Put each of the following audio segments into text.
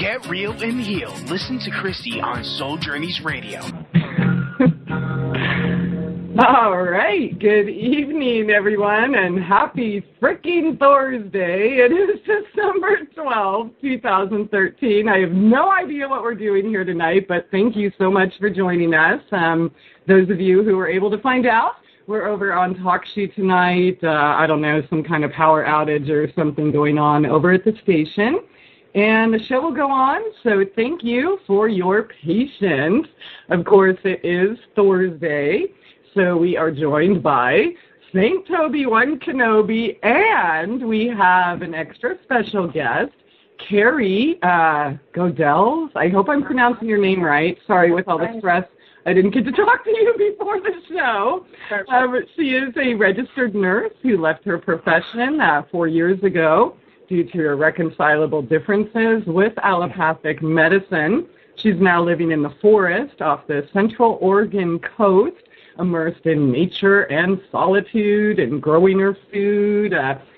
Get real and heal. Listen to Chrissy on Soul Journeys Radio. All right. Good evening, everyone, and happy freaking Thursday. It is December 12, 2013. I have no idea what we're doing here tonight, but thank you so much for joining us. Those of you who were able to find out, we're over on TalkShoot tonight. I don't know, some kind of power outage or something going on over at the station. And the show will go on, so thank you for your patience. Of course, it is Thursday, so we are joined by St. Toby One Kenobi, and we have an extra special guest, Karie Godels. I hope I'm pronouncing your name right. Sorry, with all the stress, I didn't get to talk to you before the show. She is a registered nurse who left her profession 4 years ago due to irreconcilable differences with allopathic medicine. She's now living in the forest off the Central Oregon coast, immersed in nature and solitude and growing her food,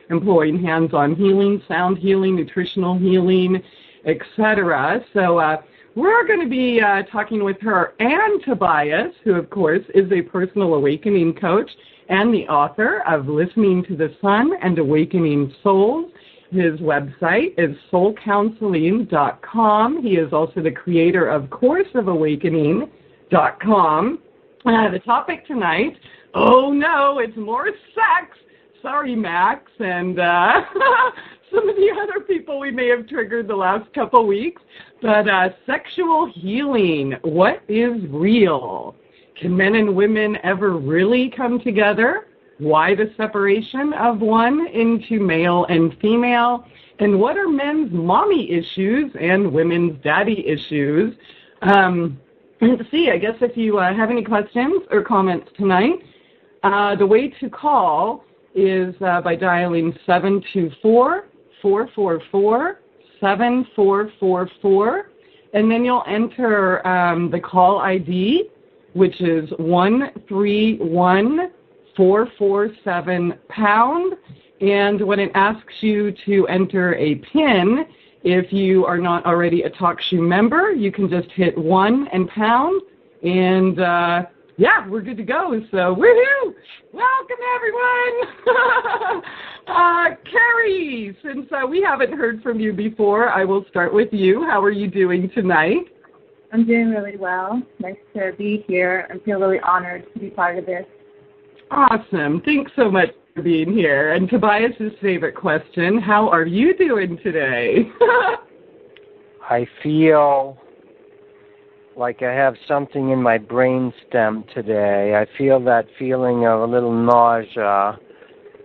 employing hands-on healing, sound healing, nutritional healing, etc. So we're going to be talking with her and Tobias, who, of course, is a personal awakening coach and the author of Listening to the Sun and Awakening Souls. His website is soulcounseling.com. He is also the creator of Course of Awakening.com. The topic tonight, oh no, it's more sex. Sorry, Max, and some of the other people we may have triggered the last couple weeks. But sexual healing, what is real? Can men and women ever really come together? Why the separation of one into male and female, and what are men's mommy issues and women's daddy issues? Let's see, I guess if you have any questions or comments tonight, the way to call is by dialing 724-444-7444, and then you'll enter the call ID, which is 131447#, and when it asks you to enter a PIN, if you are not already a TalkShoe member, you can just hit 1 and pound, and yeah, we're good to go. So woohoo! Welcome everyone. Karie, since we haven't heard from you before, I will start with you. How are you doing tonight? I'm doing really well. Nice to be here. I feel really honored to be part of this. Awesome. Thanks so much for being here. And Tobias's favorite question, how are you doing today? I feel like I have something in my brain stem today. I feel that feeling of a little nausea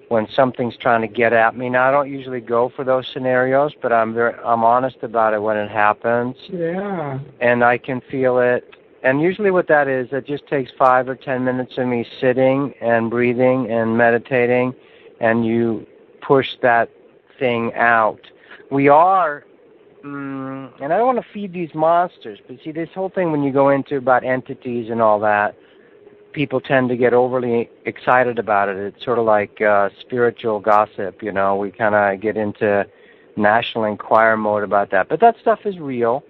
when something's trying to get at me. Now, I don't usually go for those scenarios, but I'm honest about it when it happens. Yeah. And I can feel it. And usually what that is, it just takes 5 or 10 minutes of me sitting and breathing and meditating, and you push that thing out. We are, and I don't want to feed these monsters, but see, this whole thing when you go into about entities and all that, people tend to get overly excited about it. It's sort of like spiritual gossip, you know. We kind of get into National Enquirer mode about that. But that stuff is real.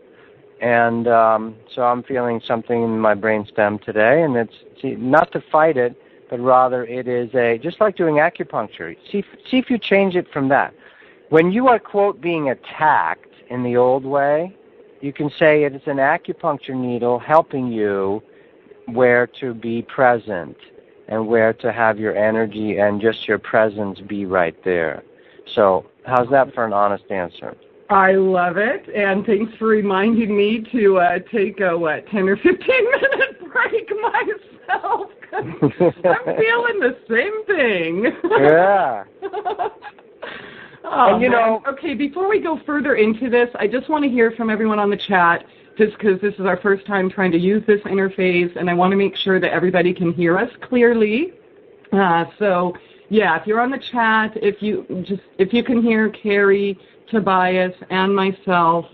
And so I'm feeling something in my brainstem today, and it's not to fight it, but rather it is just like doing acupuncture. See if you change it from that. When you are, quote, being attacked in the old way, you can say it is an acupuncture needle helping you where to be present and where to have your energy and just your presence be right there. So how's that for an honest answer? I love it, and thanks for reminding me to take a, 10 or 15-minute break myself. I'm feeling the same thing. Yeah. Oh, and, you know, okay, before we go further into this, I just want to hear from everyone on the chat, just because this is our first time trying to use this interface, and I want to make sure that everybody can hear us clearly. So, yeah, if you're on the chat, if you can hear Karie, Tobias, and myself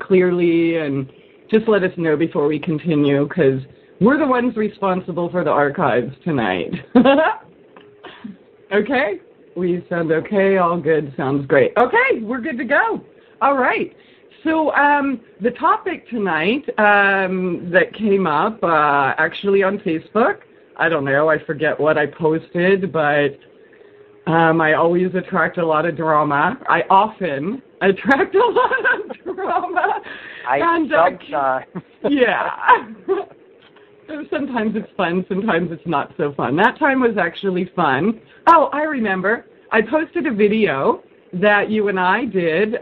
clearly, and just let us know before we continue, because we're the ones responsible for the archives tonight. Okay? We sound okay, all good, sounds great. Okay, we're good to go. All right. So the topic tonight that came up actually on Facebook, I don't know, I forget what I posted, but I always attract a lot of drama. I often attract a lot of drama. Yeah. Sometimes it's fun, sometimes it's not so fun. That time was actually fun. Oh, I remember. I posted a video that you and I did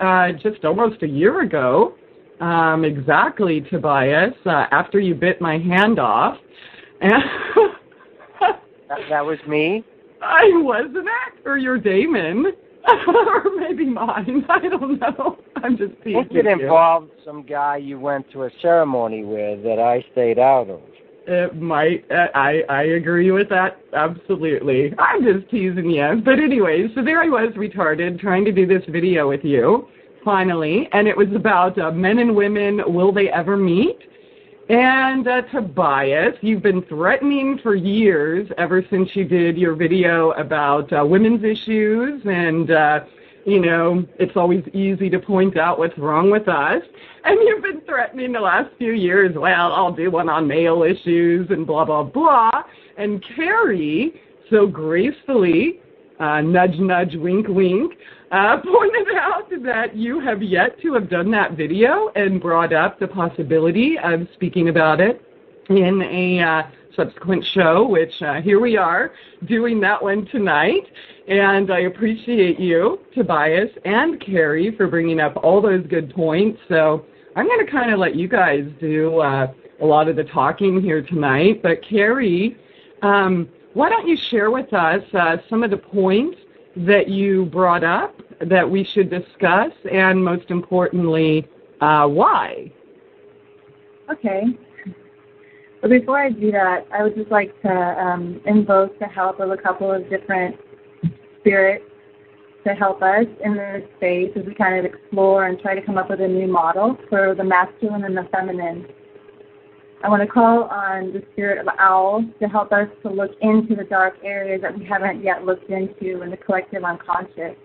just almost a year ago, exactly, Tobias, after you bit my hand off. And that was me? I wasn't it, or your Damon, or maybe mine. I don't know. I'm just teasing you. I think it involved some guy you went to a ceremony with that I stayed out of. It might. I agree with that. Absolutely. I'm just teasing you. But anyway, so there I was, retarded, trying to do this video with you, finally. And it was about men and women, will they ever meet? And Tobias, you've been threatening for years, ever since you did your video about women's issues and, you know, it's always easy to point out what's wrong with us. And you've been threatening the last few years, well, I'll do one on male issues and blah, blah, blah. And Karie so gracefully, nudge, nudge, wink, wink, pointed out that you have yet to have done that video and brought up the possibility of speaking about it in a subsequent show, which here we are doing that one tonight. And I appreciate you, Tobias and Karie, for bringing up all those good points. So I'm going to kind of let you guys do a lot of the talking here tonight. But Karie, why don't you share with us some of the points that you brought up that we should discuss, and most importantly, why? Okay. But before I do that, I would just like to invoke the help of a couple of different spirits to help us in this space as we kind of explore and try to come up with a new model for the masculine and the feminine. I want to call on the spirit of owl to help us to look into the dark areas that we haven't yet looked into in the collective unconscious.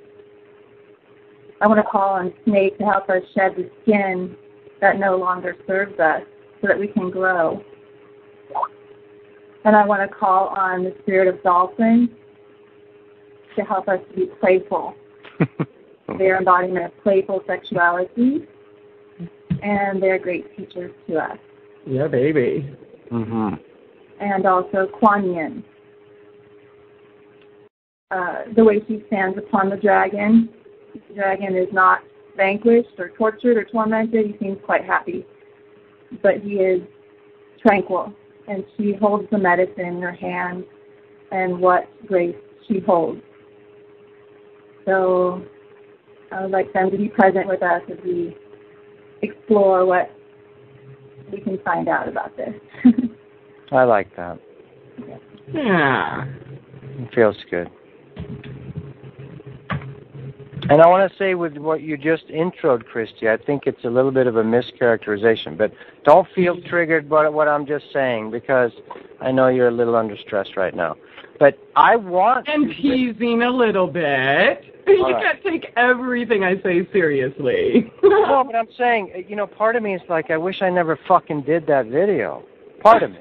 I want to call on snake to help us shed the skin that no longer serves us so that we can grow. And I want to call on the spirit of dolphin to help us to be playful. Their embodiment of playful sexuality, and they're great teachers to us. Yeah, baby. Mm-hmm. And also Quan Yin. The way she stands upon the dragon is not vanquished or tortured or tormented. He seems quite happy, but he is tranquil, and she holds the medicine in her hand, and what grace she holds. So I would like them to be present with us as we explore what we can find out about this. I like that. Yeah. It feels good. And I want to say with what you just introed, Christy, I think it's a little bit of a mischaracterization, but don't feel triggered by what I'm just saying, because I know you're a little under stress right now. But I want... And teasing a little bit. You can't take everything I say seriously. No, but I'm saying, you know, part of me is like, I wish I never fucking did that video. Part of me.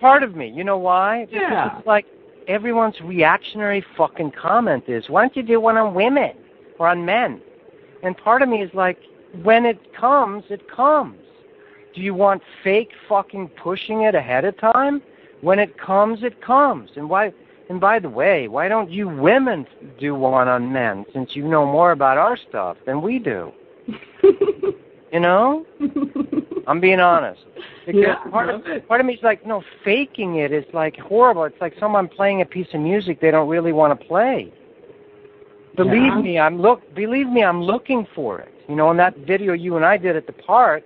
Part of me. You know why? Because it's like everyone's reactionary fucking comment is, why don't you do one on women or on men? And part of me is like, when it comes, it comes. Do you want fake fucking pushing it ahead of time? When it comes, it comes. And why? And by the way, why don't you women do one on men, since you know more about our stuff than we do? You know? I'm being honest. Because part of me is like, no, faking it is like horrible. It's like someone playing a piece of music they don't really want to play. Believe me, I'm looking for it. You know, in that video you and I did at the park,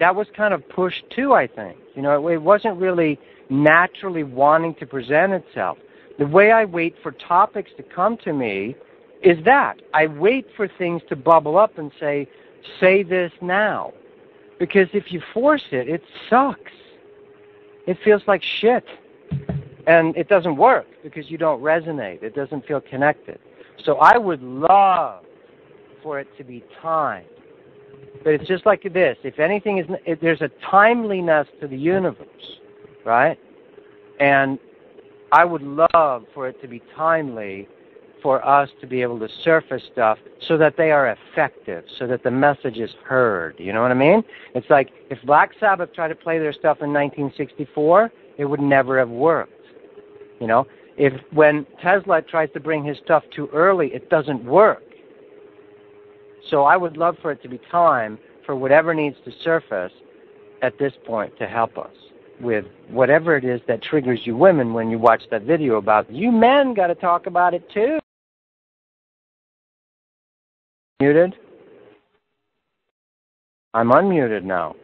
that was kind of pushed too, I think. You know, it wasn't really naturally wanting to present itself. The way I wait for topics to come to me is that. I wait for things to bubble up and say this now. Because if you force it, it sucks. It feels like shit. And it doesn't work because you don't resonate. It doesn't feel connected. So I would love for it to be timed. But it's just like this. If anything, there's a timeliness to the universe, right? And I would love for it to be timely for us to be able to surface stuff so that they are effective, so that the message is heard. You know what I mean? It's like if Black Sabbath tried to play their stuff in 1964, it would never have worked. You know, if when Tesla tries to bring his stuff too early, it doesn't work. So I would love for it to be time for whatever needs to surface at this point to help us with whatever it is that triggers you women when you watch that video about it. You men got to talk about it too. Muted? I'm unmuted now.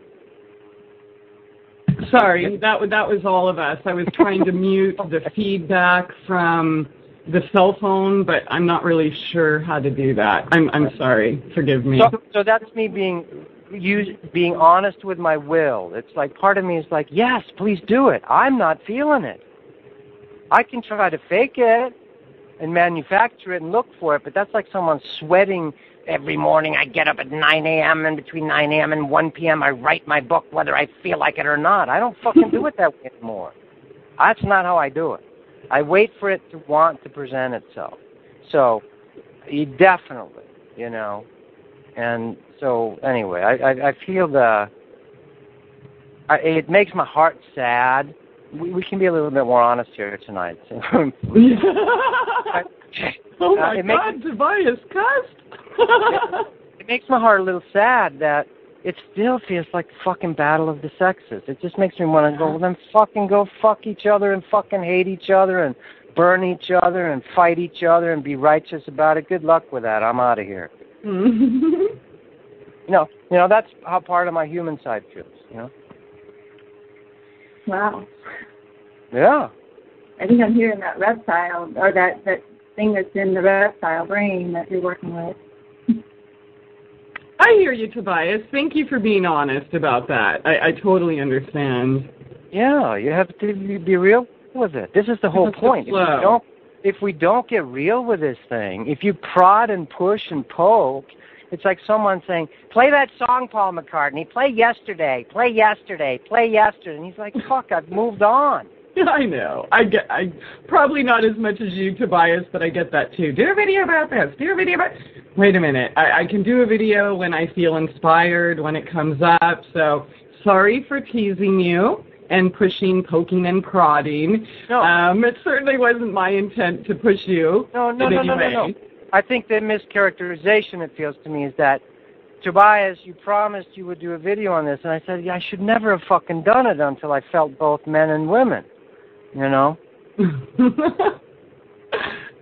Sorry, that was all of us. I was trying to mute the feedback from the cell phone, but I'm not really sure how to do that. I'm sorry. Forgive me. So that's me being honest with my will. It's like part of me is like, yes, please do it. I'm not feeling it. I can try to fake it and manufacture it and look for it, but that's like someone sweating every morning. I get up at 9 a.m. and between 9 a.m. and 1 p.m. I write my book whether I feel like it or not. I don't fucking do it that way anymore. That's not how I do it. I wait for it to want to present itself. So, definitely, you know. And so, anyway, I feel it makes my heart sad. We can be a little bit more honest here tonight. Oh my God, Tobias cussed. It makes my heart a little sad that it still feels like the fucking battle of the sexes. It just makes me want to go, well, then fucking go fuck each other and fucking hate each other and burn each other and fight each other and be righteous about it. Good luck with that. I'm out of here. You know, that's how part of my human side feels, you know? Wow. Yeah. I think I'm hearing that reptile, or that thing that's in the reptile brain that you're working with. I hear you, Tobias. Thank you for being honest about that. I totally understand. Yeah, you have to be real with it. This is the whole point. If we don't get real with this thing, if you prod and push and poke, it's like someone saying, play that song, Paul McCartney. Play yesterday. And he's like, fuck, I've moved on. I know. I probably not as much as you, Tobias, but I get that too. Do a video about this. Wait a minute. I can do a video when I feel inspired, when it comes up. So sorry for teasing you and pushing, poking, and prodding. No. It certainly wasn't my intent to push you. No. I think the mischaracterization, it feels to me, is that, Tobias, you promised you would do a video on this. And I said, yeah, I should never have fucking done it until I felt both men and women. You know?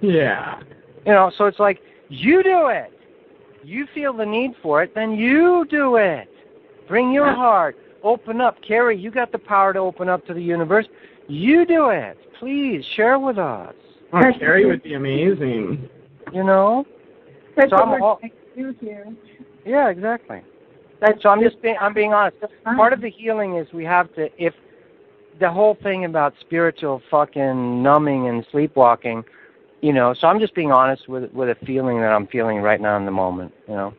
Yeah. You know, so it's like, you do it. You feel the need for it, then you do it. Bring your heart. Open up. Karie, you got the power to open up to the universe. You do it. Please, share with us. Oh, Karie would be amazing. You know? That's so what we're here. Yeah, exactly. So I'm being honest. Part of the healing is we have to, if the whole thing about spiritual fucking numbing and sleepwalking, you know, so I'm just being honest with a feeling that I'm feeling right now in the moment, you know.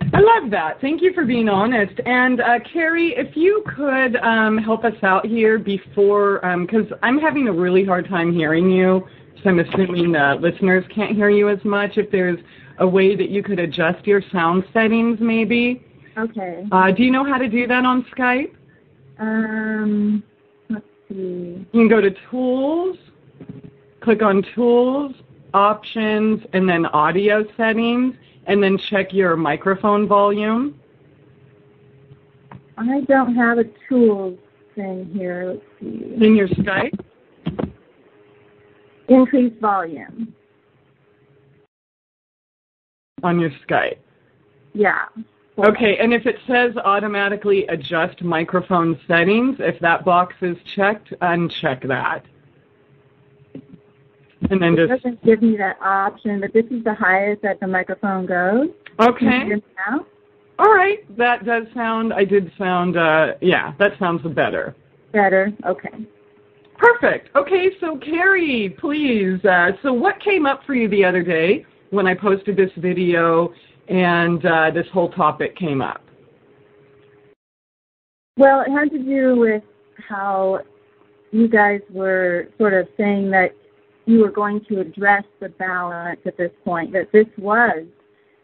I love that. Thank you for being honest. And, Karie, if you could help us out here before, because I'm having a really hard time hearing you, so I'm assuming the listeners can't hear you as much. If there's a way that you could adjust your sound settings, maybe. Okay. Do you know how to do that on Skype? Let's see. You can go to Tools, click on Tools, Options, and then Audio Settings, and then check your microphone volume. I don't have a Tools thing here. Let's see. In your Skype? Increase volume. On your Skype? Yeah. Okay, and if it says automatically adjust microphone settings, if that box is checked, uncheck that. And then it doesn't give me that option, but this is the highest that the microphone goes. Okay. All right, that does sound, that sounds better. Better, okay. Perfect. Okay, so Karie, please, so what came up for you the other day when I posted this video and this whole topic came up? Well, it had to do with how you guys were sort of saying that you were going to address the balance at this point, that this was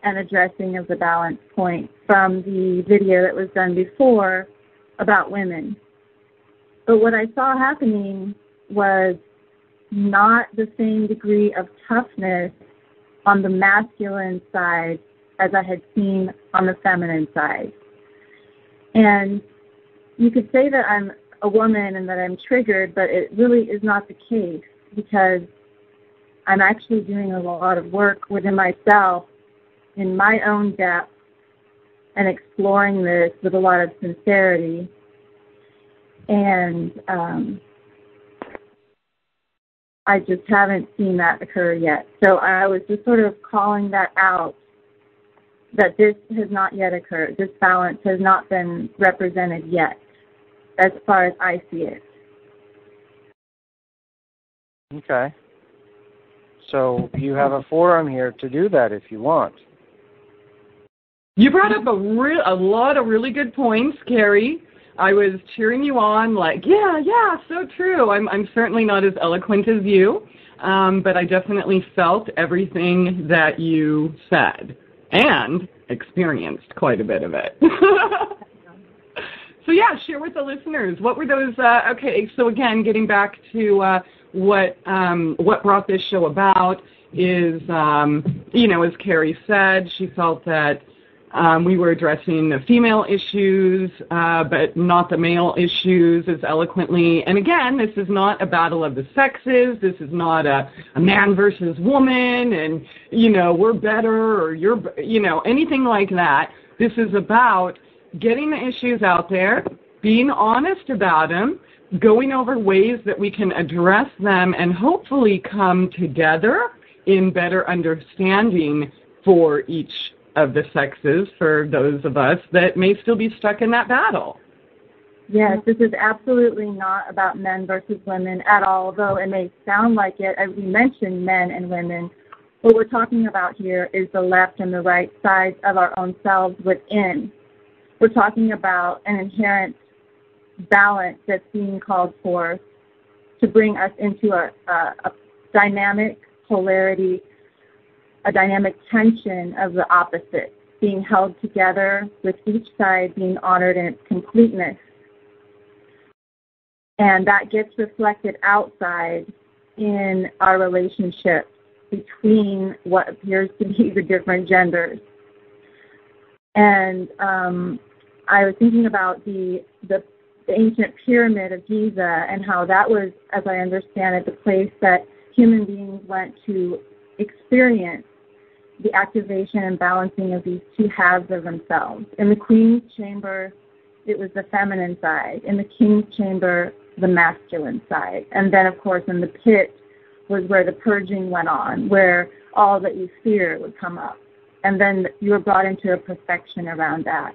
an addressing of the balance point from the video that was done before about women. But what I saw happening was not the same degree of toughness on the masculine side as I had seen on the feminine side. And you could say that I'm a woman and that I'm triggered, but it really is not the case, because I'm actually doing a lot of work within myself, in my own depth, and exploring this with a lot of sincerity. And I just haven't seen that occur yet. So I was just sort of calling that out, that this has not yet occurred. This balance has not been represented yet, as far as I see it. Okay. So you have a forum here to do that if you want. You brought up a lot of really good points, Karie. I was cheering you on, like, yeah, so true. I'm certainly not as eloquent as you, but I definitely felt everything that you said and experienced quite a bit of it. So yeah, share with the listeners. What were those, okay, so again, getting back to what brought this show about is, as Karie said, she felt that we were addressing the female issues, but not the male issues as eloquently. And again, this is not a battle of the sexes. This is not a man versus woman and, we're better or you're, anything like that. This is about getting the issues out there, being honest about them, going over ways that we can address them and hopefully come together in better understanding for each of the sexes, for those of us that may still be stuck in that battle. Yes, this is absolutely not about men versus women at all, though it may sound like it. As we mentioned, men and women. What we're talking about here is the left and the right sides of our own selves within. We're talking about an inherent balance that's being called forth to bring us into a dynamic polarity, a dynamic tension of the opposite, being held together with each side being honored in its completeness. And that gets reflected outside in our relationship between what appears to be the different genders. And I was thinking about the ancient pyramid of Giza and how that was, as I understand it, the place that human beings went to experience the activation and balancing of these two halves of themselves. In the queen's chamber, it was the feminine side. In the king's chamber, the masculine side. And then, of course, in the pit was where the purging went on, where all that you fear would come up. And then you were brought into a perfection around that,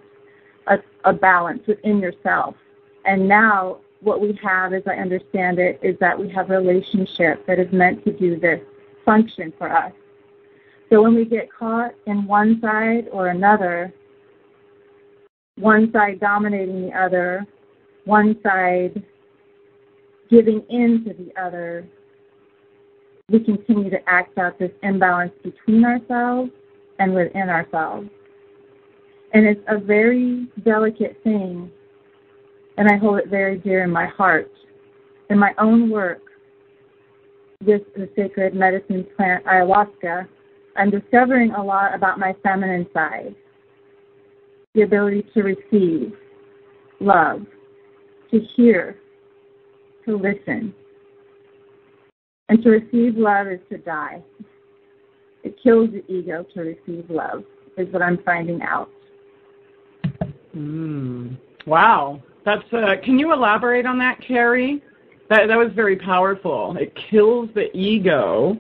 a balance within yourself. And now what we have, as I understand it, is that we have a relationship that is meant to do this function for us. So when we get caught in one side or another, one side dominating the other, one side giving in to the other, we continue to act out this imbalance between ourselves and within ourselves. And it's a very delicate thing, and I hold it very dear in my heart. In my own work, with the sacred medicine plant ayahuasca, I'm discovering a lot about my feminine side, the ability to receive, love, to hear, to listen. And to receive love is to die. It kills the ego to receive love, is what I'm finding out. Wow. That's. Can you elaborate on that, Karie? That was very powerful. It kills the ego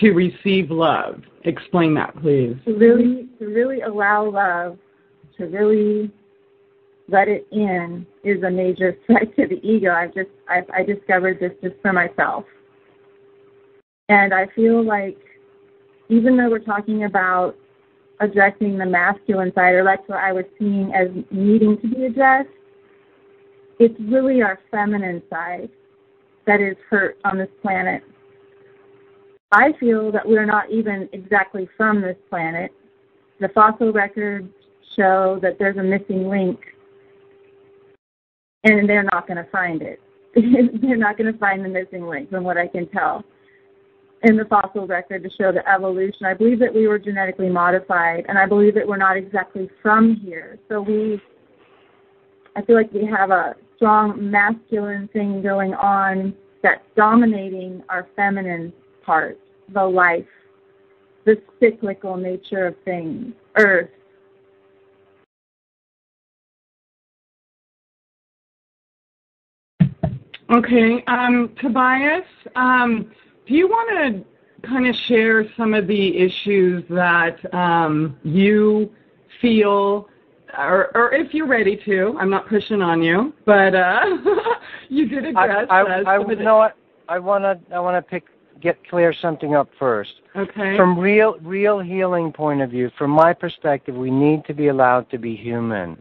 to receive love. Explain that, please. To really allow love, to really let it in, is a major threat to the ego. I discovered this just for myself, and I feel like even though we're talking about addressing the masculine side, or that's what I was seeing as needing to be addressed, it's really our feminine side that is hurt on this planet. I feel that we're not even exactly from this planet. The fossil records show that there's a missing link, and they're not going to find it. They're not going to find the missing link, from what I can tell, in the fossil record to show the evolution. I believe that we were genetically modified, and I believe that we're not exactly from here. So I feel like we have a strong masculine thing going on that's dominating our feminine part, the life, the cyclical nature of things, Earth. Okay, Tobias, do you want to kind of share some of the issues that you feel, or if you're ready to? I'm not pushing on you, but you did address that. You know what? I want to clear something up first. Okay. From real healing point of view, from my perspective, we need to be allowed to be human.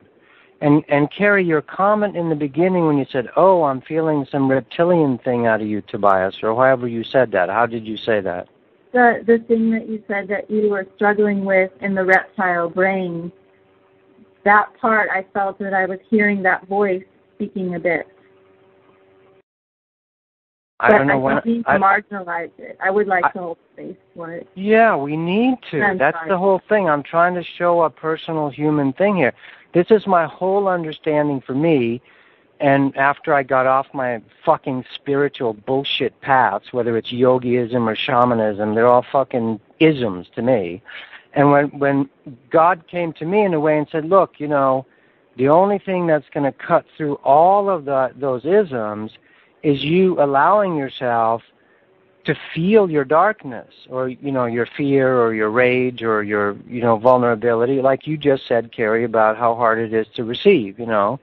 And Karie, your comment in the beginning when you said, "Oh, I'm feeling some reptilian thing out of you, Tobias," or however you said that. How did you say that? The thing that you said that you were struggling with in the reptile brain, that part, I felt that I was hearing that voice speaking a bit. I don't know, I need to marginalize it. I would like to hold space for it. Yeah, we need to. That's the whole thing. I'm trying to show a personal human thing here. This is my whole understanding for me, and after I got off my fucking spiritual bullshit paths, whether it's yogiism or shamanism, they're all fucking isms to me. And when God came to me in a way and said, look, you know, the only thing that's going to cut through all of those isms is you allowing yourself to feel your darkness, or, you know, your fear or your rage or your, you know, vulnerability, like you just said, Karie, about how hard it is to receive, you know,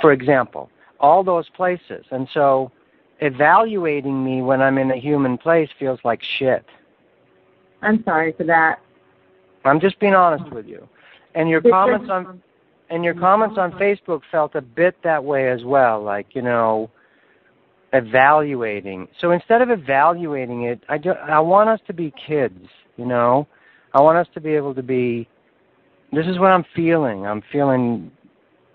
for example, all those places. And so evaluating me when I'm in a human place feels like shit. I'm sorry for that. I'm just being honest with you. And your comments on Facebook felt a bit that way as well, like, you know, evaluating. So instead of evaluating it, I want us to be kids, you know. I want us to be able to be, this is what I'm feeling. I'm feeling,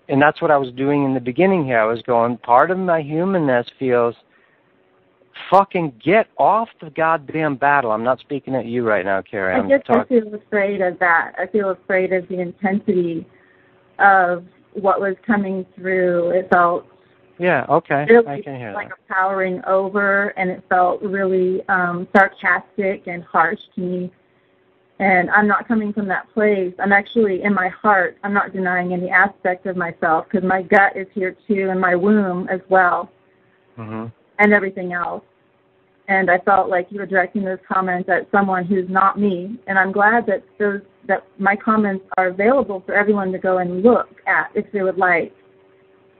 and that's what I was doing in the beginning here. I was going, part of my humanness feels, fucking get off the goddamn battle. I'm not speaking at you right now, Karie. I feel afraid of that. I feel afraid of the intensity of what was coming through. It felt, yeah, okay, really, I can hear like that. A powering over, and it felt really sarcastic and harsh to me. And I'm not coming from that place. I'm actually, in my heart, I'm not denying any aspect of myself, because my gut is here too, and my womb as well, and everything else. And I felt like you were directing those comments at someone who's not me, and I'm glad that that my comments are available for everyone to go and look at if they would like.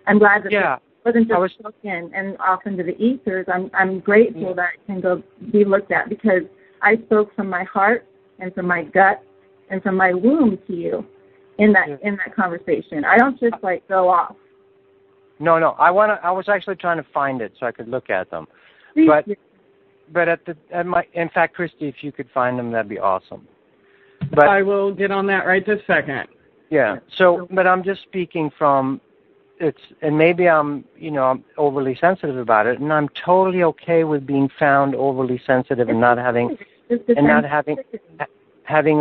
I'm glad that wasn't just spoken and off into the ethers. I'm grateful that it can go be looked at, because I spoke from my heart and from my gut and from my womb to you in that conversation. I don't just like go off. No. I was actually trying to find it so I could look at them. Please. But in fact, Christy, if you could find them, that'd be awesome. But I will get on that right this second. Yeah. So, but I'm just speaking from. And maybe I'm overly sensitive about it, and I'm totally okay with being found overly sensitive and not having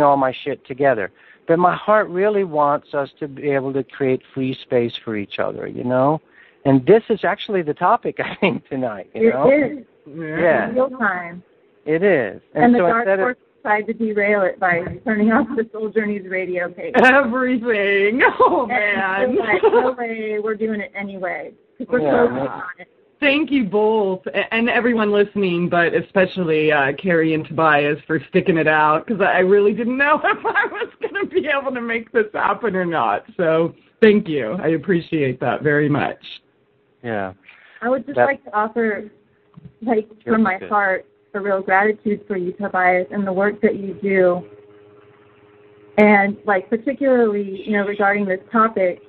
all my shit together. But my heart really wants us to be able to create free space for each other, you know. And this is actually the topic, I think, tonight. It is. Yeah. Real time. It is. And so the dark horse tried to derail it by turning off the Soul Journeys radio page. Everything. Oh, man. Like, no way, we're doing it anyway. We're focused on it. Thank you both, and everyone listening, but especially Karie and Tobias for sticking it out, because I really didn't know if I was going to be able to make this happen or not. So thank you. I appreciate that very much. Yeah. I would just like to offer, like, from my heart, a real gratitude for you, Tobias, and the work that you do. And like particularly, you know, regarding this topic,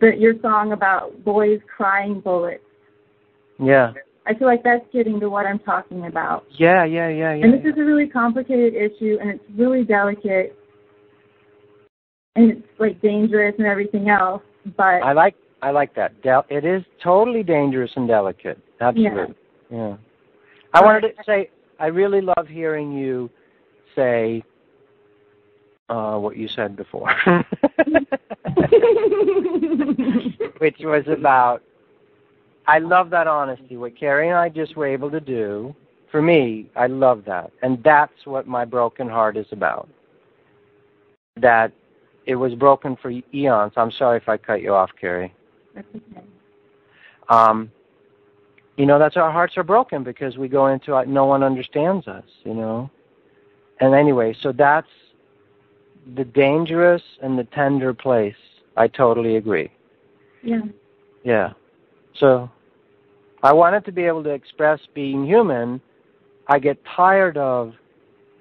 that your song about boys crying bullets. Yeah. I feel like that's getting to what I'm talking about. Yeah. And this is a really complicated issue, and it's really delicate, and it's like dangerous and everything else. But I like that. It is totally dangerous and delicate. Absolutely. Yeah. I wanted to say I really love hearing you say what you said before, which was about. I love that honesty. What Karie and I just were able to do, for me, I love that. And that's what my broken heart is about. That it was broken for eons. I'm sorry if I cut you off, Karie. That's okay. You know, that's our hearts are broken because we go into it, no one understands us, you know. And anyway, so that's the dangerous and the tender place. I totally agree. Yeah. So I wanted to be able to express being human. I get tired of,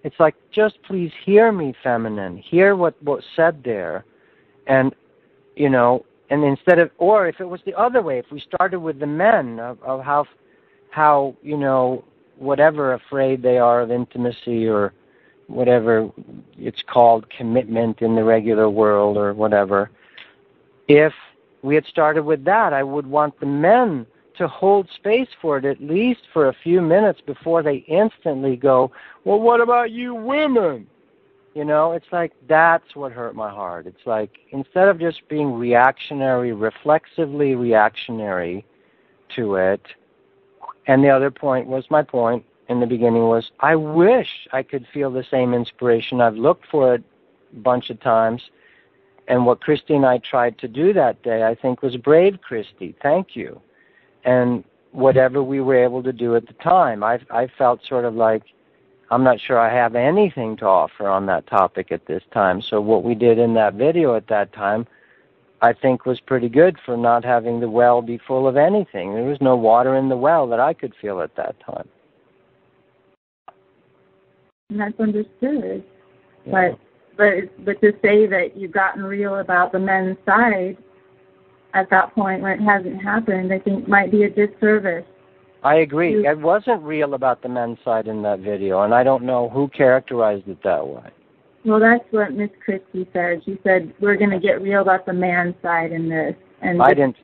it's like, just please hear me, feminine. Hear what's said there. And, you know, and instead of, or if it was the other way, if we started with the men of how, you know, whatever afraid they are of intimacy or whatever it's called, commitment in the regular world or whatever, if we had started with that, I would want the men to hold space for it at least for a few minutes before they instantly go, well, what about you women? You know, it's like that's what hurt my heart. It's like instead of just being reactionary, reflexively reactionary to it, and the other point was my point in the beginning was I wish I could feel the same inspiration. I've looked for it a bunch of times. And what Christy and I tried to do that day, I think, was brave, Christy. Thank you. And whatever we were able to do at the time, I felt sort of like I'm not sure I have anything to offer on that topic at this time. So what we did in that video at that time, I think, was pretty good for not having the well be full of anything. There was no water in the well that I could feel at that time. And that's understood. Yeah. But to say that you've gotten real about the men's side at that point when it hasn't happened, I think might be a disservice. I agree. I wasn't real about the men's side in that video, and I don't know who characterized it that way. Well, that's what Miss Christie said. She said, we're going to get real about the man's side in this. And I didn't.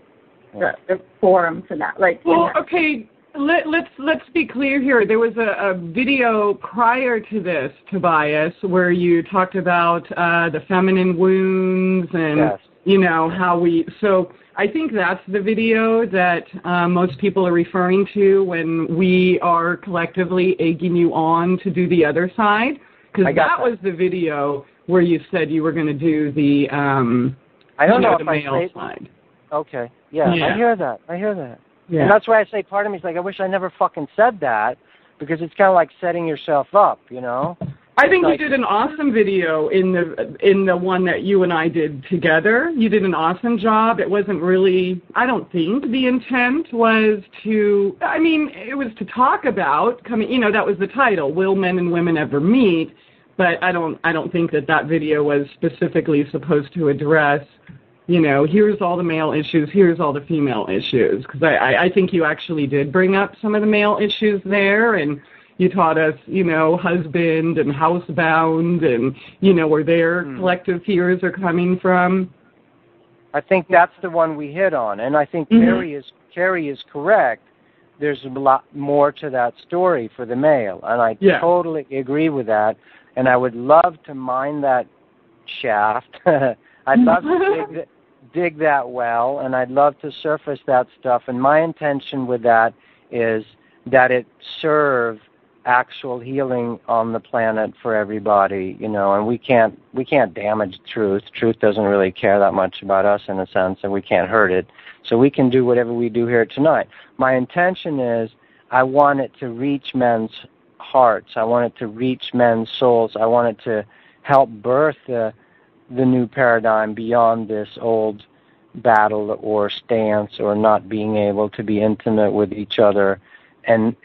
The forum for that. Like, well, you know. Okay. Let's be clear here. There was a video prior to this, Tobias, where you talked about the feminine wounds and, yes. You know, how we... So I think that's the video that most people are referring to when we are collectively egging you on to do the other side, because that was the video where you said you were going to do the, I don't know the male side. Okay. Yeah, I hear that. Yeah. And that's why I say part of me is like, I wish I never fucking said that, because it's kind of like setting yourself up, you know? I think you did an awesome video in the one that you and I did together. You did an awesome job. It wasn't really, I don't think the intent was to, I mean, it was to talk about, coming, you know, that was the title, Will Men and Women Ever Meet? But I don't think that video was specifically supposed to address, you know, here's all the male issues, here's all the female issues. Because I think you actually did bring up some of the male issues there, and you taught us, you know, husband and housebound and, you know, where their collective fears are coming from. I think that's the one we hit on, and I think Karie is correct. There's a lot more to that story for the male, and I totally agree with that, and I would love to mine that shaft. I'd love to dig that well, and I'd love to surface that stuff. And my intention with that is that it serve actual healing on the planet for everybody, you know. And we can't damage truth. Truth doesn't really care that much about us in a sense, and we can't hurt it. So we can do whatever we do here tonight. My intention is I want it to reach men's hearts. I want it to reach men's souls. I want it to help birth the new paradigm beyond this old battle or stance or not being able to be intimate with each other and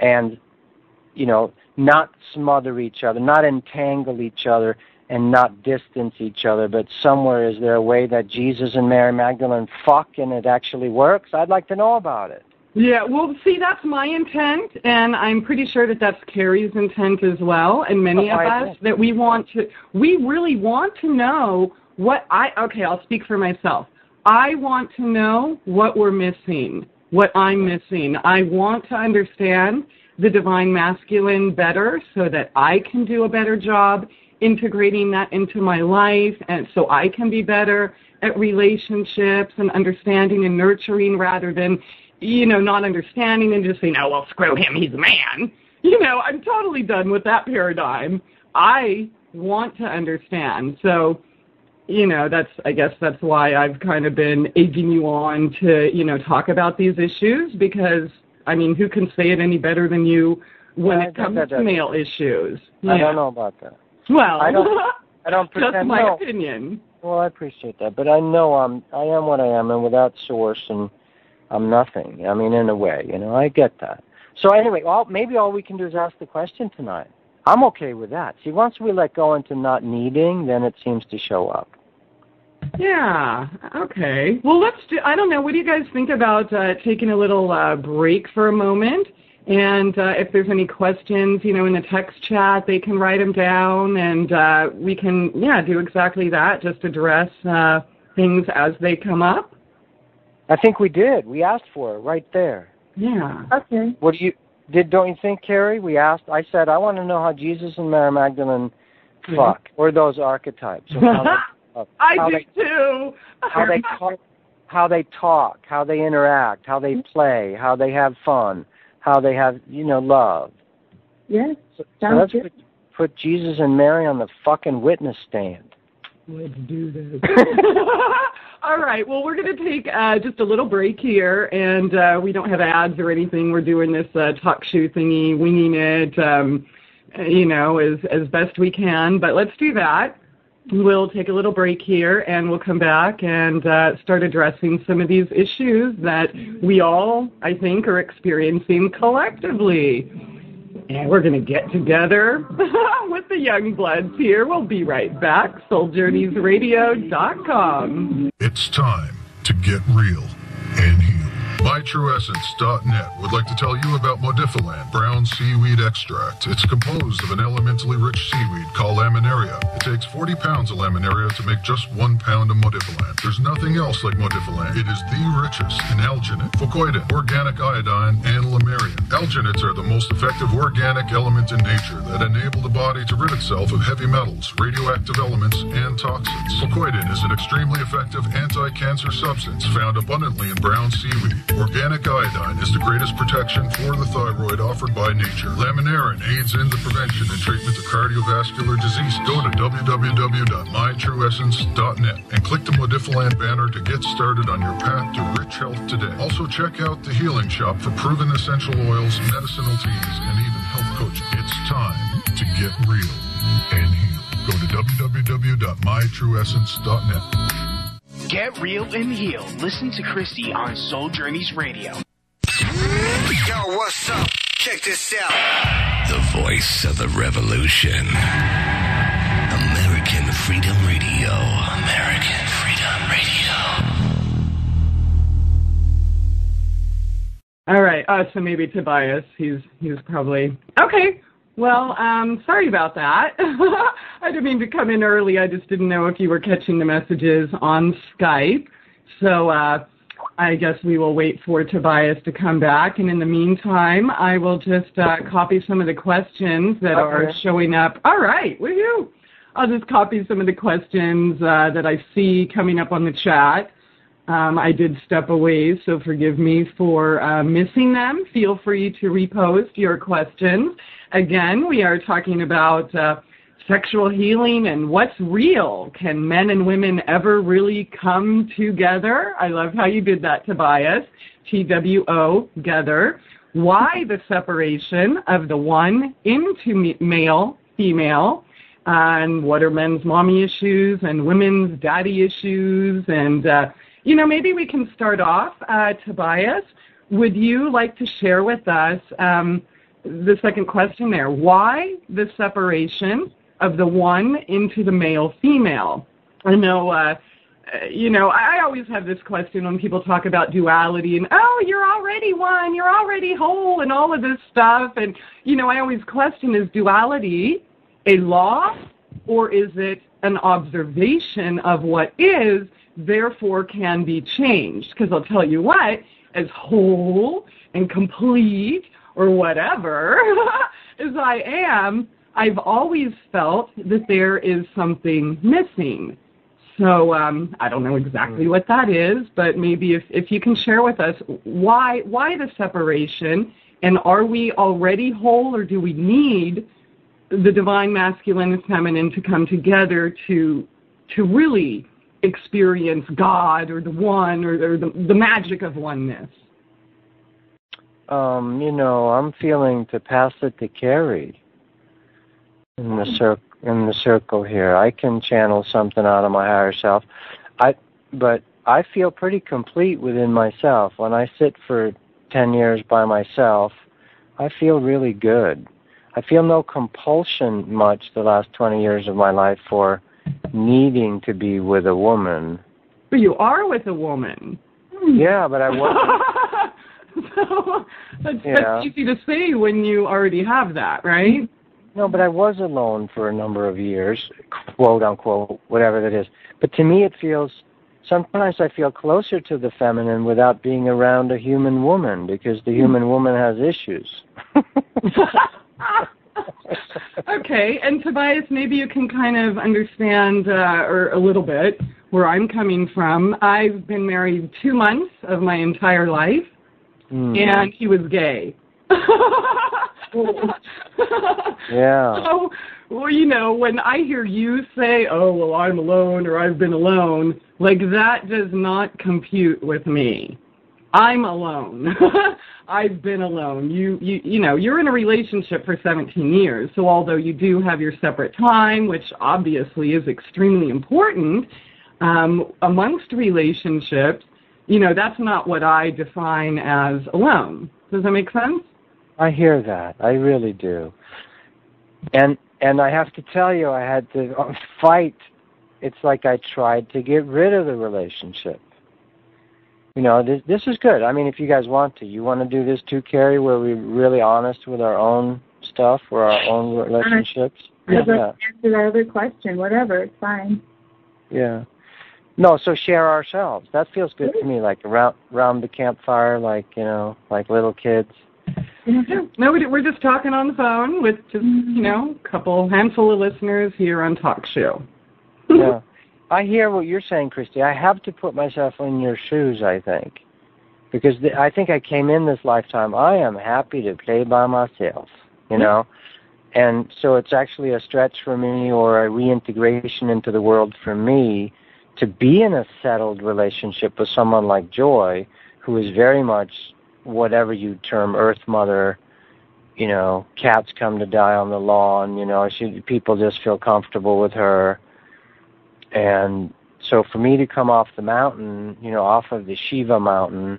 you know, not smother each other, not entangle each other, and not distance each other. But somewhere, is there a way that Jesus and Mary Magdalene fuck and it actually works? I'd like to know about it. Yeah, well, see, that's my intent, and I'm pretty sure that that's Karie's intent as well, and many of us, that we really want to know what I'll speak for myself. I want to know what we're missing, what I'm missing. I want to understand the divine masculine better so that I can do a better job integrating that into my life, and so I can be better at relationships and understanding and nurturing rather than, you know, not understanding and just saying, oh, well, screw him, he's a man. You know, I'm totally done with that paradigm. I want to understand. So, you know, I guess that's why I've kind of been egging you on to, you know, talk about these issues, because, I mean, who can say it any better than you when it comes to male issues? Yeah. I don't know about that. Well, I don't pretend. That's my opinion. Well, I appreciate that, but I know I am what I am, and without Source, and I'm nothing. I mean, in a way, you know, I get that. So anyway, maybe all we can do is ask the question tonight. I'm okay with that. See, once we let go into not needing, then it seems to show up. Yeah, okay. Well, I don't know, what do you guys think about taking a little break for a moment? And if there's any questions, you know, in the text chat, they can write them down, and we can, yeah, do exactly that, just address things as they come up. I think we did. We asked for it right there. Yeah. Okay. Don't you think, Karie? We asked. I said, I want to know how Jesus and Mary Magdalene fuck, or those archetypes. Or I do too. How they talk, how they interact, how they play, how they have fun, how they have, you know, love. Yes. So let's put Jesus and Mary on the fucking witness stand. Let's do this. All right, well, we're going to take just a little break here, and we don't have ads or anything. We're doing this talk show thingy, winging it, you know, as best we can. But let's do that. We'll take a little break here, and we'll come back and start addressing some of these issues that we all, I think, are experiencing collectively. And we're going to get together with the young bloods here. We'll be right back. SoulJourneysRadio.com. It's time to get real and heal. MyTrueEssence.net would like to tell you about Modifilan, brown seaweed extract. It's composed of an elementally rich seaweed called laminaria. It takes 40 pounds of laminaria to make just 1 pound of Modifilan. There's nothing else like Modifilan. It is the richest in alginate, fucoidin, organic iodine, and laminaria. Alginates are the most effective organic element in nature that enable the body to rid itself of heavy metals, radioactive elements, and toxins. Fucoidin is an extremely effective anti-cancer substance found abundantly in brown seaweed. Organic iodine is the greatest protection for the thyroid offered by nature. Laminarin aids in the prevention and treatment of cardiovascular disease. Go to www.mytrueessence.net and click the Modifilan banner to get started on your path to rich health today. Also check out the Healing Shop for proven essential oils, medicinal teas, and even health coaching. It's time to get real and heal. Go to www.mytrueessence.net. Get real and heal. Listen to Chrissy on Soul Journeys Radio. Yo, what's up? Check this out. The voice of the revolution. American Freedom Radio. American Freedom Radio. All right. So maybe Tobias. He's probably... Okay. Well, sorry about that. I didn't mean to come in early. I just didn't know if you were catching the messages on Skype. So I guess we will wait for Tobias to come back. And in the meantime, I will just copy some of the questions that are showing up. All right. Woohoo. I'll just copy some of the questions that I see coming up on the chat. I did step away, so forgive me for missing them. Feel free to repost your questions. Again, we are talking about sexual healing and what's real. Can men and women ever really come together? I love how you did that, Tobias. TWO-gether. Why the separation of the one into male, female, and what are men's mommy issues and women's daddy issues, and... you know, maybe we can start off, Tobias. Would you like to share with us the second question there. Why the separation of the one into the male-female? I know, I always have this question when people talk about duality and, oh, you're already one, you're already whole, and all of this stuff. And, I always question, is duality a law or is it an observation of what is, therefore can be changed? Because I'll tell you what, as whole and complete or whatever as I am, I've always felt that there is something missing. So I don't know exactly what that is, but maybe if you can share with us why the separation, and are we already whole, or do we need the divine masculine and feminine to come together to really experience God or the one or the magic of oneness? I'm feeling to pass it to Karie in the circle here. I can channel something out of my higher self. But I feel pretty complete within myself. When I sit for 10 years by myself, I feel really good. I feel no compulsion much the last 20 years of my life for needing to be with a woman. But you are with a woman. Yeah, but I wasn't. So that's easy to say when you already have that, right? No, but I was alone for a number of years, quote unquote, whatever that is. But to me, it feels, sometimes I feel closer to the feminine without being around a human woman, because the human woman has issues. Okay, and Tobias, maybe you can kind of understand, or a little bit, where I'm coming from. I've been married 2 months of my entire life, and he was gay. Yeah. So, when I hear you say, oh, well, I'm alone or I've been alone, like that does not compute with me. I'm alone. I've been alone. You're in a relationship for 17 years, so although you do have your separate time, which obviously is extremely important, amongst relationships, that's not what I define as alone. Does that make sense? I hear that. I really do. And I have to tell you, I had to fight. It's like I tried to get rid of the relationship. This is good. I mean, if you guys want to do this too, Karie, where we're really honest with our own stuff or our own relationships? Answer that other question, whatever, it's fine. Yeah. No, so share ourselves. That feels good to me, like around the campfire, like little kids. No, we're just talking on the phone with just, a handful of listeners here on Talk Show. Yeah. I hear what you're saying, Christy. I have to put myself in your shoes, I think, because I think I came in this lifetime, I am happy to play by myself, and so it's actually a stretch for me, or a reintegration into the world for me, to be in a settled relationship with someone like Joy, who is very much whatever you term Earth Mother, cats come to die on the lawn, people just feel comfortable with her. And so for me to come off the mountain, off of the Shiva mountain,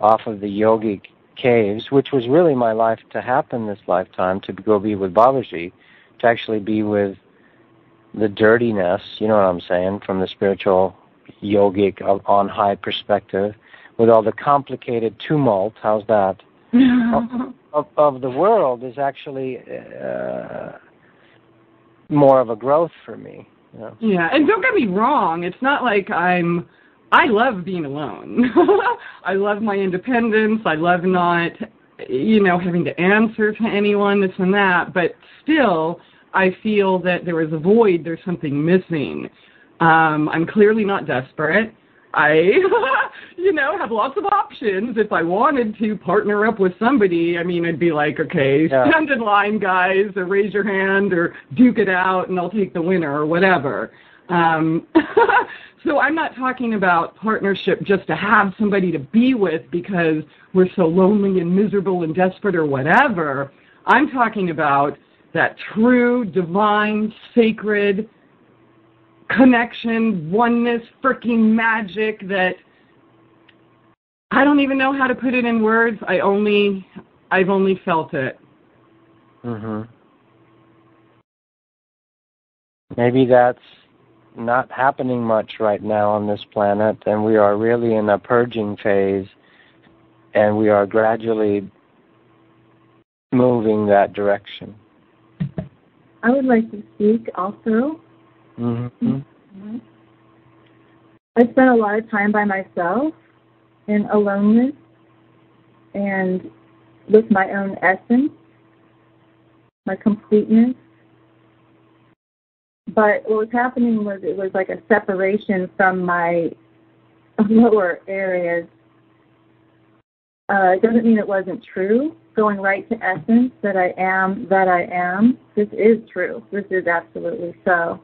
off of the yogic caves, which was really my life to happen this lifetime, to go be with Babaji, to actually be with the dirtiness, you know what I'm saying, from the spiritual yogic on high perspective, with all the complicated tumult, how's that, of the world, is actually more of a growth for me. Yeah, and don't get me wrong, it's not like I love being alone. I love my independence, I love not, having to answer to anyone, this and that, but still, I feel that there is a void, there's something missing. I'm clearly not desperate. I, have lots of options. If I wanted to partner up with somebody, I'd be like, okay, stand in line, guys, or raise your hand, or duke it out, and I'll take the winner, or whatever. So I'm not talking about partnership just to have somebody to be with because we're so lonely and miserable and desperate or whatever. I'm talking about that true, divine, sacred connection, oneness, freaking magic that I don't even know how to put it in words. I've only felt it. Mm-hmm. Maybe that's not happening much right now on this planet, and we are really in a purging phase, and we are gradually moving that direction. I would like to speak also. Mm-hmm. Mm-hmm. I spent a lot of time by myself in aloneness and with my own essence, my completeness. But what was happening was it was like a separation from my lower areas. It doesn't mean it wasn't true. Going right to essence, that I am, this is true. This is absolutely so.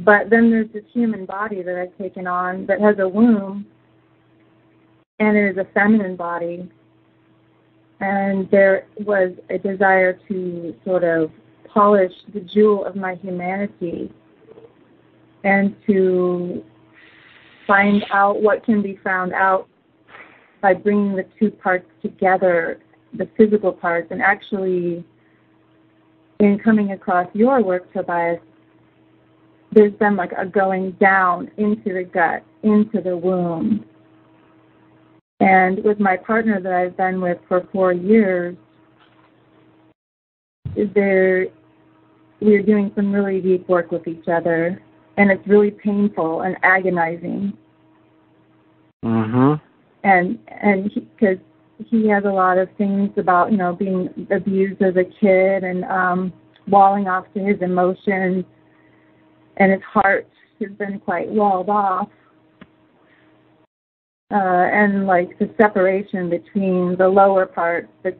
But then there's this human body that I've taken on that has a womb, and it is a feminine body. And there was a desire to sort of polish the jewel of my humanity and to find out what can be found out by bringing the two parts together, the physical parts. And actually, in coming across your work, Tobias, there's been like a going down into the gut, into the womb. And with my partner that I've been with for 4 years, we're doing some really deep work with each other, and it's really painful and agonizing. Mm-hmm. And because he has a lot of things about, you know, being abused as a kid and walling off to his emotions, and his heart has been quite walled off. And like the separation between the lower part, the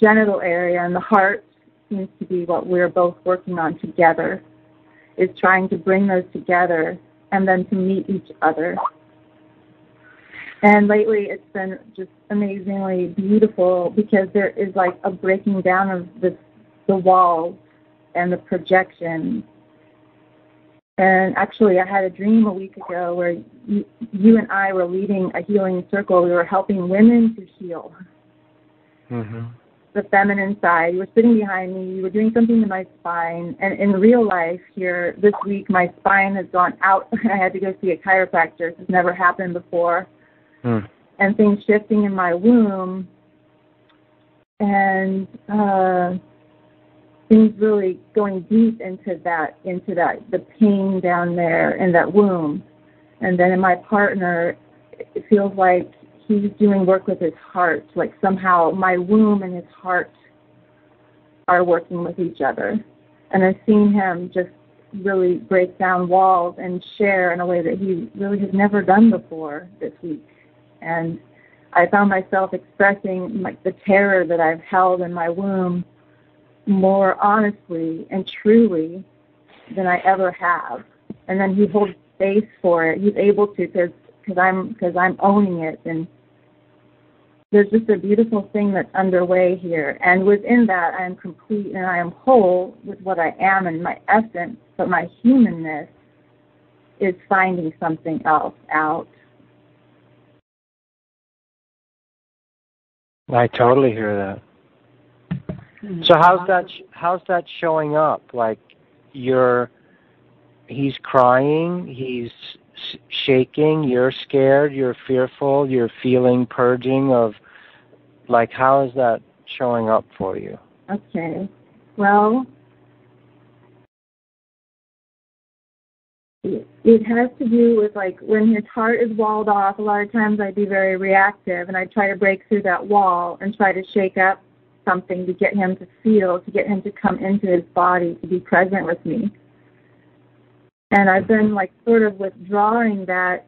genital area, and the heart seems to be what we're both working on together, is trying to bring those together and then to meet each other. And lately it's been just amazingly beautiful, because there is like a breaking down of the walls and the projections. And actually, I had a dream a week ago where you and I were leading a healing circle. We were helping women to heal. Mm-hmm. The feminine side. You were sitting behind me. You were doing something to my spine. And in real life here this week, my spine has gone out. I had to go see a chiropractor. This has never happened before. Mm. And things shifting in my womb. And things really going deep into that, the pain down there in that womb. And then in my partner, it feels like he's doing work with his heart, like somehow my womb and his heart are working with each other. And I've seen him just really break down walls and share in a way that he really has never done before this week. And I found myself expressing like the terror that I've held in my womb more honestly and truly than I ever have. And then he holds space for it. He's able to, because I'm owning it. And there's just a beautiful thing that's underway here. And within that, I am complete and I am whole with what I am and my essence, but my humanness is finding something else out. I totally hear that. So how's that showing up? Like he's crying, he's shaking, you're scared, you're fearful, you're feeling purging of, like, how is that showing up for you? Okay. Well, it has to do with, like, when his heart is walled off, a lot of times I'd be very reactive, and I'd try to break through that wall and try to shake up something to get him to feel, to get him to come into his body, to be present with me. And I've been like sort of withdrawing that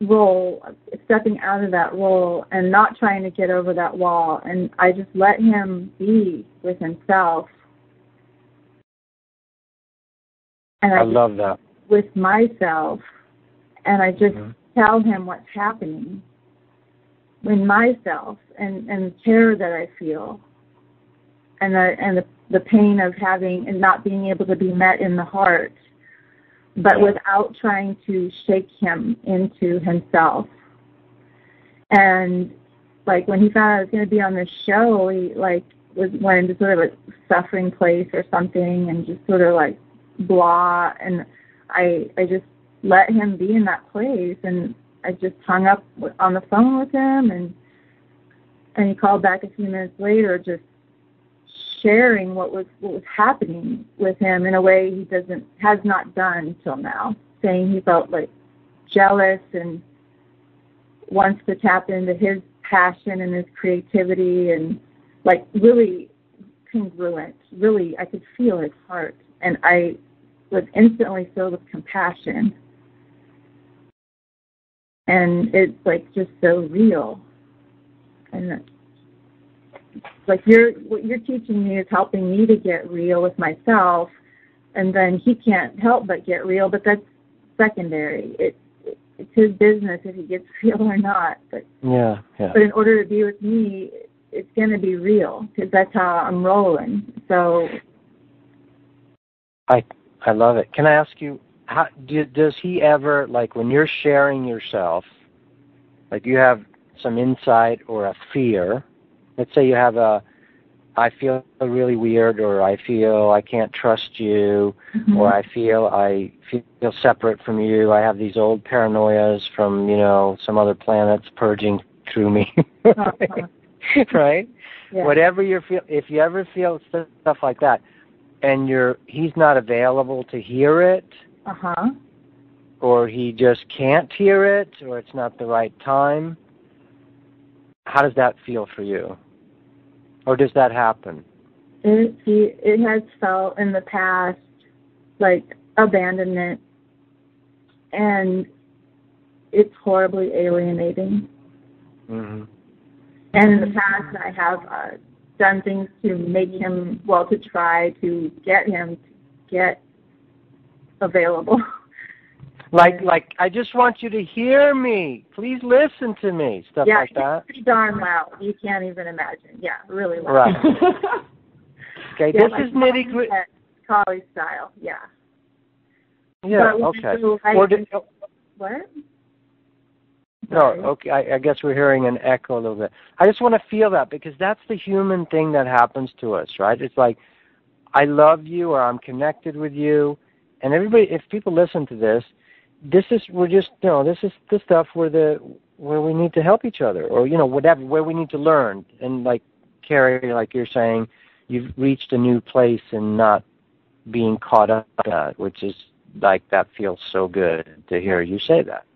role, stepping out of that role and not trying to get over that wall. And I just let him be with himself. And I love that. With myself. And I just tell him what's happening in myself and the terror that I feel. And the pain of having and not being able to be met in the heart, but without trying to shake him into himself. And like when he found out I was going to be on this show, he, like was went into sort of like suffering place or something and just sort of like blah, and I just let him be in that place, and I just hung up on the phone with him, and he called back a few minutes later just sharing what was happening with him in a way he has not done till now, saying he felt like jealous and wants to tap into his passion and his creativity, and like really congruent, really I could feel his heart, and I was instantly filled with compassion, and it's like just so real, and like what you're teaching me is helping me to get real with myself, and then he can't help but get real, but that's secondary. It's his business if he gets real or not. But yeah. But in order to be with me, it's going to be real because that's how I'm rolling. So I love it. Can I ask you, how does he ever, like when you're sharing yourself, like you have some insight or a fear? Let's say you have I feel really weird, or I feel I can't trust you, mm-hmm. or I feel separate from you. I have these old paranoias from, some other planets purging through me. Uh-huh. Right? Yeah. Whatever you feel, if you ever feel stuff like that, and he's not available to hear it, uh-huh. or he just can't hear it, or it's not the right time, how does that feel for you? Or does that happen? It has felt in the past like abandonment, and it's horribly alienating. Mm-hmm. And in the past, I have done things to make him, to try to get him to get available. Like, I just want you to hear me. Please listen to me. Stuff like that. Yeah, it's pretty darn loud. You can't even imagine. Yeah, really loud. Right. Okay, yeah, this is nitty gritty. College style. Yeah. Yeah. Okay. What? No. Okay. I guess we're hearing an echo a little bit. I just want to feel that because that's the human thing that happens to us, right? It's like, I love you, or I'm connected with you, and everybody. If people listen to this. This is the stuff where we need to help each other, or whatever, where we need to learn. And like Karie, like you're saying, you've reached a new place and not being caught up in that, which is like that feels so good to hear you say that,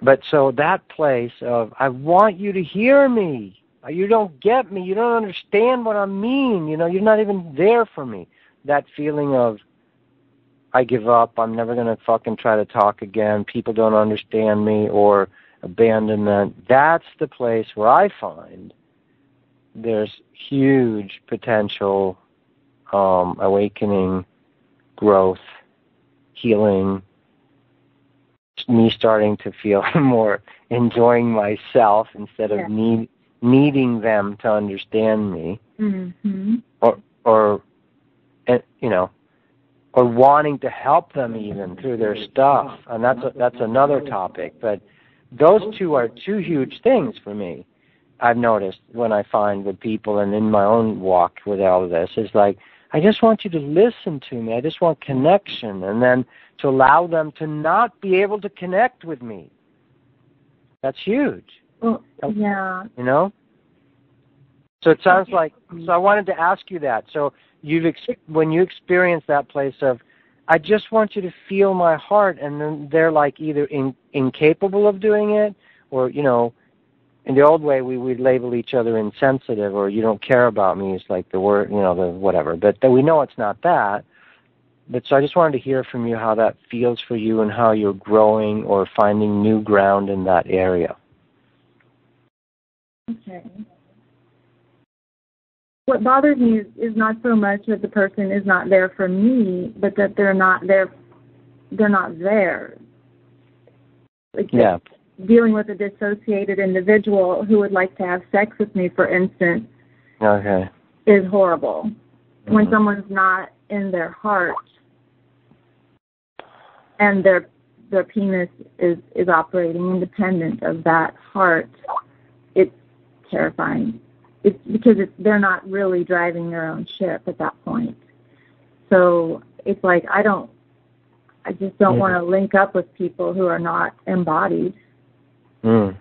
But so that place of I want you to hear me. You don't get me. You don't understand what I mean. You're not even there for me. That feeling of I give up, I'm never going to fucking try to talk again, people don't understand me, or abandonment, that's the place where I find there's huge potential awakening, growth, healing, me starting to feel more enjoying myself instead of needing them to understand me, mm-hmm. Or wanting to help them even through their stuff, and that's another topic. But those two are two huge things for me. I've noticed when I find with people and in my own walk with all of this, is like I just want you to listen to me. I just want connection, and then to allow them to not be able to connect with me. That's huge. Well, yeah. So it sounds like. So I wanted to ask you that. So. When you experience that place of, I just want you to feel my heart, and then they're like either incapable of doing it, or, in the old way we would label each other insensitive, or you don't care about me is like the word, the whatever. But we know it's not that. But so I just wanted to hear from you how that feels for you and how you're growing or finding new ground in that area. Okay. What bothers me is not so much that the person is not there for me, but that they're not there. Like dealing with a dissociated individual who would like to have sex with me, for instance, is horrible. Mm-hmm. When someone's not in their heart and their penis is operating independent of that heart, it's terrifying. it's because they're not really driving their own ship at that point. So it's like I just don't want to link up with people who are not embodied. Mm.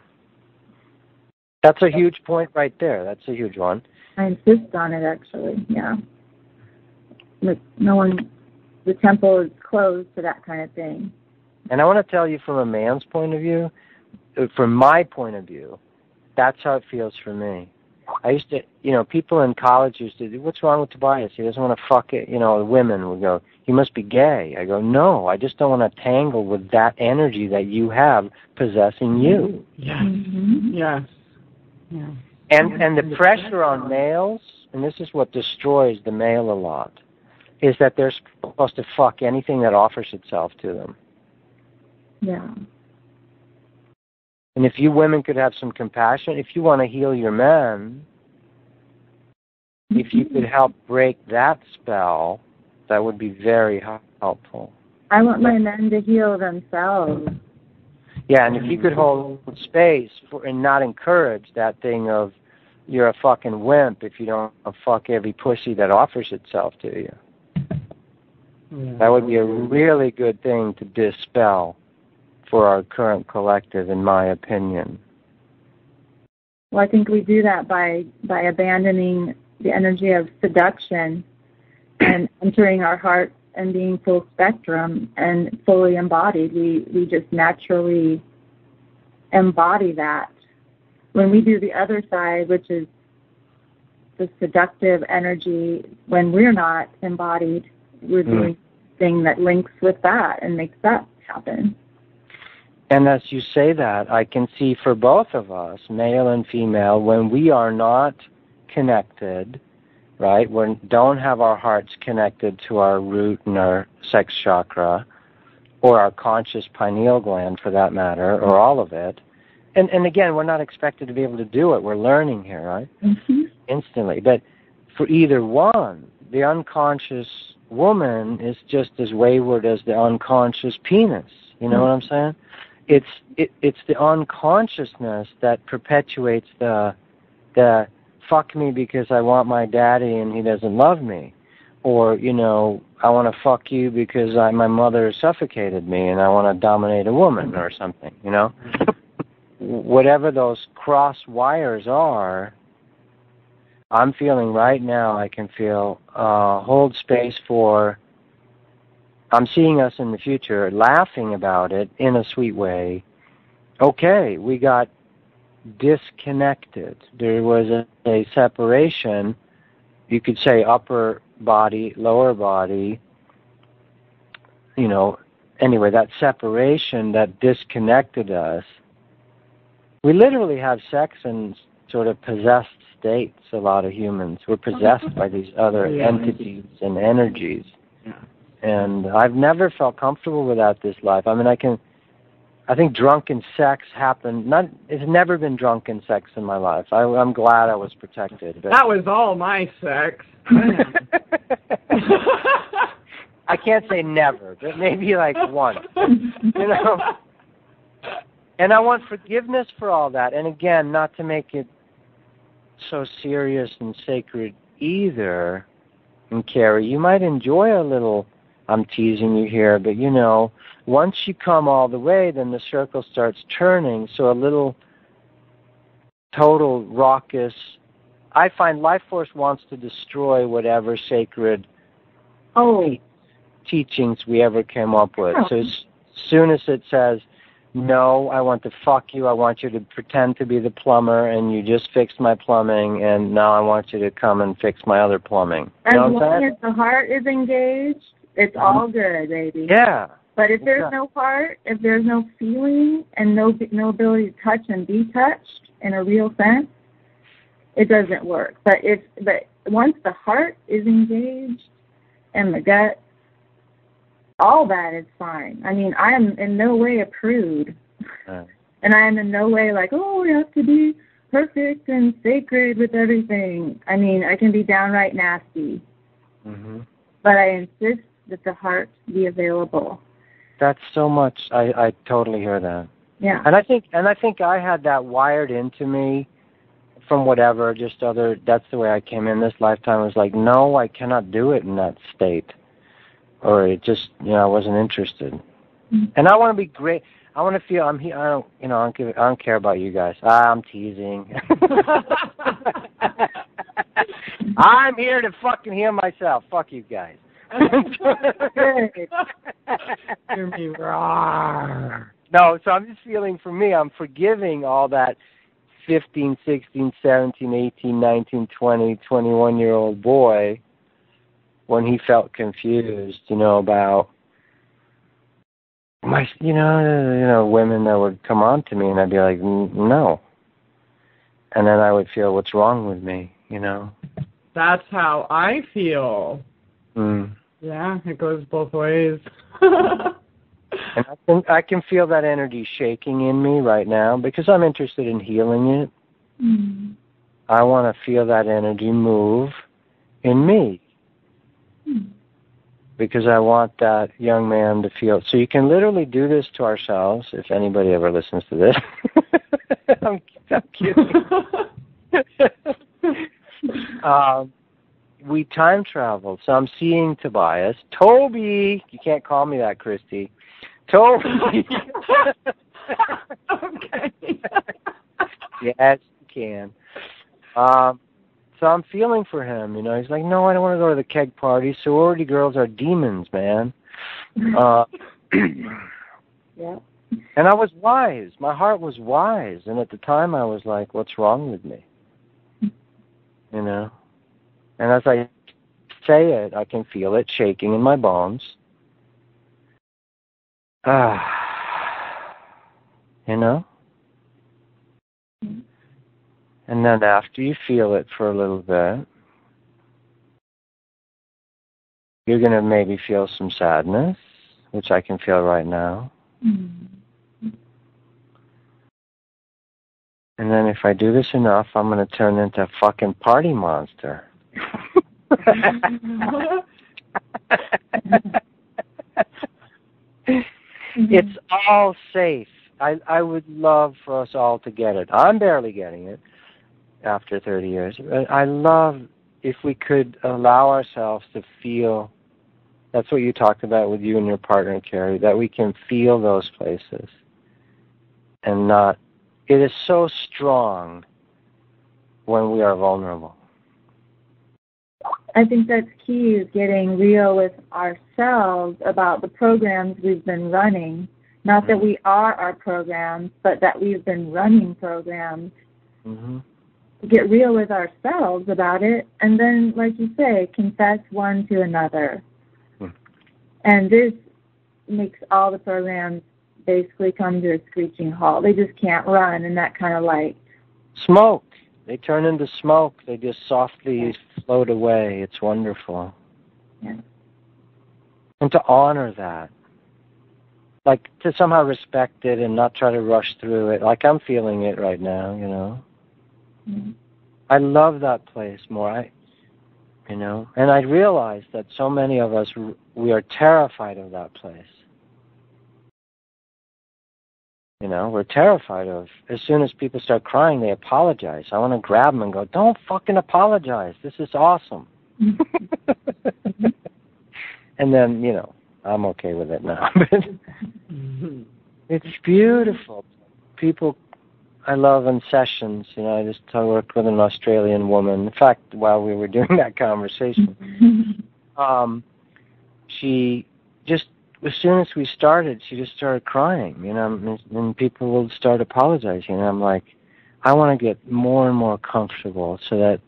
That's a huge point right there. That's a huge one. I insist on it, actually, yeah. Like no one, the temple is closed to that kind of thing. And I want to tell you from a man's point of view, from my point of view, that's how it feels for me. I used to, you know, people in college used to, what's wrong with Tobias? He doesn't want to fuck it. You know, women would go, he must be gay. I go, no, I just don't want to tangle with that energy that you have possessing you. Yes. Mm-hmm. Yes. Yeah. And the pressure on males, and this is what destroys the male a lot, is that they're supposed to fuck anything that offers itself to them. Yeah. And if you women could have some compassion, if you want to heal your men, if you could help break that spell, that would be very helpful. I want my men to heal themselves. Yeah, and if you could hold space for, and not encourage that thing of you're a fucking wimp if you don't fuck every pussy that offers itself to you. Yeah. That would be a really good thing to dispel for our current collective, in my opinion. Well, I think we do that by abandoning the energy of seduction and entering our heart and being full spectrum and fully embodied. We just naturally embody that. When we do the other side, which is the seductive energy, when we're not embodied, we're doing thing that links with that and makes that happen. And as you say that, I can see for both of us, male and female, when we are not connected, right, we don't have our hearts connected to our root and our sex chakra, or our conscious pineal gland for that matter, or all of it. And again, we're not expected to be able to do it. We're learning here, right? Mm-hmm. Instantly. But for either one, the unconscious woman is just as wayward as the unconscious penis. You know what I'm saying? It's the unconsciousness that perpetuates the fuck me because I want my daddy and he doesn't love me, or, you know, I want to fuck you because my mother suffocated me and I want to dominate a woman or something, you know? Whatever those cross wires are, I'm feeling right now, I can feel, hold space for, I'm seeing us in the future, laughing about it in a sweet way. Okay, we got disconnected. There was a separation, you could say upper body, lower body, you know, anyway, that separation that disconnected us. We literally have sex in sort of possessed states, a lot of humans. We're possessed by these other entities and energies. Yeah. And I've never felt comfortable without this life. I mean, I think drunken sex happened. It's never been drunken sex in my life. I'm glad I was protected. But that was all my sex. I can't say never, but maybe like once, you know. And I want forgiveness for all that. And again, not to make it so serious and sacred either. And Karie, you might enjoy a little, I'm teasing you here, but you know, once you come all the way, then the circle starts turning, so a little total raucous. I find life force wants to destroy whatever sacred teachings we ever came up with. So as soon as it says, no, I want to fuck you, I want you to pretend to be the plumber, and you just fixed my plumbing, and now I want you to come and fix my other plumbing. As long as the heart is engaged, it's all good, baby. Yeah. But if there's no heart, if there's no feeling, and no ability to touch and be touched in a real sense, it doesn't work. But once the heart is engaged and the gut, all that is fine. I mean, I am in no way a prude. Right. And I am in no way like, we have to be perfect and sacred with everything. I mean, I can be downright nasty. Mm-hmm. But I insist that the heart be available. That's so much. I totally hear that. Yeah. And I think I had that wired into me from whatever, just other, that's the way I came in this lifetime. I was like, no, I cannot do it in that state. Or it just, you know, I wasn't interested. Mm-hmm. And I want to be great. I want to feel I'm here. I don't, you know, I don't care about you guys. I'm teasing. I'm here to fucking heal myself. Fuck you guys. Hear me roar. No, so I'm just feeling, for me, I'm forgiving all that 15, 16, 17, 18, 19, 20, 21-year-old boy when he felt confused, you know, about my, you know, women that would come on to me, and I'd be like, no. And then I would feel, what's wrong with me, you know? That's how I feel. Mm. Yeah, it goes both ways. And I can feel that energy shaking in me right now because I'm interested in healing it. Mm. I want to feel that energy move in me. Mm. Because I want that young man to feel. So you can literally do this to ourselves, if anybody ever listens to this. I'm kidding. We time traveled, so I'm seeing Tobias. Toby! You can't call me that, Christy. Toby! Okay. Yes, you can. So I'm feeling for him, you know. He's like, no, I don't want to go to the keg party. Sorority girls are demons, man. Yeah. And I was wise. My heart was wise. And at the time, I was like, what's wrong with me? You know? And as I say it, I can feel it shaking in my bones. You know? And then after you feel it for a little bit, you're going to maybe feel some sadness, which I can feel right now. Mm-hmm. And then if I do this enough, I'm going to turn into a fucking party monster. It's all safe. I would love for us all to get it. I'm barely getting it after 30 years. I love if we could allow ourselves to feel. That's what you talked about with you and your partner, Karie, that we can feel those places. And not. It is so strong when we are vulnerable. I think that's key, is getting real with ourselves about the programs we've been running. Not that we are our programs, but that we've been running programs. Mm-hmm. Get real with ourselves about it, and then, like you say, confess one to another. Mm. And this makes all the programs basically come to a screeching halt. They just can't run in that kind of light. Smoke. They turn into smoke. They just softly float away. It's wonderful. Yeah. And to honor that. Like, to somehow respect it and not try to rush through it. Like, I'm feeling it right now, you know. Mm-hmm. I love that place more, you know. And I realize that so many of us, we are terrified of that place. You know, we're terrified of, as soon as people start crying, they apologize. I want to grab them and go, don't fucking apologize. This is awesome. And then, you know, I'm okay with it now. It's beautiful. People, I love in sessions, you know, I worked with an Australian woman. In fact, while we were doing that conversation, she just, as soon as we started, she just started crying, you know, and people will start apologizing. And I'm like, I want to get more and more comfortable so that.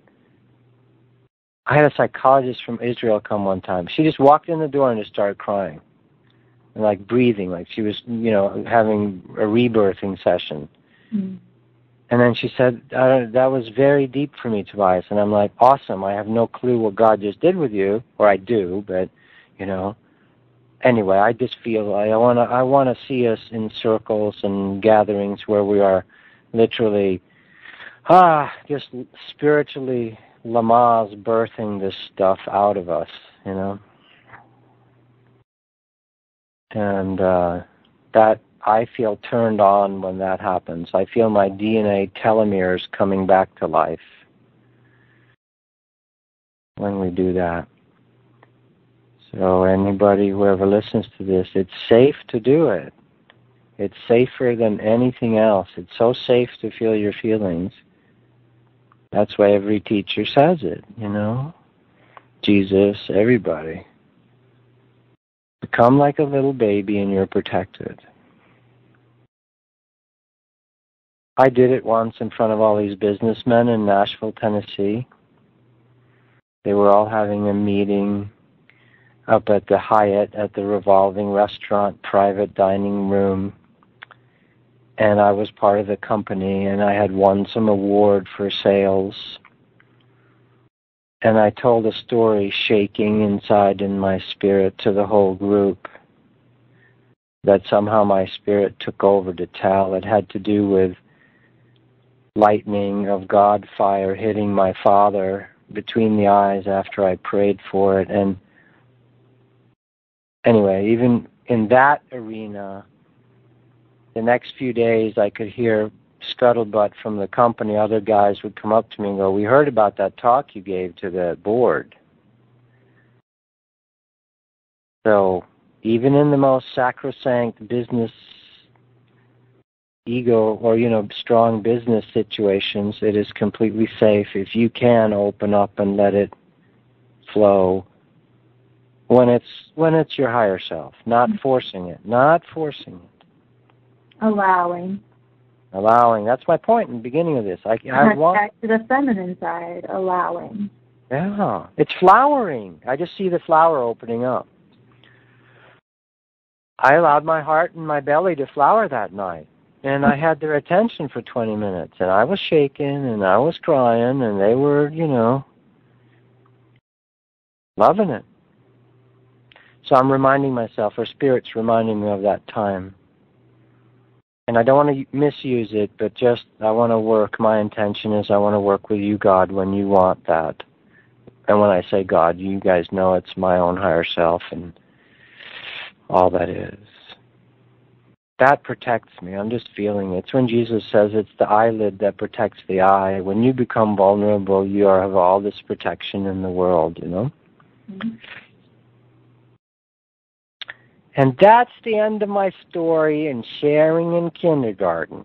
I had a psychologist from Israel come one time. She just walked in the door and just started crying and, like, breathing, like she was, you know, having a rebirthing session. Mm. And then she said, that was very deep for me, Tobias. And I'm like, awesome. I have no clue what God just did with you, or I do, but, you know. Anyway, I just feel I want to see us in circles and gatherings where we are literally just spiritually Lama's birthing this stuff out of us, you know. And that I feel turned on when that happens. I feel my DNA telomeres coming back to life when we do that. So anybody, whoever listens to this, it's safe to do it. It's safer than anything else. It's so safe to feel your feelings. That's why every teacher says it, you know. Jesus, everybody. Become like a little baby and you're protected. I did it once in front of all these businessmen in Nashville, Tennessee. They were all having a meeting up at the Hyatt at the Revolving Restaurant private dining room. And I was part of the company, and I had won some award for sales. And I told a story shaking inside in my spirit to the whole group that somehow my spirit took over to tell. It had to do with lightning of God fire hitting my father between the eyes after I prayed for it. And anyway, even in that arena, the next few days I could hear scuttlebutt from the company. Other guys would come up to me and go, "We heard about that talk you gave to the board." So even in the most sacrosanct business ego or, you know, strong business situations, it is completely safe if you can open up and let it flow. When it's your higher self, not forcing it. Allowing. That's my point in the beginning of this. I want back to the feminine side, allowing. Yeah, it's flowering. I just see the flower opening up. I allowed my heart and my belly to flower that night, and I had their attention for 20 minutes, and I was shaking, and I was crying, and they were, you know, loving it. So I'm reminding myself, or Spirit's reminding me of that time. And I don't want to misuse it, but just I want to work. My intention is I want to work with you, God, when you want that. And when I say God, you guys know it's my own higher self and all that is. That protects me. I'm just feeling it. It's when Jesus says it's the eyelid that protects the eye. When you become vulnerable, you have all this protection in the world, you know? Mm-hmm. And that's the end of my story and sharing in kindergarten.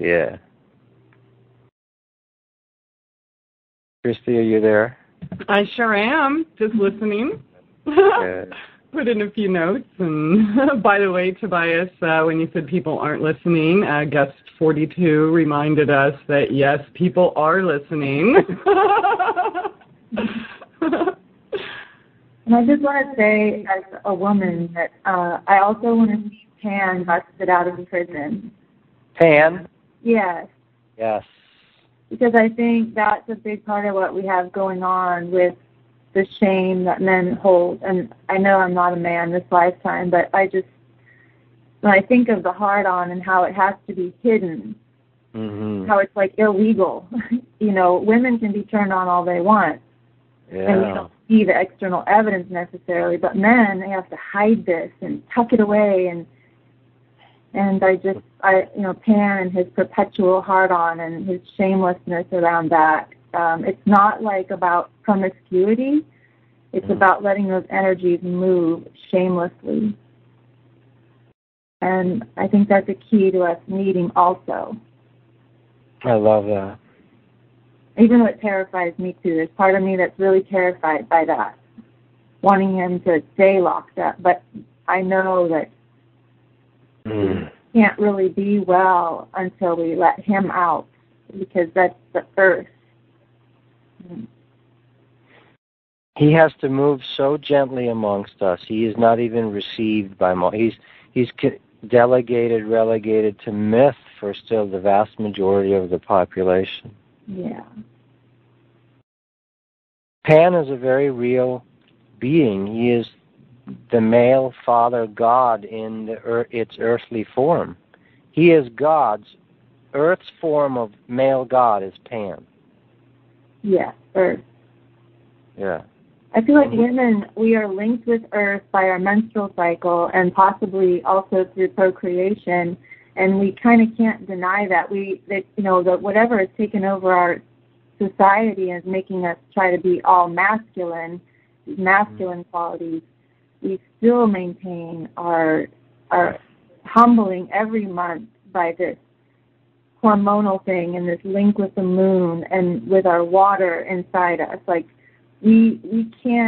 Yeah. Chrissy, are you there? I sure am. Just listening. Yeah. Put in a few notes. And by the way, Tobias, when you said people aren't listening, guest 42 reminded us that, yes, people are listening. And I just want to say, as a woman, that I also want to see Pan busted out of prison. Pan? Yes. Yes. Because I think that's a big part of what we have going on with the shame that men hold. And I know I'm not a man this lifetime, but I just, when I think of the hard-on and how it has to be hidden, mm-hmm. how it's like illegal. You know, women can be turned on all they want. Yeah. And we don't see the external evidence necessarily, but men, they have to hide this and tuck it away. And I you know, Pan and his perpetual hard-on and his shamelessness around that. It's not like about promiscuity. It's mm-hmm. about letting those energies move shamelessly. And I think that's a key to us meeting also. I love that. Even though it terrifies me, too. There's part of me that's really terrified by that, wanting him to stay locked up. But I know that he can't really be well until we let him out, because that's the first. He has to move so gently amongst us. He is not even received by most. He's delegated, relegated to myth for still the vast majority of the population. Yeah. Pan is a very real being. He is the male father God in its earthly form. He is God's. Earth's form of male God is Pan. Yeah, Earth. Yeah. I feel like women, we are linked with Earth by our menstrual cycle and possibly also through procreation, and we kind of can't deny that. That whatever has taken over our society is making us try to be all masculine qualities. We still maintain our humbling every month by this hormonal thing and this link with the moon and with our water inside us. Like we can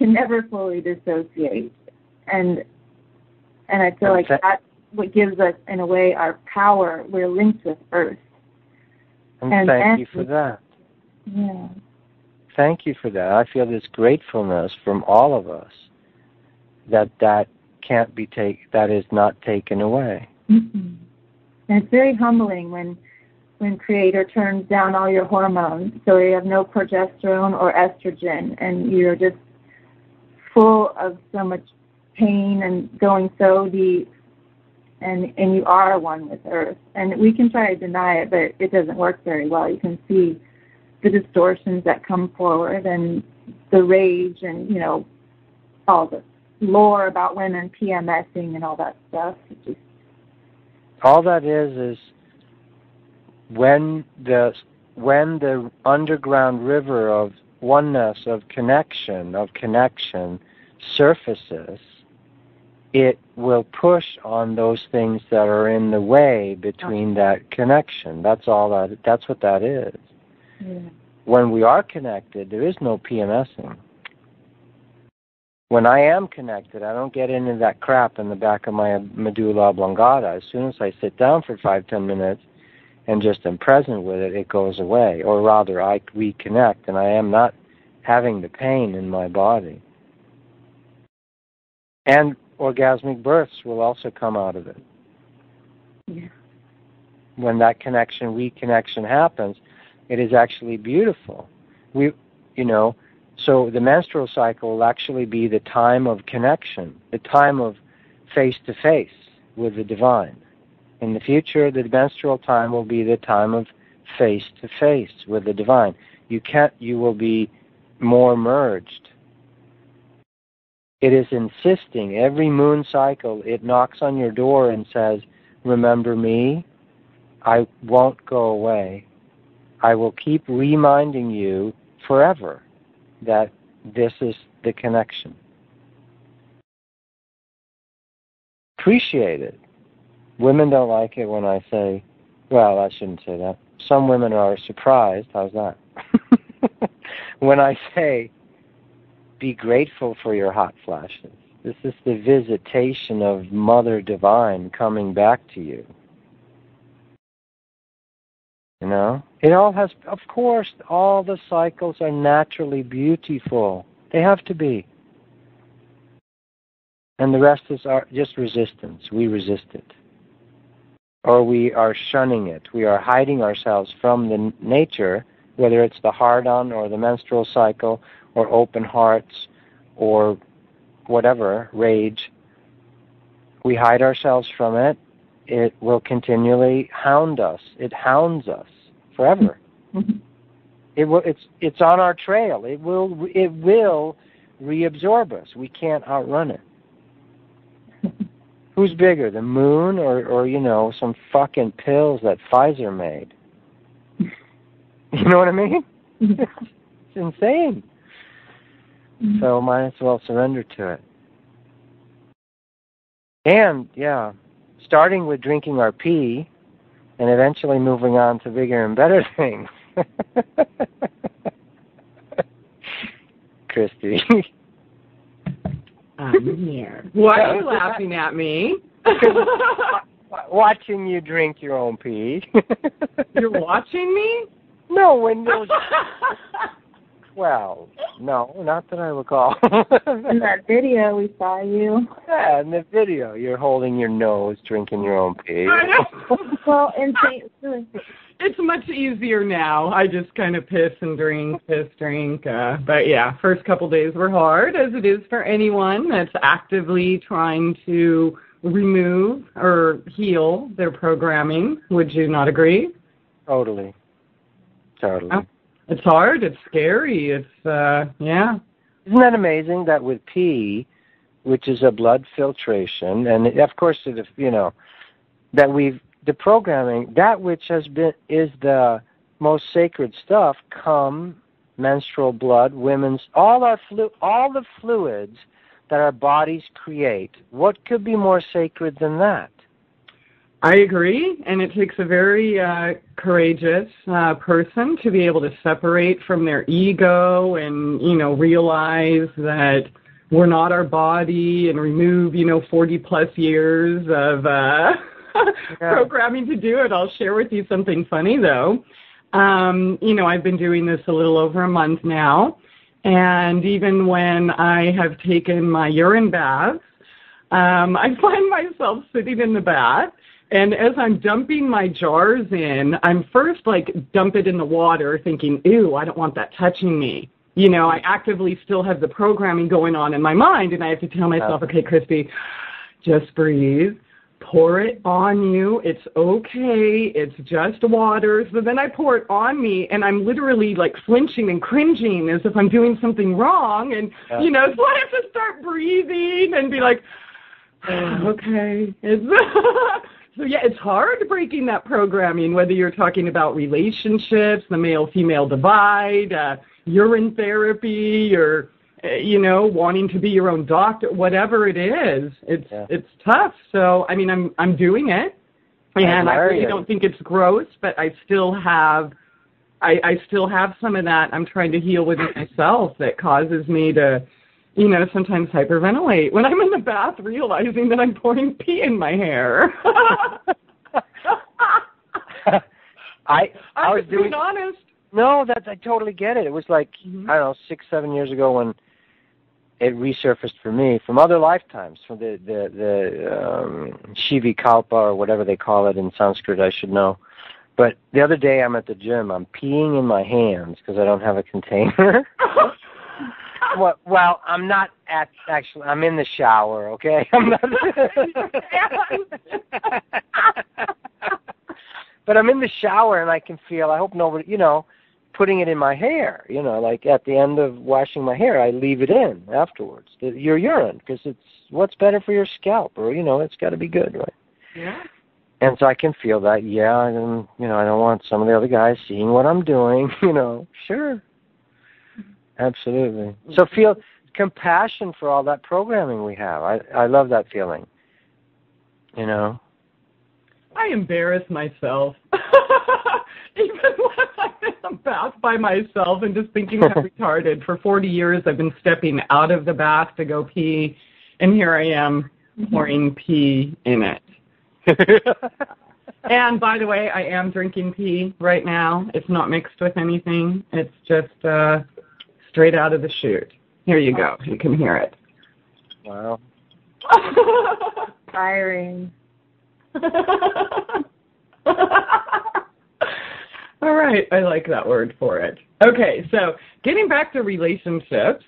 never fully dissociate, and I feel like that's what gives us, in a way, our power. We're linked with Earth. And thank you for that. Yeah. Thank you for that. I feel this gratefulness from all of us that can't be that is not taken away. Mm-hmm. And it's very humbling when Creator turns down all your hormones, so you have no progesterone or estrogen, and you're just full of so much pain and going so deep, and you are one with Earth. And we can try to deny it, but it doesn't work very well. You can see the distortions that come forward and the rage and, all the lore about women PMSing and all that stuff. All that is when the underground river of oneness, of connection surfaces, it will push on those things that are in the way between that connection. That's what that is. Yeah. When we are connected, there is no PMSing. When I am connected, I don't get into that crap in the back of my medulla oblongata. As soon as I sit down for 5-10 minutes and just am present with it, it goes away. Or rather, I reconnect, and I am not having the pain in my body. And orgasmic births will also come out of it. Yeah. When that reconnection happens, it is actually beautiful. So the menstrual cycle will actually be the time of connection, the time of face-to-face with the divine. In the future, the menstrual time will be the time of face-to-face with the divine. You will be more merged. It is insisting. Every moon cycle, it knocks on your door and says, "Remember me? I won't go away. I will keep reminding you forever that this is the connection. Appreciate it." Women don't like it when I say, well, I shouldn't say that. Some women are surprised. How's that? When I say, be grateful for your hot flashes. This is the visitation of Mother Divine coming back to you. You know? It all has, of course, all the cycles are naturally beautiful. They have to be. And the rest is just resistance. We resist it. Or we are shunning it. We are hiding ourselves from the nature, whether it's the hard-on or the menstrual cycle or open hearts or whatever, rage. We hide ourselves from it. It will continually hound us. It hounds us forever. Mm-hmm. It's on our trail. It will reabsorb us. We can't outrun it. Who's bigger, the moon or some fucking pills that Pfizer made? You know what I mean? It's insane. Mm-hmm. So might as well surrender to it. And, yeah, starting with drinking our pee and eventually moving on to bigger and better things. Christy. I'm here. Why are you laughing at me? Watching you drink your own pee. You're watching me? No, when those... Well, no, not that I recall. In that video, we saw you. Yeah, in the video, you're holding your nose, drinking your own pee. I know. Well, in St. Louis. It's much easier now. I just kind of piss and drink, piss, drink. But yeah, first couple days were hard, as it is for anyone that's actively trying to remove or heal their programming. Would you not agree? Totally. It's hard. It's scary. It's, yeah. Isn't that amazing that with pee, which is a blood filtration, and of course, you know, that we've, the programming, that which has been, is the most sacred stuff, cum, menstrual blood, women's, all the fluids that our bodies create, what could be more sacred than that? I agree, and it takes a very courageous person to be able to separate from their ego and, you know, realize that we're not our body and remove, you know, 40-plus years of programming to do it. I'll share with you something funny, though. You know, I've been doing this a little over a month now, and even when I have taken my urine baths, I find myself sitting in the bath, and as I'm dumping my jars in, I'm first, like, dump it in the water thinking, ew, I don't want that touching me. You know, I actively still have the programming going on in my mind, and I have to tell myself, okay, Chrissy, just breathe. Pour it on you. It's okay. It's just water. So then I pour it on me, and I'm literally, like, flinching and cringing as if I'm doing something wrong. And, you know, so I have to start breathing and be like, okay. So, yeah, it's hard breaking that programming, whether you're talking about relationships, the male-female divide, urine therapy, or, you know, wanting to be your own doctor, whatever it is, it's tough. So, I mean, I'm doing it, and I really don't think it's gross, but I still have some of that I'm trying to heal within myself that causes me to, you know, sometimes hyperventilate when I'm in the bath realizing that I'm pouring pee in my hair. I was being honest. No, I totally get it. It was like, I don't know, 6, 7 years ago when it resurfaced for me from other lifetimes, from the Shiva Kalpa or whatever they call it in Sanskrit, I should know. But the other day I'm at the gym. I'm peeing in my hands because I don't have a container. Well, I'm not actually. I'm in the shower, okay? I'm not but I'm in the shower and I can feel, I hope nobody, you know, putting it in my hair, you know, like at the end of washing my hair, I leave it in afterwards, your urine, because it's what's better for your scalp, or, you know, it's got to be good, right? Yeah. And so I can feel that, and, you know, I don't want some of the other guys seeing what I'm doing, you know. Sure. Absolutely. So feel compassion for all that programming we have. I love that feeling, you know. I embarrass myself. Even when I'm in the bath by myself and just thinking I'm retarded. For 40 years, I've been stepping out of the bath to go pee, and here I am pouring pee in it. And, by the way, I am drinking pee right now. It's not mixed with anything. It's just straight out of the chute. Here you go. You can hear it. Wow. Inspiring. All right, I like that word for it. Okay, so getting back to relationships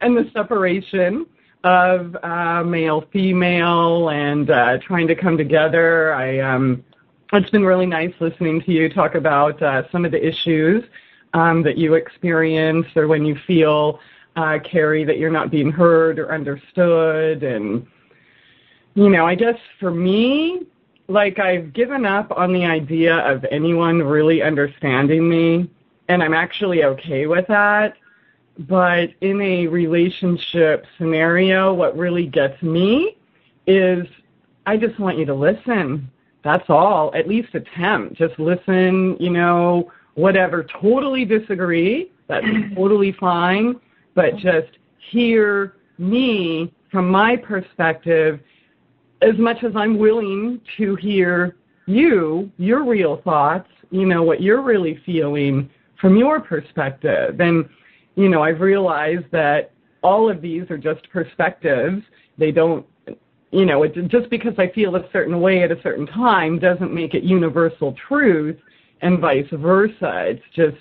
and the separation of male, female, and trying to come together. It's been really nice listening to you talk about some of the issues that you experience, or when you feel, Karie, that you're not being heard or understood. And, you know, I guess for me, like, I've given up on the idea of anyone really understanding me, and I'm actually okay with that. But in a relationship scenario, what really gets me is I just want you to listen. That's all. At least attempt. Just listen, you know, whatever. Totally disagree. That's totally fine. But just hear me from my perspective, as much as I'm willing to hear you, your real thoughts, you know, what you're really feeling from your perspective. And, you know, I've realized that all of these are just perspectives. They don't, you know, it, just because I feel a certain way at a certain time doesn't make it universal truth and vice versa. It's just,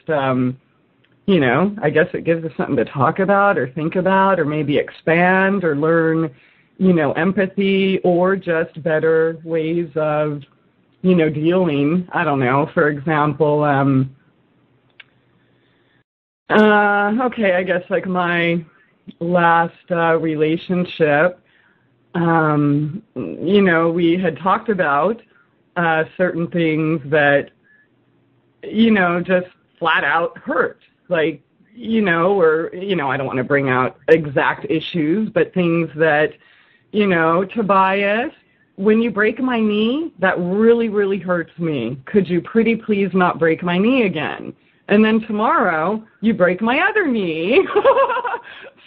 you know, I guess it gives us something to talk about or think about or maybe expand or learn, you know, empathy or just better ways of, you know, dealing. I don't know. For example, Okay, I guess like my last relationship, you know, we had talked about certain things that, you know, just flat out hurt. Like, you know, or, you know, I don't want to bring out exact issues, but things that, you know, Tobias, when you break my knee, that really, really hurts me. Could you pretty please not break my knee again? And then tomorrow, you break my other knee.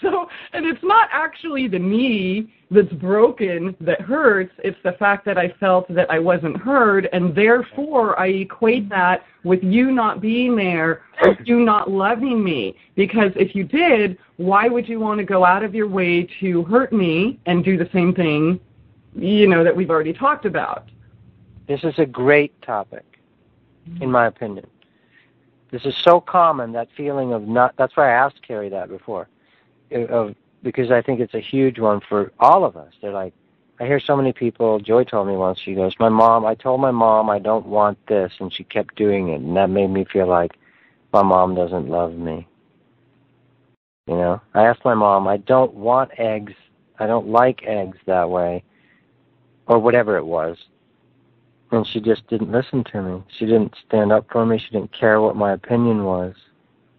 So, and it's not actually the knee that's broken that hurts. It's the fact that I felt that I wasn't heard, and therefore I equate that with you not being there or you not loving me. Because if you did, why would you want to go out of your way to hurt me and do the same thing, you know, that we've already talked about? This is a great topic, in my opinion. This is so common, that feeling of not... That's why I asked Karie that before, because I think it's a huge one for all of us. They're like, I hear so many people... Joy told me once, she goes, my mom, I told my mom I don't want this, and she kept doing it, and that made me feel like my mom doesn't love me. You know? I asked my mom, I don't want eggs, I don't like eggs that way, or whatever it was. And she just didn't listen to me. She didn't stand up for me. She didn't care what my opinion was.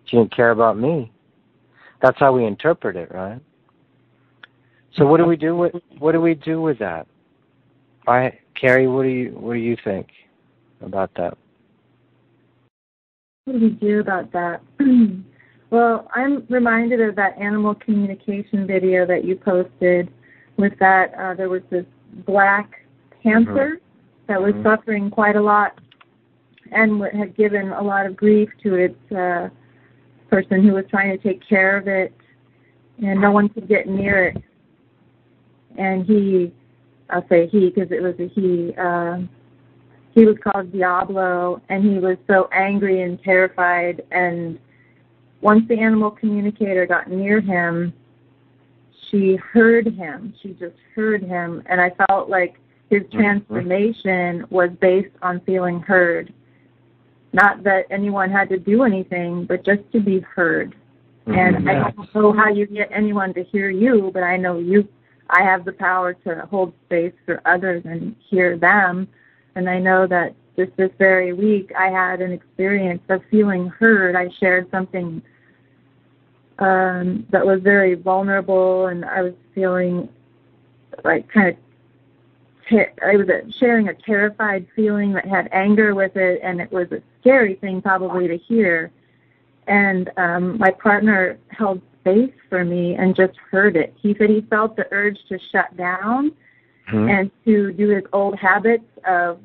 She didn't care about me. That's how we interpret it, right? So what do we do with that? Karie, what do you think about that? What do we do about that? Well, I'm reminded of that animal communication video that you posted. With that, there was this black panther. Mm-hmm. That was suffering quite a lot and had given a lot of grief to its person who was trying to take care of it, and no one could get near it. And he, I'll say he because it was a he was called Diablo, and he was so angry and terrified. And once the animal communicator got near him, she heard him. She just heard him, and I felt like his transformation was based on feeling heard. Not that anyone had to do anything, but just to be heard. And I don't know how you get anyone to hear you, but I know you. I have the power to hold space for others and hear them. And I know that just this very week I had an experience of feeling heard. I shared something that was very vulnerable, and I was feeling like kind of... I was sharing a terrified feeling that had anger with it, and it was a scary thing probably to hear. And my partner held space for me and just heard it. He said he felt the urge to shut down and to do his old habits of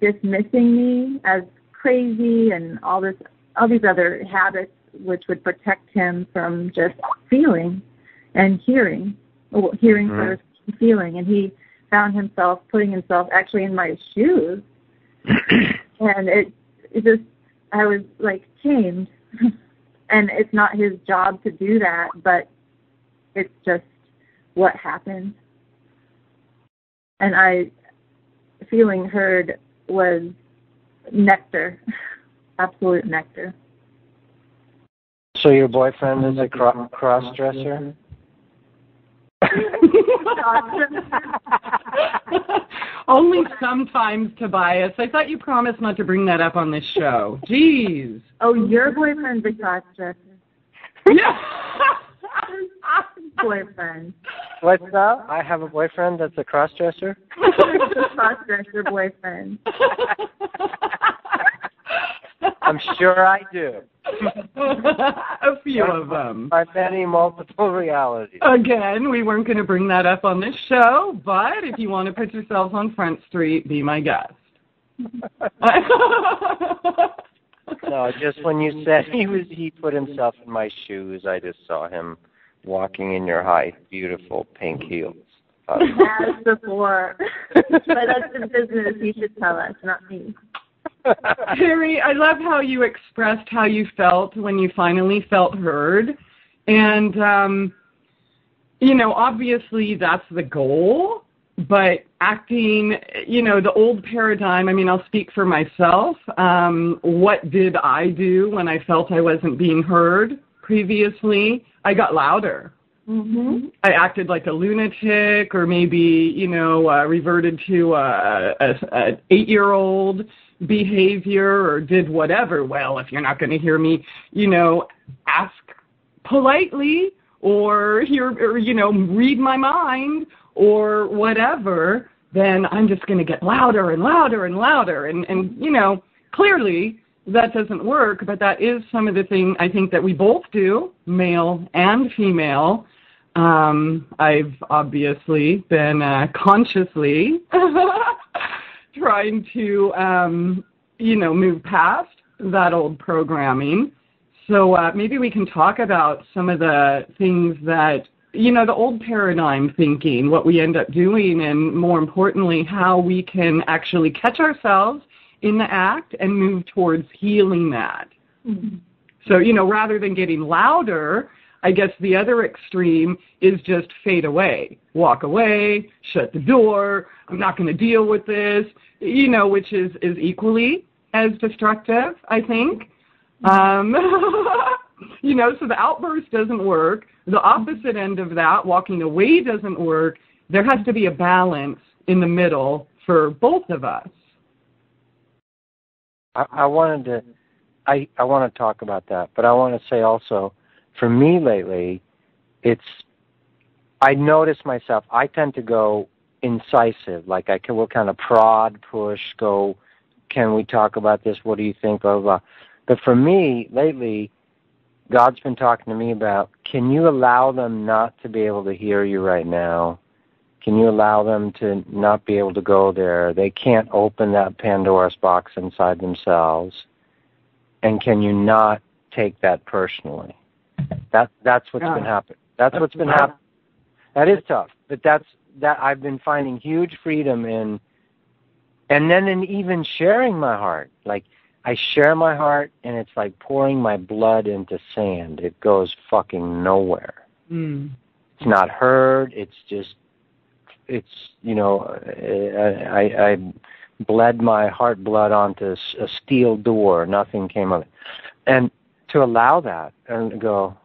dismissing me as crazy and all these other habits which would protect him from just feeling and hearing first, feeling. And he found himself putting himself actually in my shoes, and it just, I was like chained, and it's not his job to do that, but it's just what happened. And I, feeling heard was nectar, absolute nectar. So your boyfriend is a cross-dresser? Only sometimes, Tobias. I thought you promised not to bring that up on this show. Jeez. Oh, your boyfriend's a cross-dresser. Yeah. Boyfriend. What's up? I have a boyfriend that's a cross-dresser? A cross-dresser boyfriend. I'm sure I do. A few of them. By many multiple realities. Again, we weren't going to bring that up on this show, but if you want to put yourselves on Front Street, be my guest. No, just when you said he put himself in my shoes, I just saw him walking in your high, beautiful pink heels. As before. But that's the business you should tell us, not me. Karie, I love how you expressed how you felt when you finally felt heard. And, you know, obviously that's the goal, but acting, you know, the old paradigm, I mean, I'll speak for myself. What did I do when I felt I wasn't being heard? previously, I got louder. Mm-hmm. I acted like a lunatic, or maybe, you know, reverted to an 8-year-old behavior, or did whatever. Well, if you're not going to hear me, you know, ask politely, or hear, or, you know, read my mind, or whatever, then I'm just going to get louder and louder and louder. And you know, clearly that doesn't work, but that is some of the thing I think that we both do, male and female. I've obviously been consciously trying to, you know, move past that old programming. So maybe we can talk about some of the things that, you know, the old paradigm thinking, what we end up doing, and more importantly, how we can actually catch ourselves in the act and move towards healing that. Mm-hmm. So, you know, rather than getting louder, I guess the other extreme is just fade away, walk away, shut the door, I'm not going to deal with this, you know, which is equally as destructive, I think. You know, so the outburst doesn't work. The opposite end of that, walking away, doesn't work. There has to be a balance in the middle for both of us. I want to talk about that, but I want to say also, for me lately, I notice myself, I tend to go incisive, like I will kind of prod, push, go, can we talk about this, what do you think, blah, blah, blah. But for me lately, God's been talking to me about, can you allow them not to be able to hear you right now? Can you allow them to not be able to go there? They can't open that Pandora's box inside themselves. And can you not take that personally? That's what's been happening. That's what's been happening. That is tough, but I've been finding huge freedom in, and then in even sharing my heart. Like, I share my heart, and it's like pouring my blood into sand. It goes fucking nowhere. Mm. It's not heard. It's just, it's, you know, I bled my heart blood onto a steel door. Nothing came of it. And to allow that and go,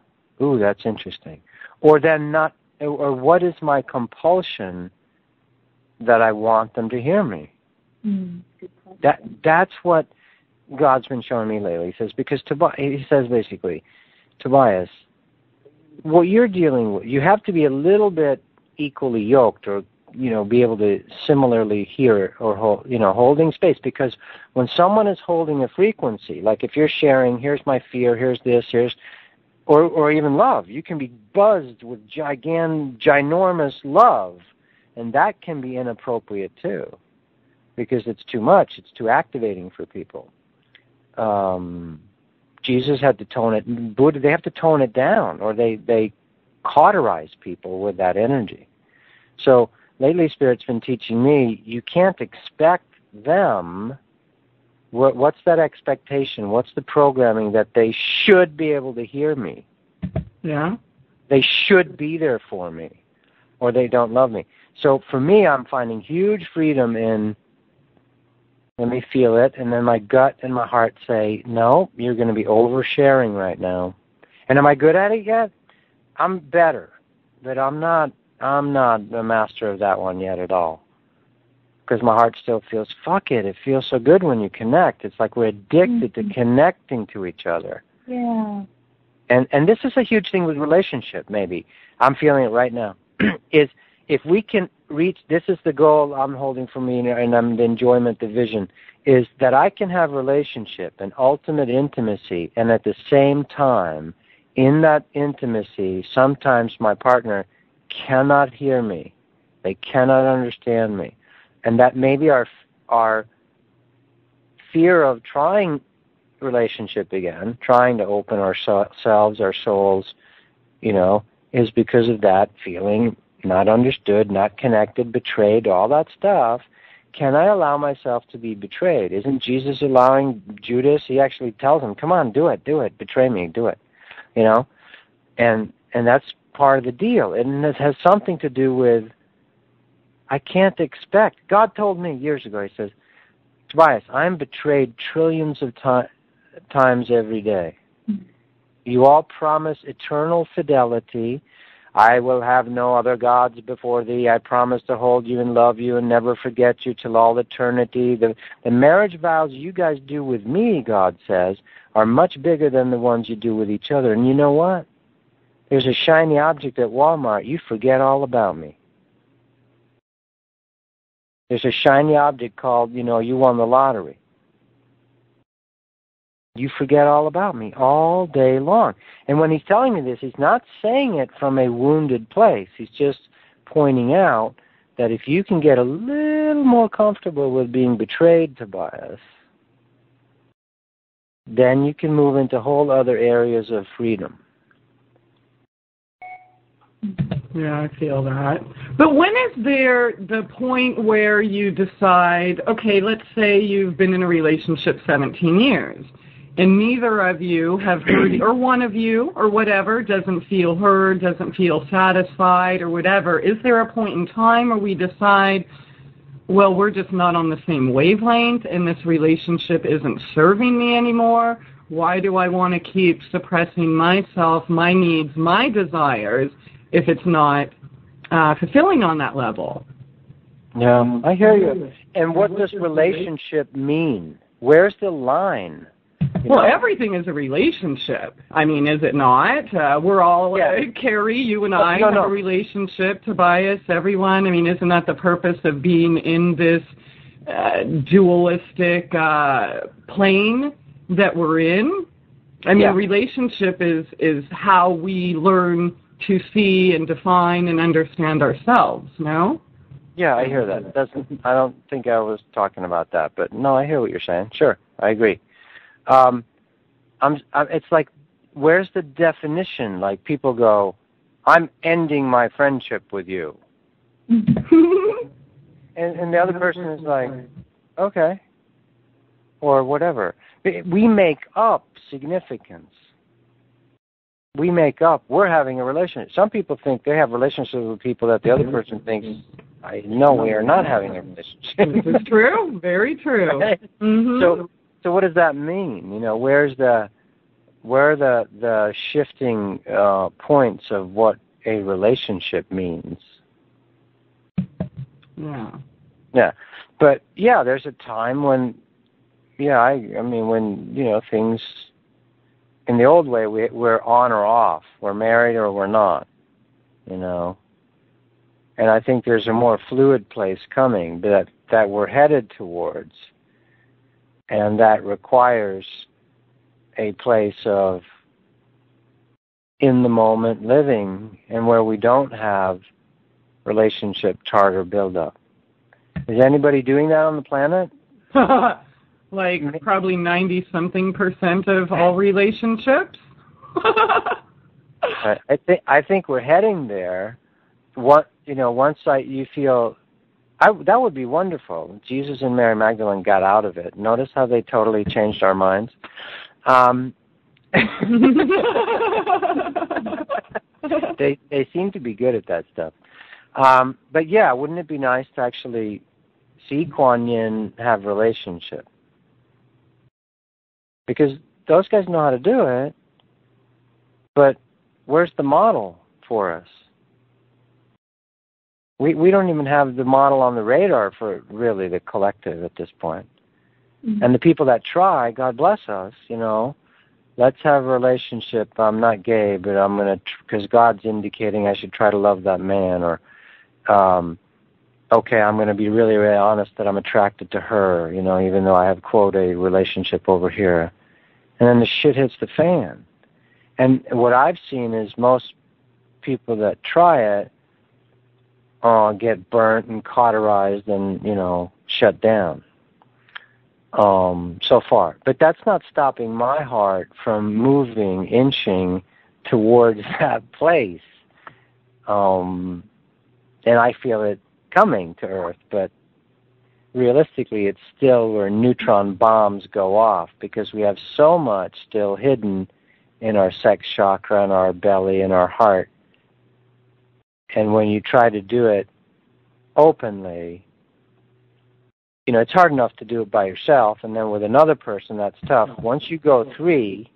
ooh, that's interesting. Or then not, or what is my compulsion that I want them to hear me? Mm. That's what God's been showing me lately. He says, because he says basically, Tobias, what you're dealing with, you have to be a little bit equally yoked, or, you know, be able to similarly hear, or hold, you know, holding space. Because when someone is holding a frequency, like if you're sharing, here's my fear, here's this, here's, or even love, you can be buzzed with ginormous love, and that can be inappropriate too, because it's too much, it's too activating for people. Jesus had to tone it. Buddha, they have to tone it down, or they cauterize people with that energy. So lately, Spirit's been teaching me, you can't expect them. What's that expectation? What's the programming that they should be able to hear me? Yeah. They should be there for me, or they don't love me. So for me, I'm finding huge freedom in, let me feel it, and then my gut and my heart say, no, you're going to be oversharing right now. And am I good at it yet? I'm better, but I'm not the master of that one yet at all, because my heart still feels, fuck it, it feels so good when you connect. It's like we're addicted to connecting to each other. Yeah. And this is a huge thing with relationship, maybe. I'm feeling it right now, is if we can reach, this is the goal I'm holding for me, and I'm the enjoyment, the vision, is that I can have relationship and ultimate intimacy, and at the same time, in that intimacy, sometimes my partner cannot hear me. They cannot understand me. And that maybe our fear of trying relationship again, trying to open ourselves, our souls, you know, is because of that feeling not understood, not connected, betrayed, all that stuff. Can I allow myself to be betrayed? Isn't Jesus allowing Judas? He actually tells him, come on, do it, betray me, do it, you know? And that's part of the deal. And it has something to do with, I can't expect. God told me years ago, he says, Tobias, I'm betrayed trillions of times every day. You all promise eternal fidelity. I will have no other gods before thee. I promise to hold you and love you and never forget you till all eternity. The marriage vows you guys do with me, God says, are much bigger than the ones you do with each other. And you know what? There's a shiny object at Walmart. You forget all about me. There's a shiny object called, you know, you won the lottery. You forget all about me all day long. And when he's telling me this, he's not saying it from a wounded place. He's just pointing out that if you can get a little more comfortable with being betrayed, Tobias, then you can move into whole other areas of freedom. Yeah, I feel that. But when is there the point where you decide, okay, let's say you've been in a relationship 17 years, and neither of you have heard, or one of you, or whatever, doesn't feel heard, doesn't feel satisfied, or whatever. Is there a point in time where we decide, well, we're just not on the same wavelength, and this relationship isn't serving me anymore? Why do I want to keep suppressing myself, my needs, my desires, if it's not fulfilling on that level? Yeah, I hear you. And what does relationship mean? Where's the line? You know? Well, everything is a relationship. I mean, is it not? We're all, Karie, you and I have a relationship, Tobias, everyone. I mean, isn't that the purpose of being in this dualistic plane that we're in? I mean, relationship is how we learn to see and define and understand ourselves, no? Yeah, I hear that. I don't think I was talking about that, but no, I hear what you're saying. Sure, I agree. It's like, where's the definition? Like, people go, I'm ending my friendship with you. and the other person is like, okay, or whatever. We make up significance. We make up. We're having a relationship. Some people think they have relationships with people that the other person thinks, I know we are not having a relationship. This is true. Very true. Right? Mm-hmm. So what does that mean? You know, where are the shifting points of what a relationship means? Yeah. Yeah. But yeah, there's a time when, I mean, when, you know, things, in the old way, we're on or off. We're married or we're not, you know. And I think there's a more fluid place coming that we're headed towards. And that requires a place of in-the-moment living and where we don't have relationship charter buildup. Is anybody doing that on the planet? Like probably 90-something % of all relationships? I think we're heading there. That would be wonderful. Jesus and Mary Magdalene got out of it. Notice how they totally changed our minds. They seem to be good at that stuff. But yeah, wouldn't it be nice to actually see Quan Yin have relationship? Because those guys know how to do it, but where's the model for us? We don't even have the model on the radar for really the collective at this point. Mm-hmm. And the people that try, God bless us, you know, let's have a relationship. I'm not gay, but I'm going to, because God's indicating I should try to love that man, or, okay, I'm going to be really, really honest that I'm attracted to her, you know, even though I have, quote, a relationship over here. And then the shit hits the fan. And what I've seen is most people that try it get burnt and cauterized and, you know, shut down so far. But that's not stopping my heart from moving, inching towards that place. And I feel it coming to Earth, but realistically it's still where neutron bombs go off because we have so much still hidden in our sex chakra, in our belly, in our heart. And when you try to do it openly, you know, it's hard enough to do it by yourself, and then with another person, that's tough. Once you go 3,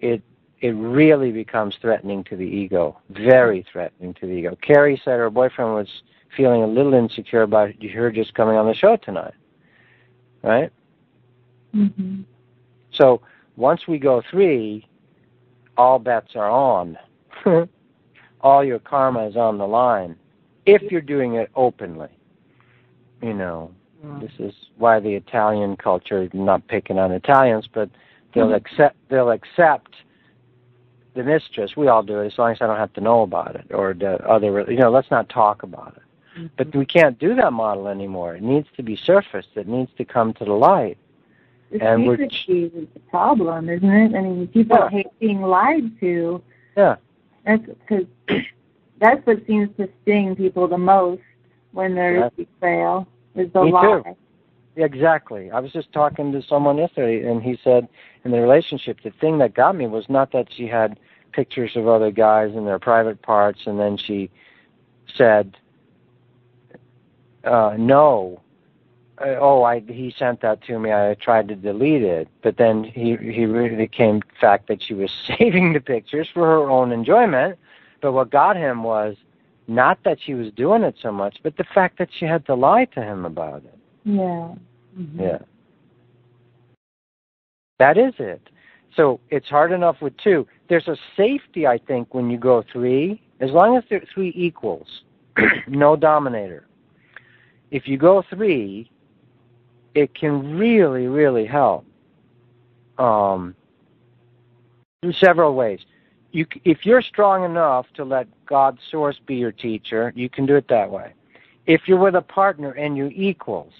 it it really becomes threatening to the ego, very threatening to the ego. Karie said her boyfriend was feeling a little insecure about her just coming on the show tonight, right? Mm-hmm. So once we go 3, all bets are on. All your karma is on the line, if you're doing it openly. You know, this is why the Italian culture, not picking on Italians, but they'll accept the mistress. We all do it, as long as I don't have to know about it, or the other, you know, let's not talk about it. Mm-hmm. But we can't do that model anymore. It needs to be surfaced. It needs to come to the light. The secrecy is the problem, isn't it? I mean, people hate being lied to. Yeah. That's because that's what seems to sting people the most when there's betrayal, is the lie. Too. Exactly. I was just talking to someone yesterday, and he said in the relationship, the thing that got me was not that she had pictures of other guys in their private parts, and then she said, no. He sent that to me. I tried to delete it, but then he really came to the fact that she was saving the pictures for her own enjoyment. But what got him was not that she was doing it so much, but the fact that she had to lie to him about it. Yeah. Mm-hmm. Yeah. That is it. So it's hard enough with 2. There's a safety, I think, when you go 3, as long as there are 3 equals, no dominator. If you go 3, it can really, really help in several ways. If you're strong enough to let God Source be your teacher, you can do it that way. If you're with a partner and you're equals,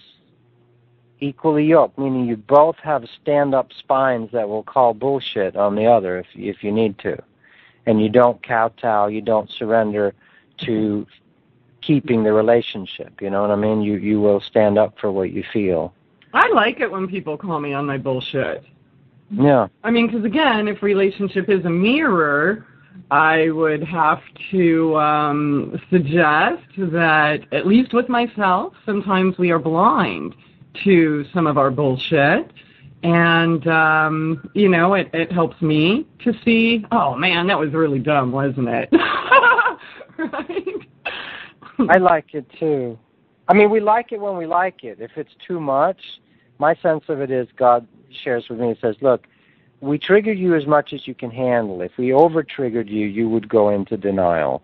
equally yoked, meaning you both have stand-up spines that will call bullshit on the other if you need to, and you don't kowtow, you don't surrender to keeping the relationship. You know what I mean? You will stand up for what you feel. I like it when people call me on my bullshit. Yeah. I mean, because again, if relationship is a mirror, I would have to suggest that, at least with myself, sometimes we are blind to some of our bullshit. And, you know, it helps me to see, oh, man, that was really dumb, wasn't it? Right? I like it, too. I mean, we like it when we like it. If it's too much, my sense of it is God shares with me and says, look, we triggered you as much as you can handle. If we over-triggered you, you would go into denial.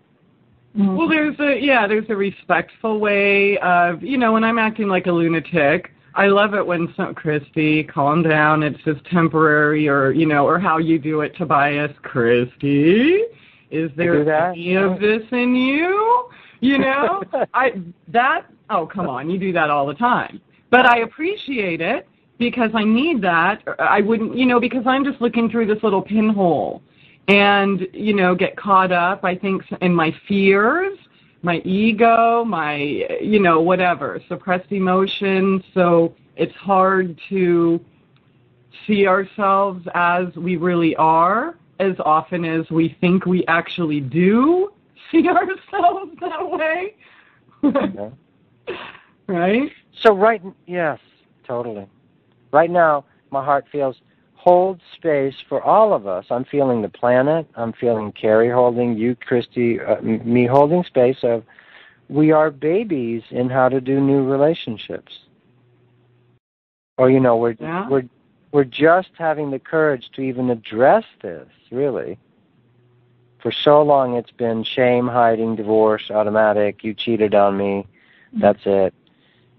Well, there's a respectful way of, you know, when I'm acting like a lunatic, I love it when Chrissy, calm down, it's just temporary, or, you know, or how you do it, Tobias, Chrissy, is there any of this in you? You know, come on, you do that all the time. But I appreciate it because I need that. I wouldn't, you know, because I'm just looking through this little pinhole and, you know, get caught up, I think, in my fears, my ego, my, you know, whatever, suppressed emotions. So it's hard to see ourselves as we really are as often as we think we actually do see ourselves that way. Yeah. Right? So yes, totally. Right now, my heart feels, hold space for all of us. I'm feeling the planet. I'm feeling Karie holding, you, Christy, me holding space of, we are babies in how to do new relationships. Or, you know, we're just having the courage to even address this, really. For so long, it's been shame, hiding, divorce, automatic, you cheated on me, that's it.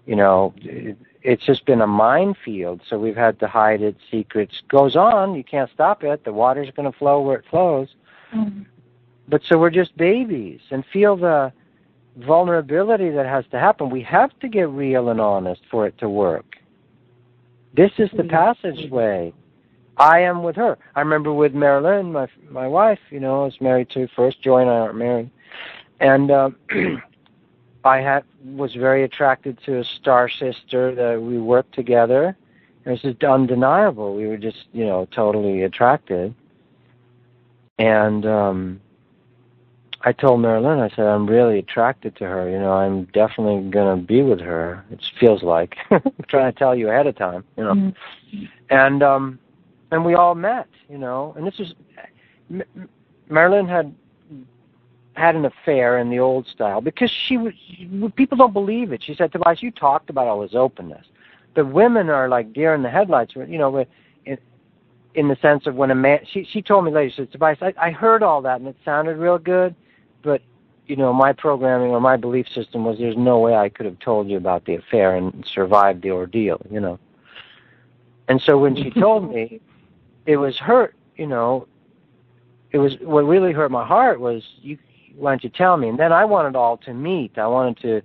You know, it's just been a minefield, so we've had to hide it, secrets. Goes on, you can't stop it, the water's going to flow where it flows. Mm-hmm. But so we're just babies, and feel the vulnerability that has to happen. We have to get real and honest for it to work. This is the passageway. I am with her. I remember with Marilyn, my wife, you know, I was married to first. Joy and I aren't married. And I was very attracted to a star sister that we worked together. It was just undeniable. We were just, you know, totally attracted. And I told Marilyn, I said, I'm really attracted to her. You know, I'm definitely going to be with her. It feels like. I'm trying to tell you ahead of time, you know. Mm-hmm. And we all met, you know, and this was Marilyn had an affair in the old style because she was, people don't believe it. She said, Tobias, you talked about all this openness. The women are like deer in the headlights, you know, in the sense of when a man, she told me later, she said, Tobias, I heard all that and it sounded real good, but, you know, my programming or my belief system was there's no way I could have told you about the affair and survived the ordeal, you know. And so when she told me, it was hurt, you know, it was, what really hurt my heart was, why don't you tell me? And then I wanted all to meet. I wanted to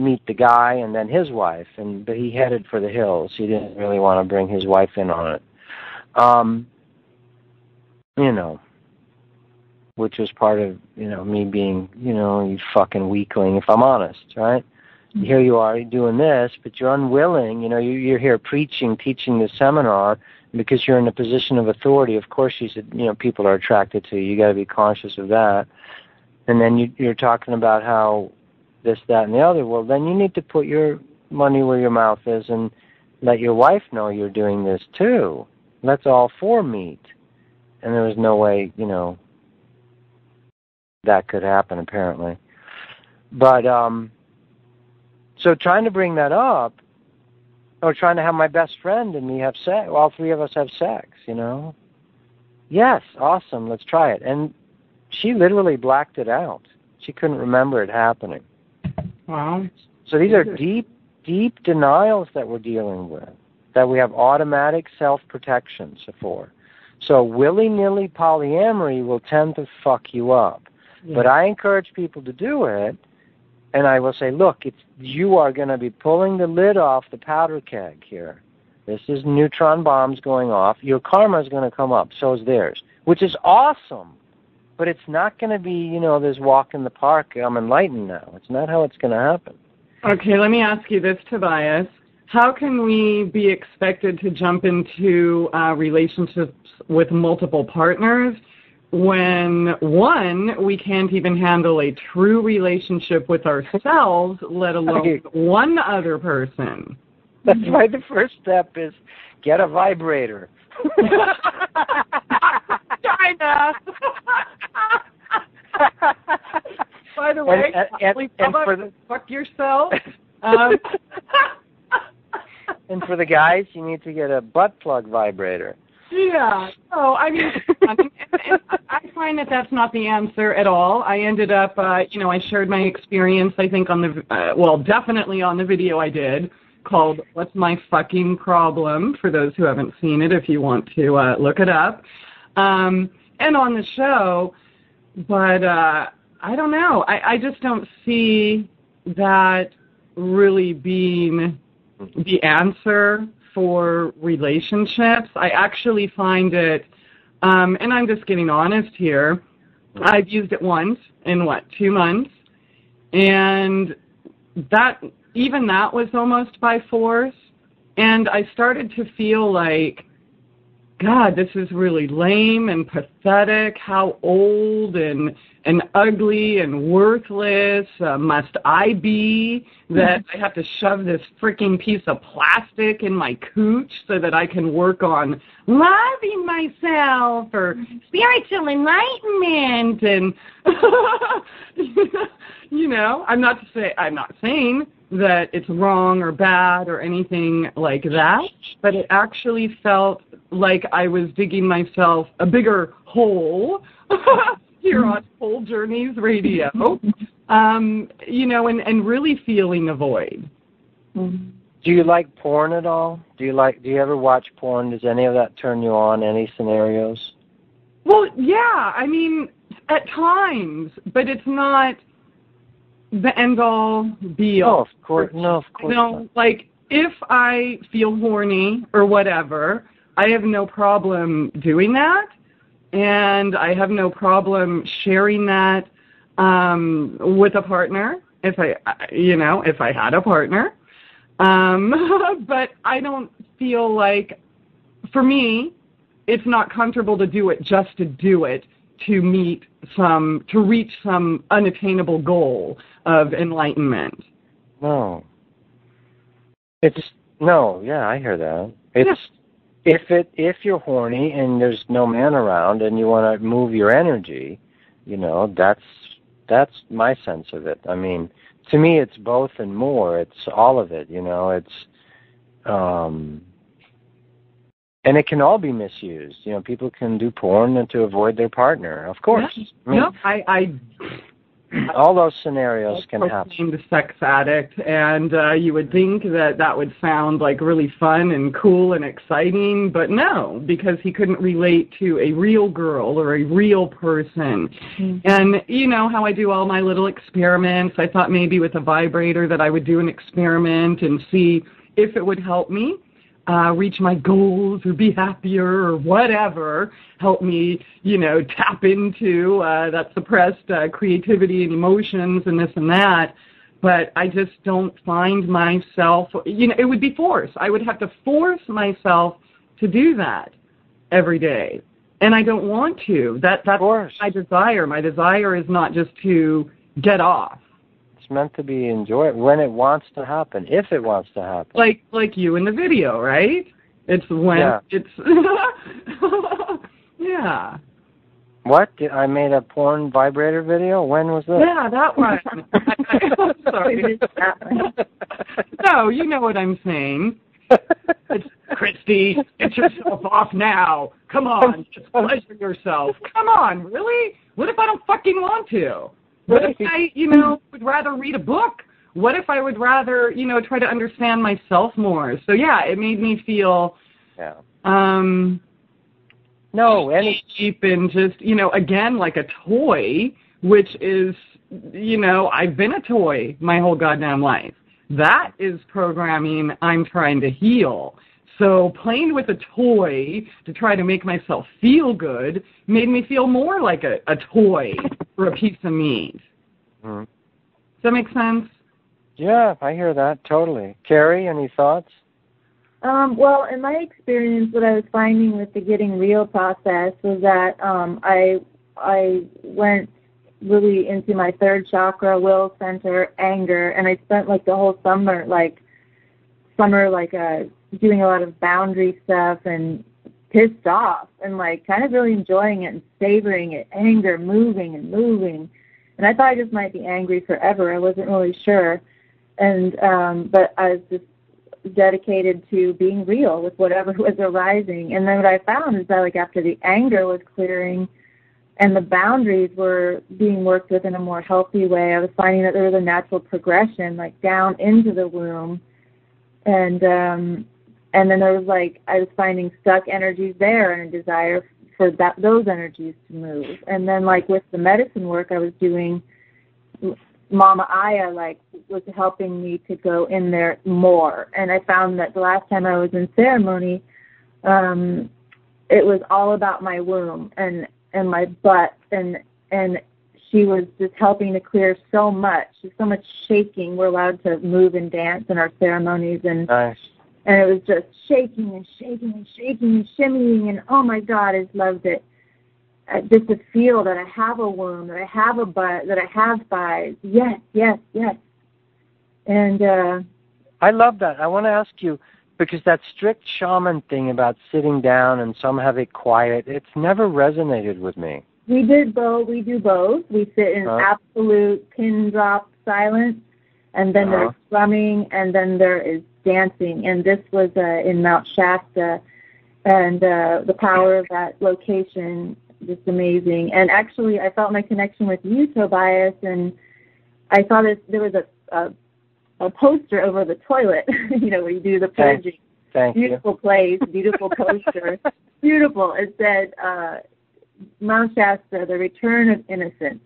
meet the guy and then his wife, but he headed for the hills. He didn't really want to bring his wife in on it, you know, which was part of, you know, me being, you know, you fucking weakling, if I'm honest, right? Mm-hmm. Here you are, you're doing this, but you're unwilling, you know, you're here preaching, teaching the seminar, because you're in a position of authority. Of course, you said, you know, people are attracted to you. You got to be conscious of that. And then you're talking about how this, that, and the other. Well, then you need to put your money where your mouth is and let your wife know you're doing this too. Let's all four meet. And there was no way, you know, that could happen apparently. But so trying to bring that up, or trying to have my best friend and me have sex, all three of us have sex, you know? Yes, awesome, let's try it. And she literally blacked it out. She couldn't remember it happening. Wow. So these are deep, deep denials that we're dealing with, that we have automatic self-protection for. So willy-nilly polyamory will tend to fuck you up. Yeah. But I encourage people to do it, and I will say, look, you are going to be pulling the lid off the powder keg here. This is neutron bombs going off. Your karma is going to come up. So is theirs, which is awesome. But it's not going to be, you know, this walk in the park, I'm enlightened now. It's not how it's going to happen. Okay, let me ask you this, Tobias. How can we be expected to jump into relationships with multiple partners when, one, we can't even handle a true relationship with ourselves, let alone one other person? That's why the first step is get a vibrator. China! By the way, and for the fuck yourself. And for the guys, you need to get a butt plug vibrator. Yeah. Oh, I mean, I find that that's not the answer at all. I ended up, you know, I shared my experience, I think, on the, well, definitely on the video I did, called What's My Fucking Problem, for those who haven't seen it, if you want to look it up, and on the show. But I don't know. I just don't see that really being the answer for relationships. I actually find it, and I'm just getting honest here, I've used it once in, 2 months, and that, even that was almost by force, and I started to feel like, God, this is really lame and pathetic, how old and ugly and worthless must I be that I have to shove this freaking piece of plastic in my cooch so that I can work on loving myself or spiritual enlightenment and, you know, I'm not saying that it's wrong or bad or anything like that, but it actually felt like I was digging myself a bigger hole here on Soul Journeys Radio, you know, and really feeling the void. Do you like porn at all? Do you ever watch porn? Does any of that turn you on, any scenarios? Well, yeah, I mean, at times, but it's not the end-all, be-all. Oh, of course. No, of course. You know, like, if I feel horny or whatever, I have no problem doing that, and I have no problem sharing that with a partner, if I, you know, if I had a partner. But I don't feel like, for me, it's not comfortable to do it just to do it, to reach some unattainable goal of enlightenment. No. I hear that. It's, If you're horny and there's no man around and you want to move your energy, you know, that's my sense of it. I mean, to me, it's both and more. It's all of it, you know. It's and it can all be misused. You know, people can do porn to avoid their partner, of course. Yeah. I mean, no, all those scenarios can happen. I'm the sex addict, and you would think that that would sound like really fun and cool and exciting, but no, because he couldn't relate to a real girl or a real person. Mm-hmm. And you know how I do all my little experiments. I thought maybe with a vibrator that I would do an experiment and see if it would help me reach my goals or be happier or whatever, help me, you know, tap into that suppressed creativity and emotions and this and that. But I just don't find myself, you know, it would be force. I would have to force myself to do that every day. And I don't want to. That's my desire. My desire is not just to get off. Meant to be enjoyed when it wants to happen, if it wants to happen. Like you in the video, right? It's when it's yeah. What? I made a porn vibrator video? When was that? Yeah, that one. I'm sorry. No, you know what I'm saying. It's Christy, get yourself off now. Come on, just pleasure yourself. Come on, really? What if I don't fucking want to? What if I, you know, would rather read a book? What if I would rather, you know, try to understand myself more? So, yeah, it made me feel cheap and just, you know, again, like a toy, which is, you know, I've been a toy my whole goddamn life. That is programming I'm trying to heal. So playing with a toy to try to make myself feel good made me feel more like a toy or a piece of meat. Mm-hmm. Does that make sense? Yeah, I hear that, totally. Karie, any thoughts? Well, in my experience, what I was finding with the getting real process was that I went really into my third chakra, will, center, anger, and I spent like the whole summer, doing a lot of boundary stuff and pissed off and like kind of really enjoying it and savoring it, anger, moving. And I thought I just might be angry forever. I wasn't really sure. And but I was just dedicated to being real with whatever was arising. And then what I found is that like after the anger was clearing and the boundaries were being worked with in a more healthy way, I was finding that there was a natural progression like down into the womb. And then there was like, I was finding stuck energies there and a desire for that, those energies to move. And then like with the medicine work I was doing, Mama Aya like was helping me to go in there more. And I found that the last time I was in ceremony, it was all about my womb and my butt and she was just helping to clear so much. There's so much shaking. We're allowed to move and dance in our ceremonies. And nice. And it was just shaking and shimmying. And, oh, my God, I just loved it. Just to feel that I have a womb, that I have a butt, that I have thighs. Yes. And I love that. I want to ask you, because that strict shaman thing about sitting down and some have it quiet, it's never resonated with me. We did both. We do both. We sit in absolute pin drop silence, and then there's drumming, and then there is dancing. And this was in Mount Shasta, and the power of that location, just amazing. And actually, I felt my connection with you, Tobias, and I saw this. There was a poster over the toilet, you know, where you do the purging. Thank beautiful you. Place, beautiful poster, beautiful. It said, Mount Shasta, the return of innocence.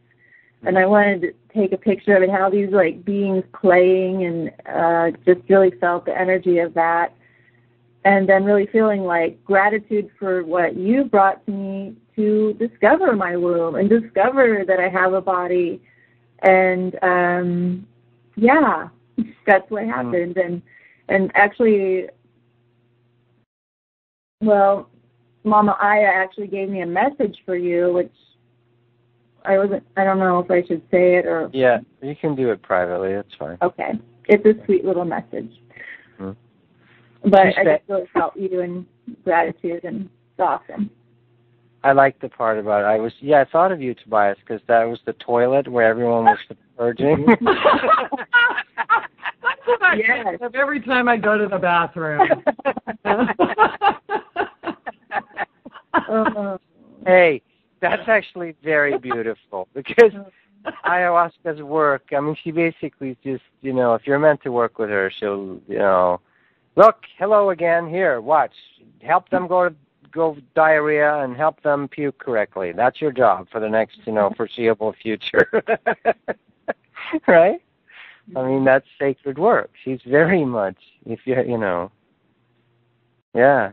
And I wanted to take a picture of it, how these like beings playing and just really felt the energy of that. And then really feeling like gratitude for what you brought to me to discover my womb and discover that I have a body. And that's what happened. And actually, well, Mama Aya actually gave me a message for you, which I don't know if I should say it or... Yeah, you can do it privately. That's fine. Okay. It's a sweet little message. Mm-hmm. But I just really felt you and gratitude, and it's awesome. I like the part about it. I thought of you, Tobias, because that was the toilet where everyone was purging. Yes. Every time I go to the bathroom. Hey, that's actually very beautiful, because ayahuasca's work, I mean, she basically just, you know, if you're meant to work with her, she'll, you know, look, hello again, here, watch, help them go diarrhea and help them puke correctly. That's your job for the next, you know, foreseeable future. Right? I mean, that's sacred work. She's very much, if you know, yeah.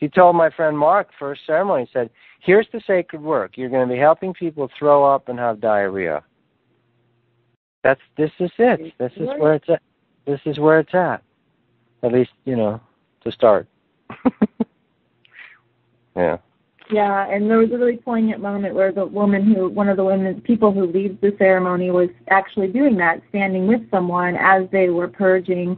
She told my friend Mark, first ceremony, said, here's the sacred work. You're going to be helping people throw up and have diarrhea. This is it. This is where it's at. This is where it's at. At least, you know, to start. Yeah. Yeah, and there was a really poignant moment where one of the people who leads the ceremony was actually doing that, standing with someone as they were purging.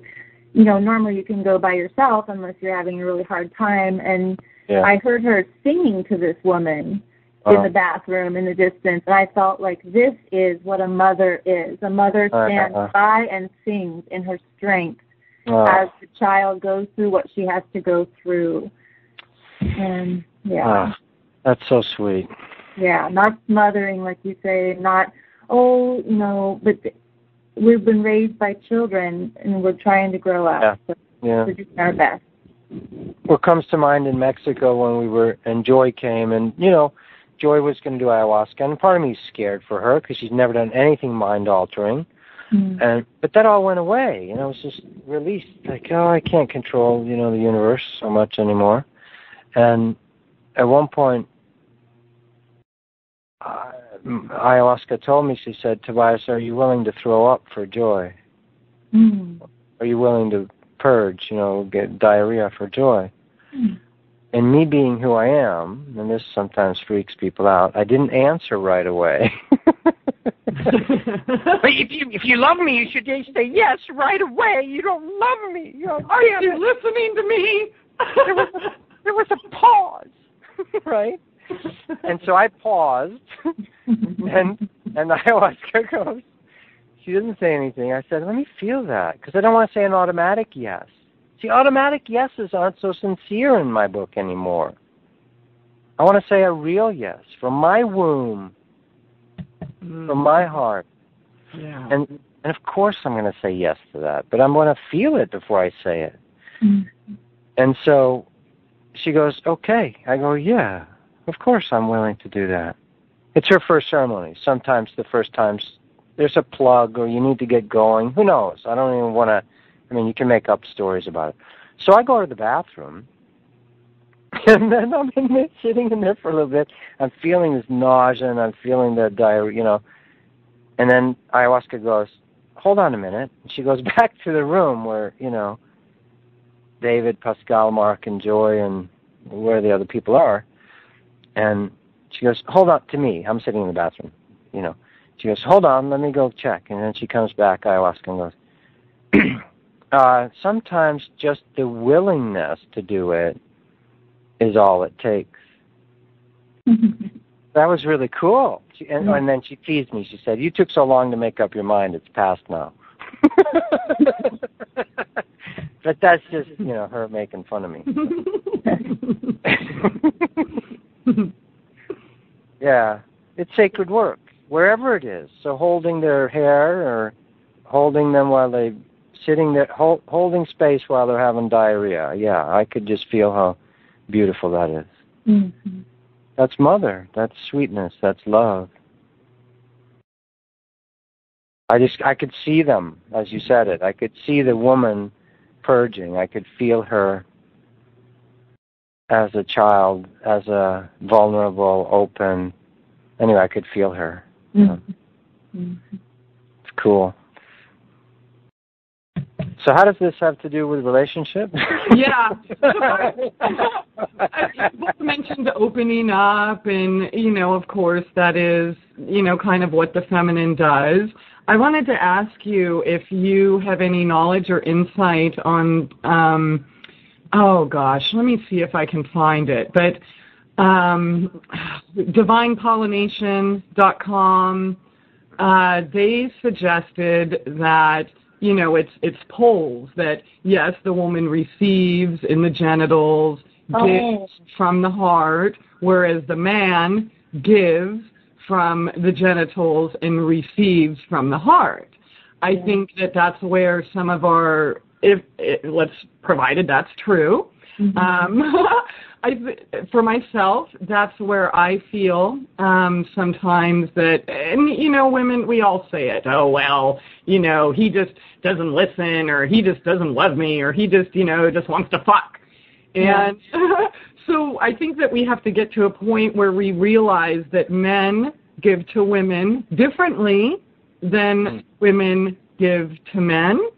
You know, normally you can go by yourself unless you're having a really hard time. And yeah. I heard her singing to this woman in the bathroom in the distance. And I felt like this is what a mother is. A mother stands by and sings in her strength as the child goes through what she has to go through. And, yeah. That's so sweet. Yeah, not mothering, like you say, not, oh, you know, but we've been raised by children, and we're trying to grow up. Yeah. We're doing our best. What comes to mind in Mexico when we were, and Joy came, and, you know, Joy was going to do ayahuasca, and part of me is scared for her because she's never done anything mind-altering. Mm. But that all went away, and I was just released, like, oh, I can't control, you know, the universe so much anymore. And at one point, ayahuasca told me, she said, Tobias, are you willing to throw up for Joy? Mm. Are you willing to purge, you know, get diarrhea for Joy? Mm. And me being who I am, and this sometimes freaks people out, I didn't answer right away. But if you love me, you should just say yes right away. You don't love me. Are you listening to me? There was a pause, right? And so I paused, and ayahuasca goes, she didn't say anything. I said, let me feel that, because I don't want to say an automatic yes. See, automatic yeses aren't so sincere in my book anymore. I want to say a real yes from my womb, from my heart. Yeah. And of course I'm going to say yes to that, but I'm going to feel it before I say it. Mm-hmm. And so she goes, okay. I go, yeah. Of course I'm willing to do that. It's her first ceremony. Sometimes the first times there's a plug or you need to get going. Who knows? I don't even want to. I mean, you can make up stories about it. So I go to the bathroom, and then I'm in there, sitting in there for a little bit. I'm feeling this nausea, and I'm feeling the diarrhea, you know. And then ayahuasca goes, hold on a minute. And she goes back to the room where, you know, David, Pascal, Mark, and Joy, and where the other people are. And she goes, hold on, to me. I'm sitting in the bathroom, you know. She goes, hold on, let me go check. And then she comes back, ayahuasca, and goes, sometimes just the willingness to do it is all it takes. That was really cool. And then she teased me. She said, you took so long to make up your mind, it's past now. But that's just, you know, her making fun of me. Yeah, it's sacred work, wherever it is. So holding their hair or holding them while they're sitting there, holding space while they're having diarrhea. Yeah, I could just feel how beautiful that is. Mm-hmm. That's mother. That's sweetness. That's love. I could see them, as you said it. I could see the woman purging. I could feel her as a child, as a vulnerable, open. Anyway, I could feel her. Mm-hmm. Mm-hmm. It's cool. So how does this have to do with relationship? Yeah. People mentioned opening up, and, you know, of course, that is, you know, kind of what the feminine does. I wanted to ask you if you have any knowledge or insight on oh gosh, let me see if I can find it. But divinepollination.com, they suggested that, you know, it's polls that, yes, the woman receives in the genitals, gives from the heart, whereas the man gives from the genitals and receives from the heart. I think that that's where some of our, let's provided that's true. For myself, that's where I feel sometimes that, and, you know, women, we all say it, oh, well, you know, he just doesn't listen, or he just doesn't love me, or he just, you know, just wants to fuck. And so I think that we have to get to a point where we realize that men give to women differently than women give to men.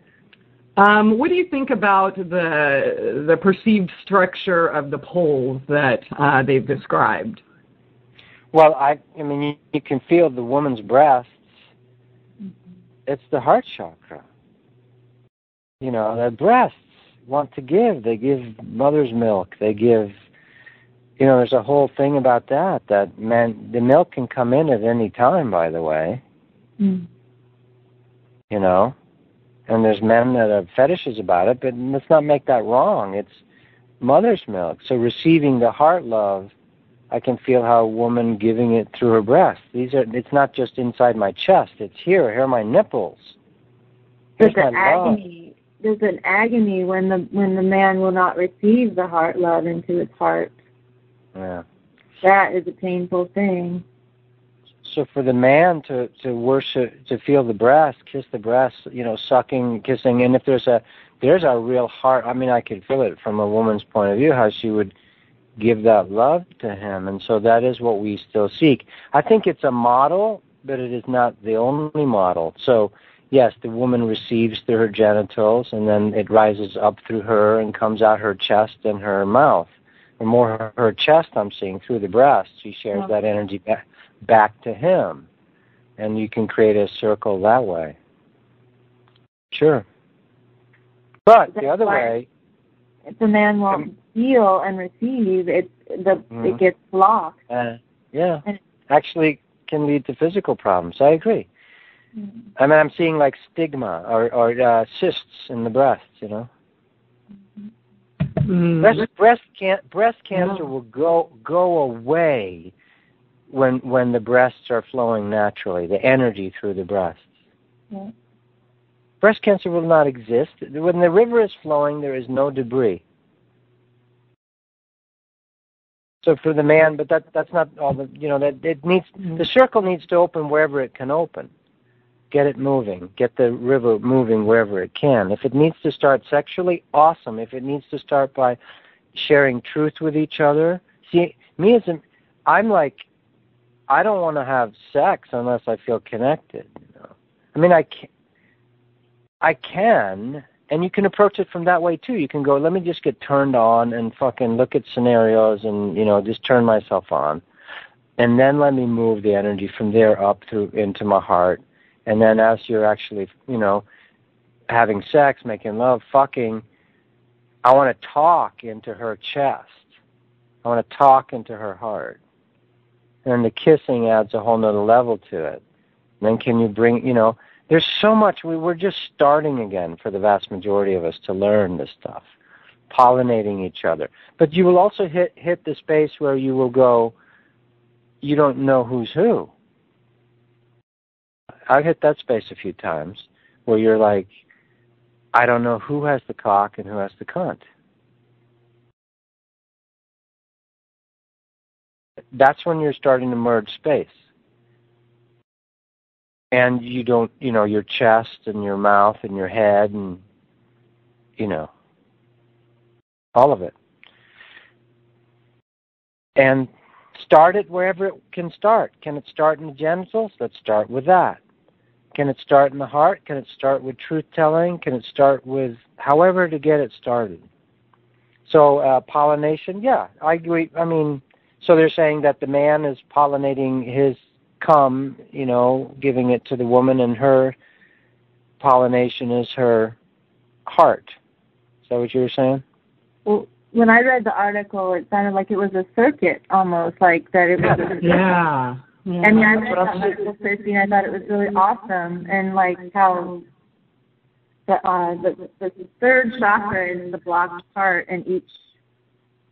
What do you think about the perceived structure of the polls that they've described? Well, I mean, you can feel the woman's breasts. It's the heart chakra. You know, the breasts want to give. They give mother's milk. They give, you know, there's a whole thing about that, that man, the milk can come in at any time, by the way. You know? And there's men that have fetishes about it, but let's not make that wrong. It's mother's milk. So receiving the heart love, I can feel how a woman giving it through her breast. These are. It's not just inside my chest. It's here. Here are my nipples. Here's my love. There's an agony when the man will not receive the heart love into his heart. Yeah. That is a painful thing. So for the man to worship, to feel the breast, kiss the breast, you know, sucking, kissing, and if there's a real heart, I mean, I could feel it from a woman's point of view, how she would give that love to him, and so that is what we still seek. I think it's a model, but it is not the only model. So, yes, the woman receives through her genitals, and then it rises up through her and comes out her chest and her mouth. And more her chest I'm seeing through the breast. She shares that energy back to him, and you can create a circle that way. Sure. But the other way, if the man won't heal and receive, it gets blocked. Actually can lead to physical problems. I agree. I mean, I'm seeing like stigma or cysts in the breast, you know. Breast cancer will go away when the breasts are flowing naturally, the energy through the breasts. Yeah. Breast cancer will not exist. When the river is flowing, there is no debris. So for the man, but that's not all the, you know, that it needs, the circle needs to open wherever it can open. Get it moving. Get the river moving wherever it can. If it needs to start sexually, awesome. If it needs to start by sharing truth with each other. See, me as a, I'm like, I don't want to have sex unless I feel connected. You know? I mean, I can, and you can approach it from that way too. You can go, let me just get turned on and fucking look at scenarios and, you know, just turn myself on. And then let me move the energy from there up through into my heart. And then as you're actually, you know, having sex, making love, fucking, I want to talk into her chest. I want to talk into her heart. And the kissing adds a whole nother level to it. And then can you bring, you know, there's so much. We're just starting again for the vast majority of us to learn this stuff, pollinating each other. But you will also hit the space where you will go, you don't know who's who. I've hit that space a few times where you're like, I don't know who has the cock and who has the cunt. That's when you're starting to merge space. And you don't, you know, your chest and your mouth and your head and, you know, all of it. And start it wherever it can start. Can it start in the genitals? Let's start with that. Can it start in the heart? Can it start with truth-telling? Can it start with however to get it started? So pollination, yeah, I agree. I mean, so they're saying that the man is pollinating his cum, you know, giving it to the woman, and her pollination is her heart. Is that what you were saying? when I read the article, it sounded like it was a circuit almost, like that it was a circuit. Yeah. Yeah. I mean, I read that article, Chrissy, and I thought it was really awesome, and like how the third chakra is the blocked part in each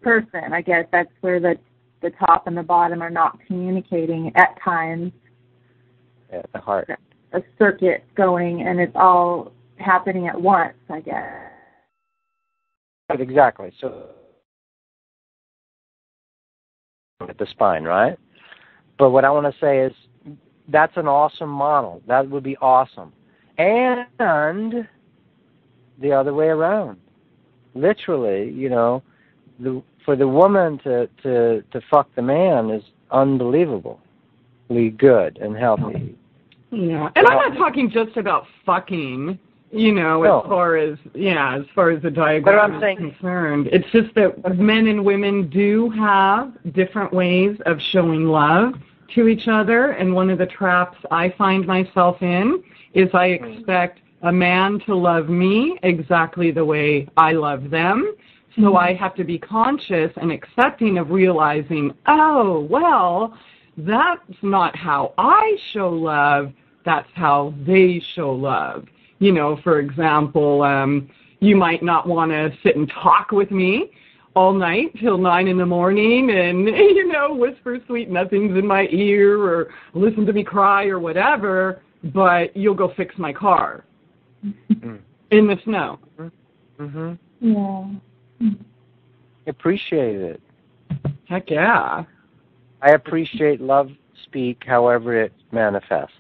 person. I guess that's where the top and the bottom are not communicating at times. Yeah, the heart. A circuit going, and it's all happening at once, I guess. Right, exactly. So at the spine, right? But what I want to say is that's an awesome model. That would be awesome. And the other way around. Literally, you know, for the woman to fuck the man is unbelievably good and healthy. Yeah, and I'm not talking just about fucking, you know, as far as the diagram is concerned. It's just that men and women do have different ways of showing love to each other, and one of the traps I find myself in is I expect a man to love me exactly the way I love them, so mm-hmm. I have to be conscious and accepting of realizing, oh, well, that's not how I show love, that's how they show love. You know, for example, you might not want to sit and talk with me all night till 9 in the morning and, you know, whisper sweet nothings in my ear or listen to me cry or whatever, but you'll go fix my car in the snow. Mm-hmm. Yeah. Appreciate it. Heck yeah. I appreciate love speak however it manifests.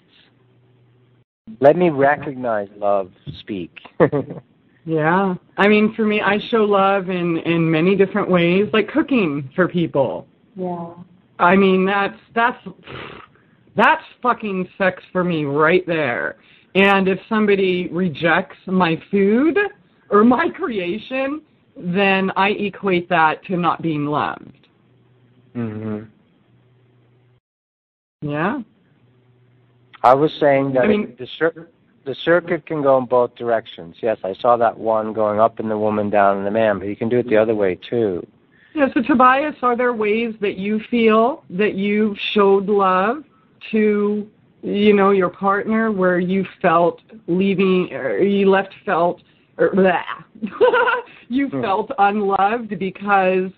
Let me recognize love speak. Yeah. I mean, for me, I show love in many different ways, like cooking for people. Yeah. I mean, that's fucking sex for me right there. And if somebody rejects my food or my creation, then I equate that to not being loved. Mm-hmm. Yeah. I was saying that the circuit can go in both directions. Yes, I saw that one going up in the woman, down in the man, but you can do it the other way too. Yeah, so Tobias, are there ways that you feel that you've showed love to, you know, your partner where you felt felt unloved because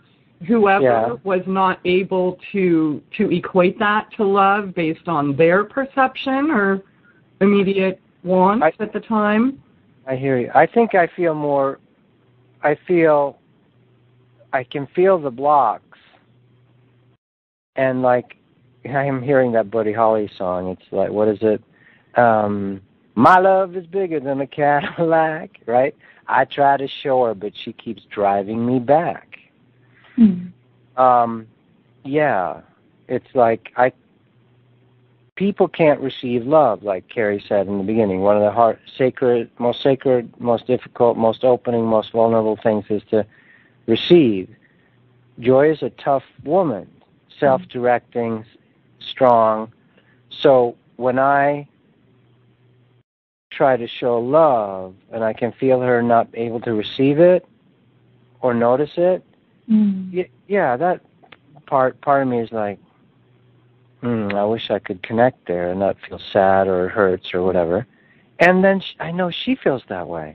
whoever was not able to equate that to love based on their perception or immediate wants at the time? I hear you. I think I feel more, I can feel the blocks. And like, I am hearing that Buddy Holly song. It's like, what is it? My love is bigger than a Cadillac, right? I try to show her, but she keeps driving me back. Mm-hmm. Yeah, it's like people can't receive love, like Karie said in the beginning. One of the sacred, most difficult, most opening, most vulnerable things is to receive. Joy is a tough woman, self-directing, strong. So when I try to show love and I can feel her not able to receive it or notice it, yeah, that part of me is like, I wish I could connect there and not feel sad or it hurts or whatever. And then I know she feels that way.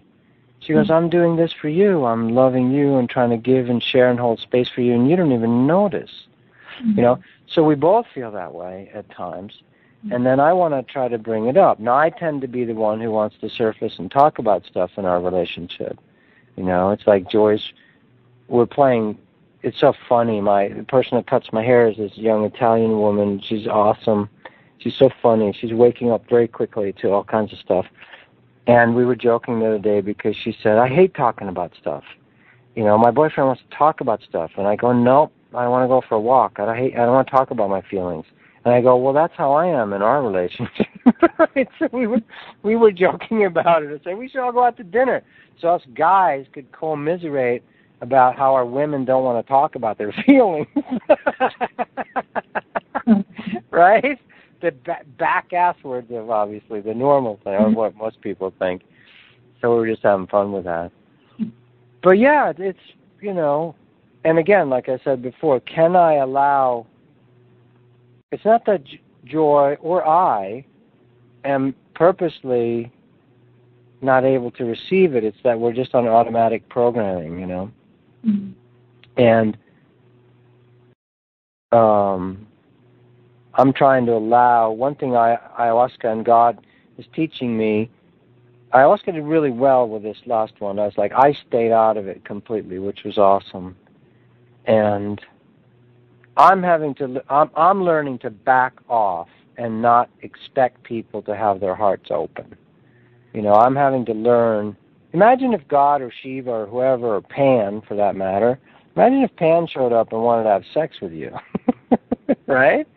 She goes, I'm doing this for you. I'm loving you and trying to give and share and hold space for you, and you don't even notice. Mm-hmm. You know, so we both feel that way at times. Mm-hmm. And then I want to try to bring it up. Now, I tend to be the one who wants to surface and talk about stuff in our relationship. You know, it's like Joy's, we're playing. It's so funny. The person that cuts my hair is this young Italian woman. She's awesome. She's so funny. She's waking up very quickly to all kinds of stuff. And we were joking the other day because she said, I hate talking about stuff. You know, my boyfriend wants to talk about stuff. And I go, nope, I want to go for a walk. I don't want to talk about my feelings. And I go, well, that's how I am in our relationship. Right? So we were joking about it. I said, we should all go out to dinner so us guys could commiserate about how our women don't want to talk about their feelings, right? The back-ass words of, obviously, the normal thing, or what most people think. So we were just having fun with that. But, yeah, it's you know, and again, like I said before, can I allow, it's not that Joy or I am purposely not able to receive it, it's that we're just on automatic programming, you know. Mm-hmm. And I'm trying to allow, one thing ayahuasca and God is teaching me, ayahuasca did really well with this last one. I was like, I stayed out of it completely, which was awesome. And I'm having to, I'm learning to back off and not expect people to have their hearts open. You know, I'm having to learn, imagine if God or Shiva or whoever, or Pan for that matter, imagine if Pan showed up and wanted to have sex with you, right?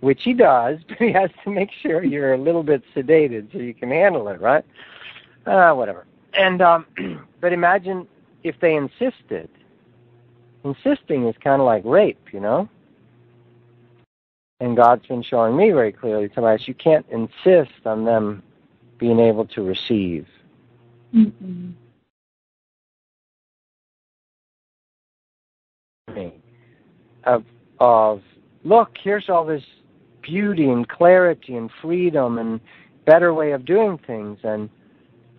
Which he does, but he has to make sure you're a little bit sedated so you can handle it, right? Whatever. And but imagine if they insisted. Insisting is kind of like rape, you know? And God's been showing me very clearly, Tobias, you can't insist on them being able to receive. Mm-hmm. Of look, here's all this beauty and clarity and freedom and better way of doing things,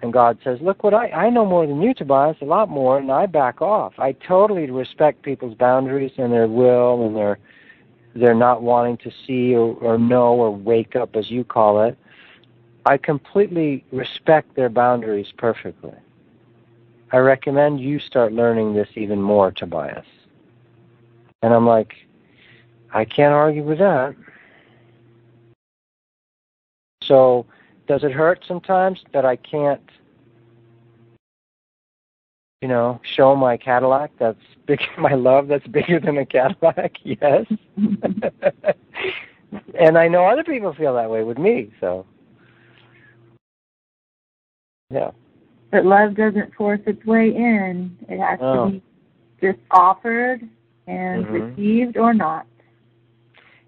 and God says, look, what I know more than you, Tobias, a lot more, and I back off. I totally respect people's boundaries and their will and their not wanting to see or know or wake up, as you call it. I completely respect their boundaries perfectly. I recommend you start learning this even more, Tobias. And I'm like, I can't argue with that. So, does it hurt sometimes that I can't, you know, show my Cadillac that's big, my love that's bigger than a Cadillac? Yes. And I know other people feel that way with me, so. Yeah. But love doesn't force its way in. It has to be just offered and received or not.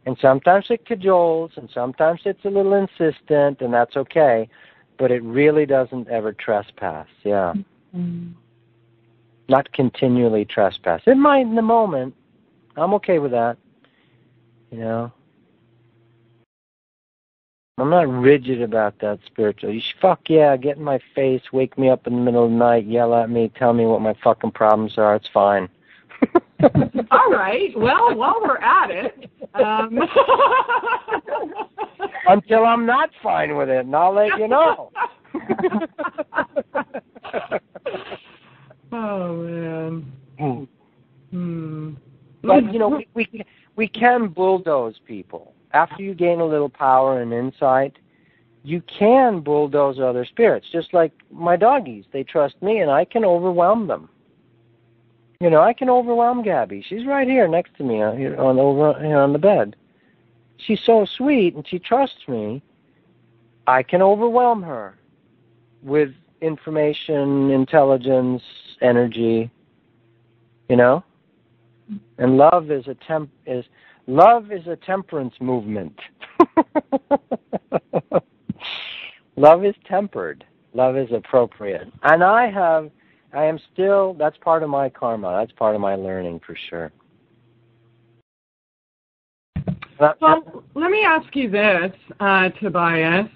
And sometimes it cajoles, and sometimes it's a little insistent, and that's okay. But it really doesn't ever trespass, yeah. Mm-hmm. Not continually trespass. It might in the moment. I'm okay with that, you know. I'm not rigid about that spiritually. Fuck yeah, get in my face, wake me up in the middle of the night, yell at me, tell me what my fucking problems are. It's fine. All right. Well, while we're at it, until I'm not fine with it, and I'll let you know. Oh man. But you know, we can bulldoze people. After you gain a little power and insight, you can bulldoze other spirits. Just like my doggies, they trust me, and I can overwhelm them. You know, I can overwhelm Gabby. She's right here next to me on the bed. She's so sweet and she trusts me. I can overwhelm her with information, intelligence, energy. You know, and love is a temperance movement. Love is tempered. Love is appropriate, and I am still, that's part of my karma. That's part of my learning for sure. Well, let me ask you this, Tobias.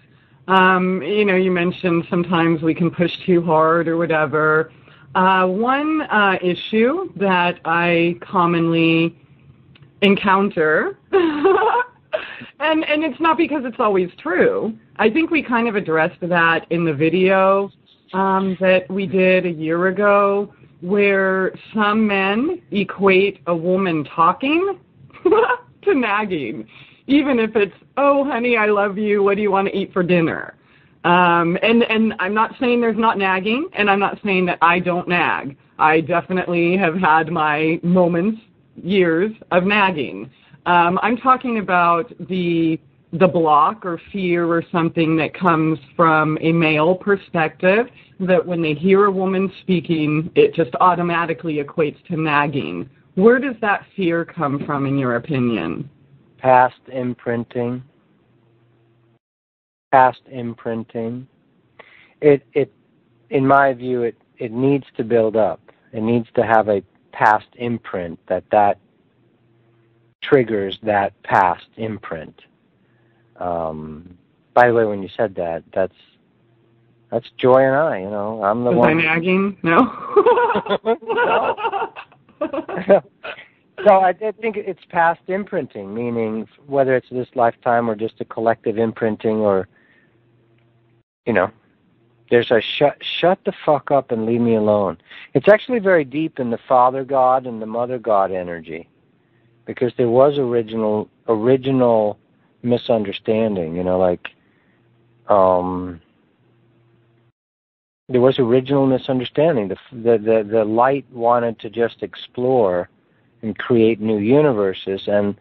You know, you mentioned sometimes we can push too hard or whatever. One issue that I commonly encounter, and it's not because it's always true. I think we kind of addressed that in the video that we did a year ago, where some men equate a woman talking to nagging, even if it's, oh, honey, I love you, what do you want to eat for dinner? And I'm not saying there's not nagging, and I'm not saying that I don't nag. I definitely have had my moments, years of nagging. I'm talking about the block or fear or something that comes from a male perspective, that when they hear a woman speaking, it just automatically equates to nagging. Where does that fear come from, in your opinion? Past imprinting. Past imprinting. It in my view, it needs to build up. It needs to have a past imprint, that triggers that past imprint. By the way, when you said that, that's Joy and I, you know. I'm the one. Am I nagging? No. So I think it's past imprinting, meaning whether it's this lifetime or just a collective imprinting, or, you know, there's a shut the fuck up and leave me alone. It's actually very deep in the Father God and the Mother God energy, because there was original misunderstanding, you know, like there was original misunderstanding. The light wanted to just explore and create new universes, and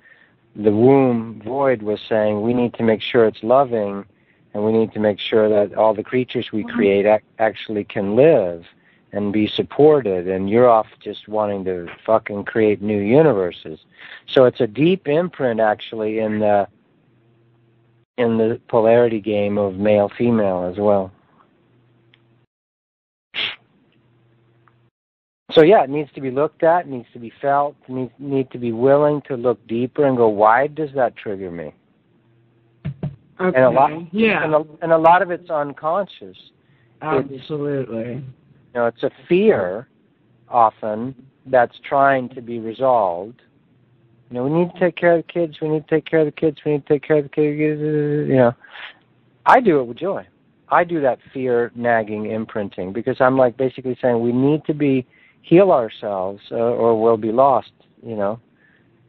the womb void was saying, we need to make sure it's loving, and we need to make sure that all the creatures we create actually can live and be supported, and you're off just wanting to fucking create new universes. So it's a deep imprint, actually, in the polarity game of male-female as well. So yeah, it needs to be looked at, it needs to be felt, need to be willing to look deeper and go, why does that trigger me? Okay. And a lot of it's unconscious. Absolutely. You know, it's a fear often that's trying to be resolved. You know, we need to take care of the kids, you know. I do it with Joy. I do that fear nagging imprinting, because I'm like basically saying we need to heal ourselves or we'll be lost, you know.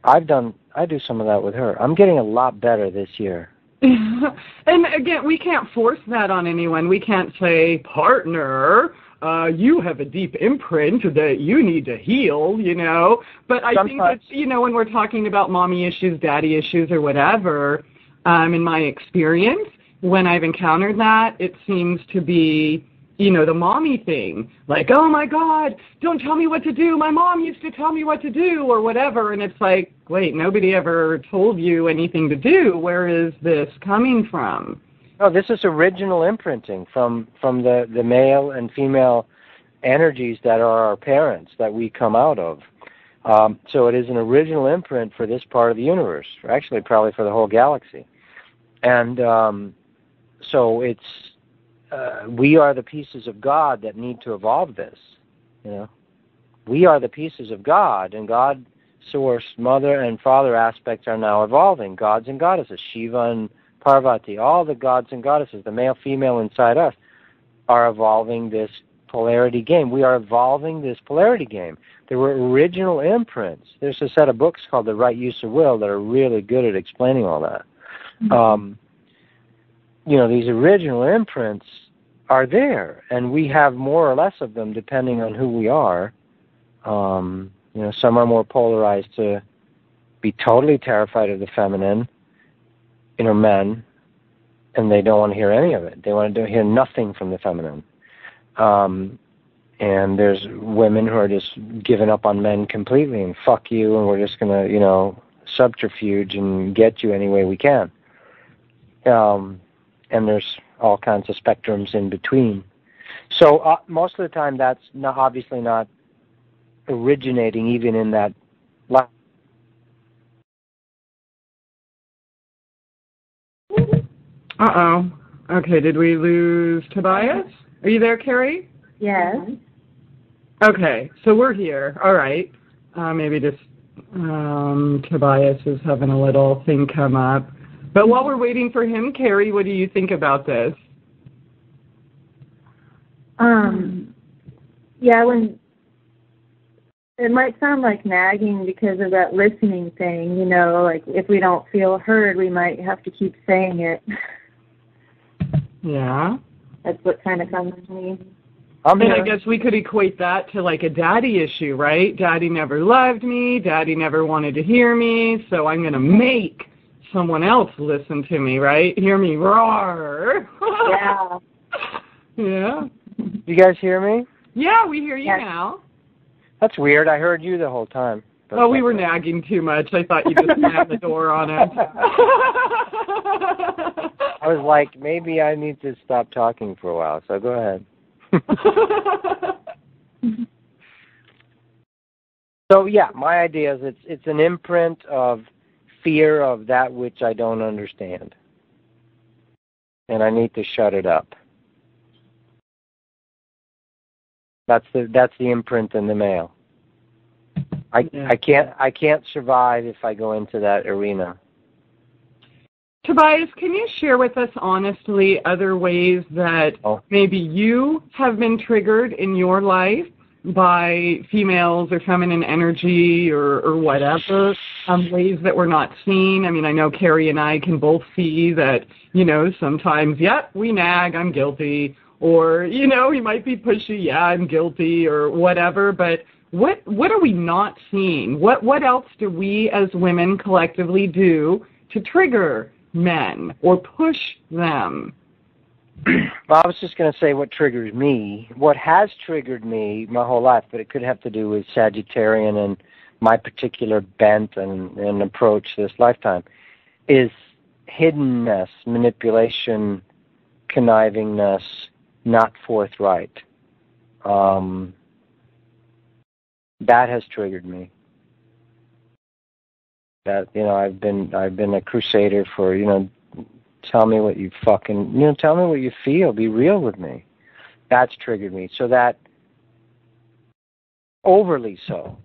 I do some of that with her. I'm getting a lot better this year. And again, we can't force that on anyone. We can't say, partner, you have a deep imprint that you need to heal, you know. But I think that, you know, when we're talking about mommy issues, daddy issues, or whatever, in my experience, when I've encountered that, it seems to be, you know, the mommy thing, like, oh my God, don't tell me what to do. My mom used to tell me what to do, or whatever. And it's like, wait, nobody ever told you anything to do. Where is this coming from? No, this is original imprinting from the male and female energies that are our parents that we come out of. So it is an original imprint for this part of the universe, or actually probably for the whole galaxy. And so it's, we are the pieces of God that need to evolve this, you know. We are the pieces of God, and God, Source, Mother, and Father aspects are now evolving. Gods and goddesses, Shiva and Parvati, all the gods and goddesses, the male, female inside us, are evolving this polarity game. We are evolving this polarity game. There were original imprints. There's a set of books called The Right Use of Will that are really good at explaining all that. Mm-hmm. You know, these original imprints are there, and we have more or less of them depending on who we are. You know, some are more polarized to be totally terrified of the feminine, you know, men, and they don't want to hear any of it. They want to hear nothing from the feminine. And there's women who are just giving up on men completely and fuck you, and we're just going to, you know, subterfuge and get you any way we can. And there's all kinds of spectrums in between. So most of the time that's not, obviously not originating even in that life. Uh-oh. Okay, did we lose Tobias? Are you there, Karie? Yes. Okay, so we're here. All right. Maybe just Tobias is having a little thing come up. But while we're waiting for him, Karie, what do you think about this? Yeah, when it might sound like nagging because of that listening thing, you know, like if we don't feel heard, we might have to keep saying it. Yeah. That's what kind of comes to me. I guess we could equate that to like a daddy issue, right? Daddy never loved me. Daddy never wanted to hear me. So I'm going to make someone else listen to me, right? Hear me roar. Yeah. Yeah. You guys hear me? Yeah, we hear you now. That's weird. I heard you the whole time. Oh, we were nagging too much. I thought you just slammed the door on us. I was like, maybe I need to stop talking for a while, so go ahead. So yeah, my idea is it's an imprint of fear of that which I don't understand, and I need to shut it up. That's the imprint in the mail. I can't survive if I go into that arena. Tobias, can you share with us honestly other ways that maybe you have been triggered in your life by females or feminine energy or whatever, ways that we're not seen? I mean, I know Karie and I can both see that, you know, sometimes, yep, we nag, I'm guilty, or, you know, he might be pushy, yeah, I'm guilty, or whatever, but what are we not seeing? What else do we as women collectively do to trigger men or push them? Well, I was just going to say what triggers me, what has triggered me my whole life, but it could have to do with Sagittarian and my particular bent and approach this lifetime, is hiddenness, manipulation, connivingness, not forthright. That has triggered me. That, you know, I've been a crusader for, you know, tell me what you fucking, you know, tell me what you feel. Be real with me. That's triggered me. So that, overly so.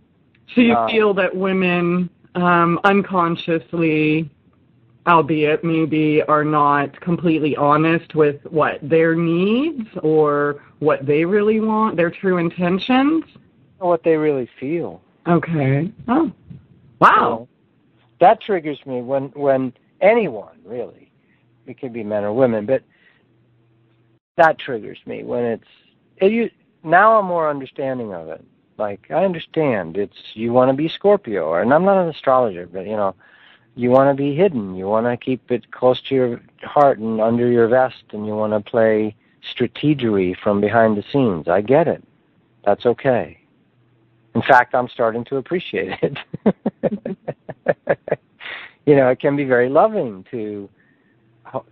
So you feel that women unconsciously, albeit maybe, are not completely honest with what their needs or what they really want, their true intentions? What they really feel. Okay. Oh. Wow. So that triggers me when anyone, really. It could be men or women, but that triggers me when now I'm more understanding of it. Like, I understand you want to be Scorpio, and I'm not an astrologer, but, you know, you want to be hidden. You want to keep it close to your heart and under your vest, and you want to play strategery from behind the scenes. I get it. That's okay. In fact, I'm starting to appreciate it. You know, it can be very loving to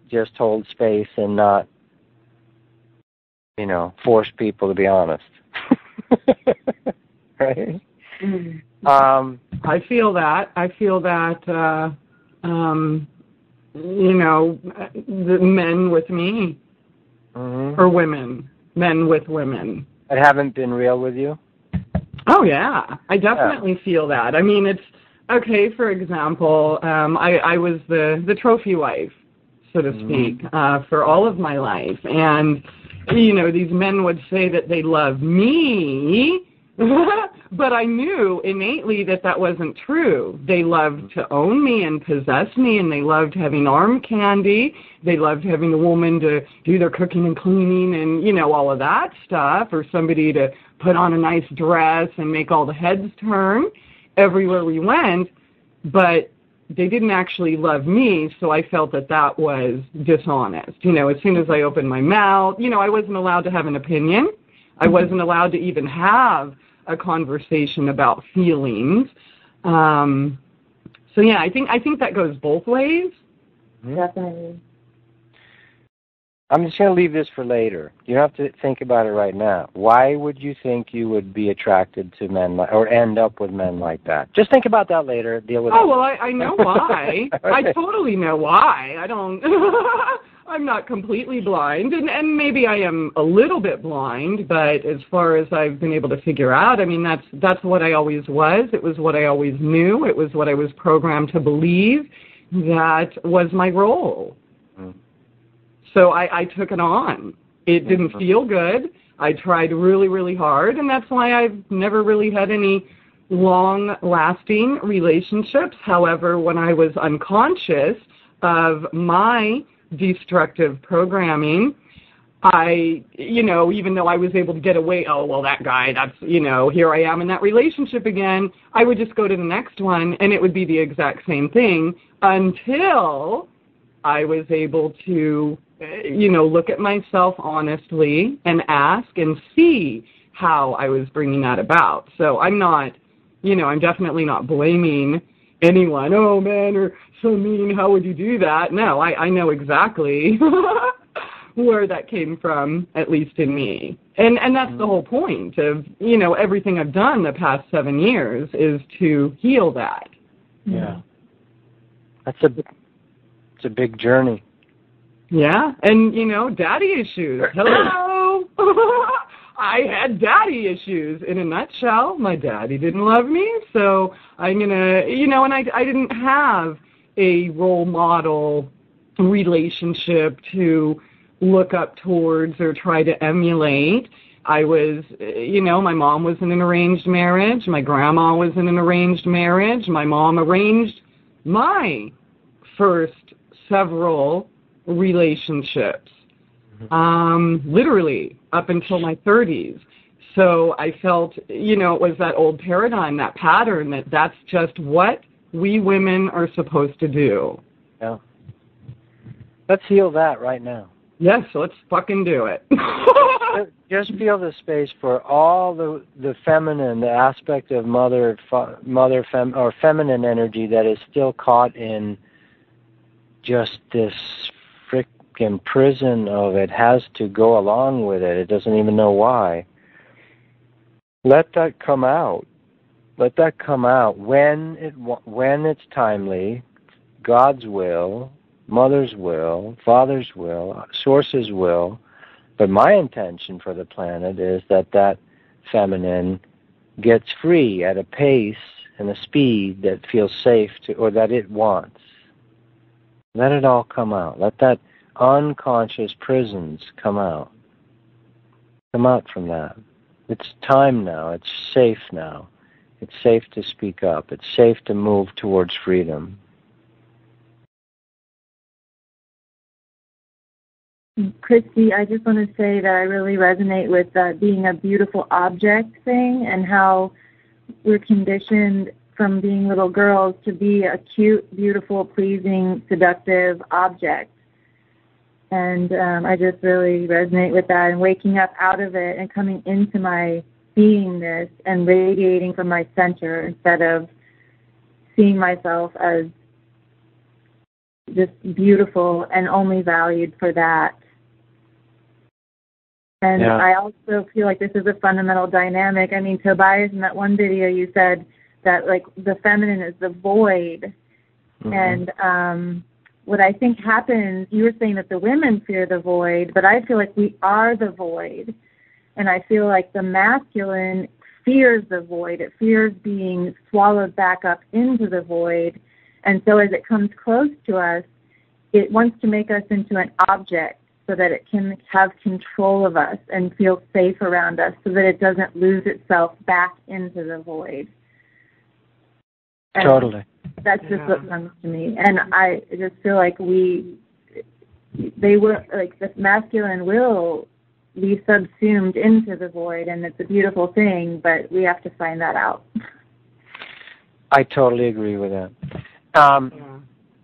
just hold space and not, you know, force people to be honest. Right? I feel that. You know, the men with me, mm-hmm. or women, men with women. I haven't been real with you? Oh, yeah. I definitely feel that. I mean, it's, okay, for example, I was the trophy wife, so to speak, for all of my life. And, you know, these men would say that they love me, but I knew innately that that wasn't true. They loved to own me and possess me, and they loved having arm candy. They loved having a woman to do their cooking and cleaning and, you know, all of that stuff, or somebody to put on a nice dress and make all the heads turn everywhere we went. But they didn't actually love me, so I felt that that was dishonest. You know, as soon as I opened my mouth, you know, I wasn't allowed to have an opinion. I wasn't allowed to even have a conversation about feelings. So, yeah, I think that goes both ways. Definitely. I'm just going to leave this for later. You don't have to think about it right now. Why would you think you would be attracted to men or end up with men like that? Just think about that later. Deal with it. Oh, well, I know why. I totally know why. I don't – I'm not completely blind, and maybe I am a little bit blind, but as far as I've been able to figure out, I mean, that's what I always was. It was what I always knew. It was what I was programmed to believe. That was my role. So I took it on. It didn't feel good. I tried really, really hard, and that's why I've never really had any long-lasting relationships. However, when I was unconscious of my destructive programming, I, you know, even though I was able to get away, oh, well, that guy, that's, you know, here I am in that relationship again, I would just go to the next one, and it would be the exact same thing until I was able to, you know, look at myself honestly and ask and see how I was bringing that about. So I'm not, you know, I'm definitely not blaming anyone. Oh, man, you're so mean. How would you do that? No, I know exactly where that came from, at least in me. And that's the whole point of, you know, everything I've done the past 7 years is to heal that. Yeah. It's a big journey. Yeah. And, you know, daddy issues. Hello. I had daddy issues. In a nutshell, my daddy didn't love me, so I'm going to, you know, and I didn't have a role model relationship to look up towards or try to emulate. I was, you know, my mom was in an arranged marriage. My grandma was in an arranged marriage. My mom arranged my first several relationships, literally up until my 30s. So I felt, you know, it was that old paradigm, that pattern, that that's just what we women are supposed to do. Yeah. Let's heal that right now. Yes, let's fucking do it. Just feel the space for all the feminine, the aspect of mother, or feminine energy that is still caught in just this frickin' prison of it has to go along with it. It doesn't even know why. Let that come out. Let that come out when it's timely, God's will, Mother's will, Father's will, Source's will, but my intention for the planet is that that feminine gets free at a pace and a speed that feels safe to, or that it wants. Let it all come out. Let that unconscious prisons come out. Come out from that. It's time now. It's safe now. It's safe to speak up. It's safe to move towards freedom. Chrissy, I just want to say that I really resonate with being a beautiful object thing and how we're conditioned from being little girls to be a cute, beautiful, pleasing, seductive object. And I just really resonate with that and waking up out of it and coming into my beingness and radiating from my center instead of seeing myself as just beautiful and only valued for that. And yeah. I also feel like this is a fundamental dynamic. I mean, Tobias, in that one video you said that, like, the feminine is the void. Mm-hmm. And what I think happens, you were saying that the women fear the void, but I feel like we are the void. And I feel like the masculine fears the void. It fears being swallowed back up into the void. And so as it comes close to us, it wants to make us into an object, so that it can have control of us and feel safe around us, so that it doesn't lose itself back into the void. And totally. That's just what comes to me. And I just feel like the masculine will be subsumed into the void, and it's a beautiful thing, but we have to find that out. I totally agree with that.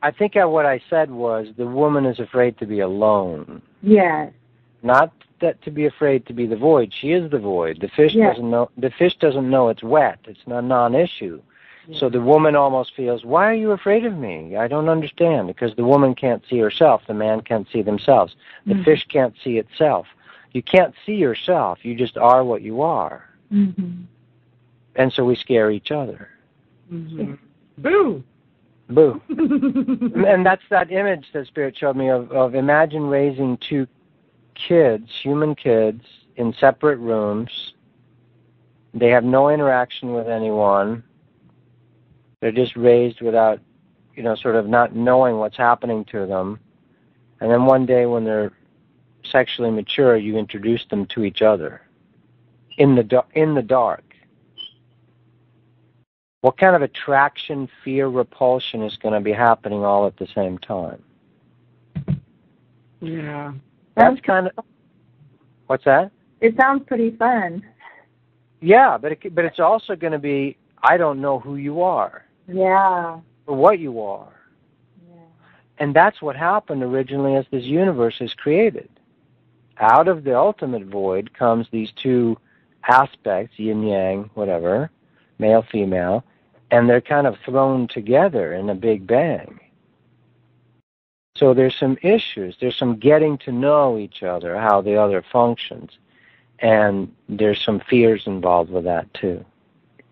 I think what I said was the woman is afraid to be alone. Yes. Not that to be afraid to be the void. She is the void. The fish doesn't know. The fish doesn't know it's wet. It's a non-issue. Yes. So the woman almost feels, "Why are you afraid of me? I don't understand." Because the woman can't see herself. The man can't see themselves. The fish can't see itself. You can't see yourself. You just are what you are. Mm-hmm. And so we scare each other. Mm-hmm. Boo. Boo. And that's that image that Spirit showed me of imagine raising two kids, human kids, in separate rooms. They have no interaction with anyone. They're just raised without, you know, sort of not knowing what's happening to them. And then one day when they're sexually mature, you introduce them to each other in the dark. What kind of attraction, fear, repulsion is going to be happening all at the same time? Yeah. That's kind of... What's that? It sounds pretty fun. Yeah, but it's also going to be, I don't know who you are. Yeah. Or what you are. Yeah. And that's what happened originally as this universe is created. Out of the ultimate void comes these two aspects, yin-yang, whatever, male, female, and they're kind of thrown together in a big bang. So there's some issues. There's some getting to know each other, how the other functions. And there's some fears involved with that, too.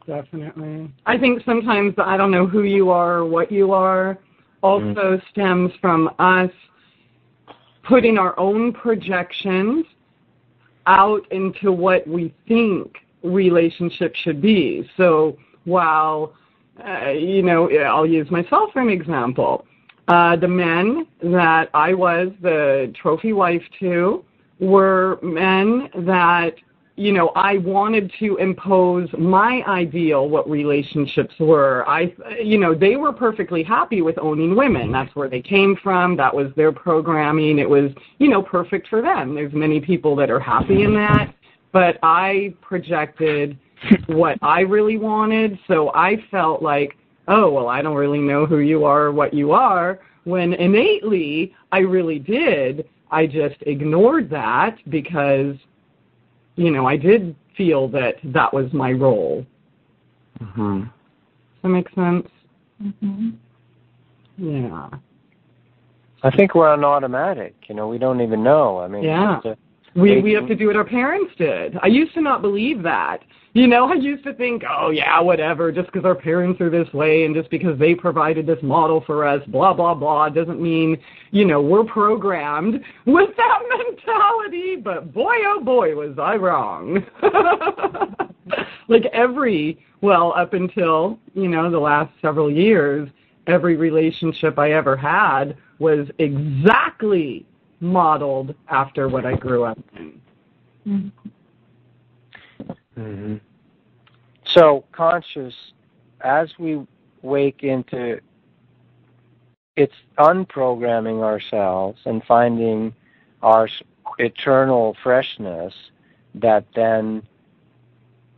Definitely. I think sometimes the I don't know who you are or what you are also stems from us putting our own projections out into what we think relationships should be. So while, you know, I'll use myself for an example. The men that I was the trophy wife to were men that, you know, I wanted to impose my ideal what relationships were. I, you know, they were perfectly happy with owning women. That's where they came from. That was their programming. It was, you know, perfect for them. There's many people that are happy in that. But I projected what I really wanted, so I felt like, oh, well, I don't really know who you are or what you are, when innately I really did. I just ignored that because, you know, I did feel that that was my role. Does that make sense? Yeah. I think we're on automatic. You know, we don't even know. I mean, we have to do what our parents did. I used to not believe that. You know, I used to think, oh, yeah, whatever, just because our parents are this way and just because they provided this model for us, blah, blah, blah, doesn't mean, you know, we're programmed with that mentality. But boy, oh, boy, was I wrong. Like up until, you know, the last several years, every relationship I ever had was exactly modeled after what I grew up in. So conscious, as we wake into it's unprogramming ourselves and finding our eternal freshness that then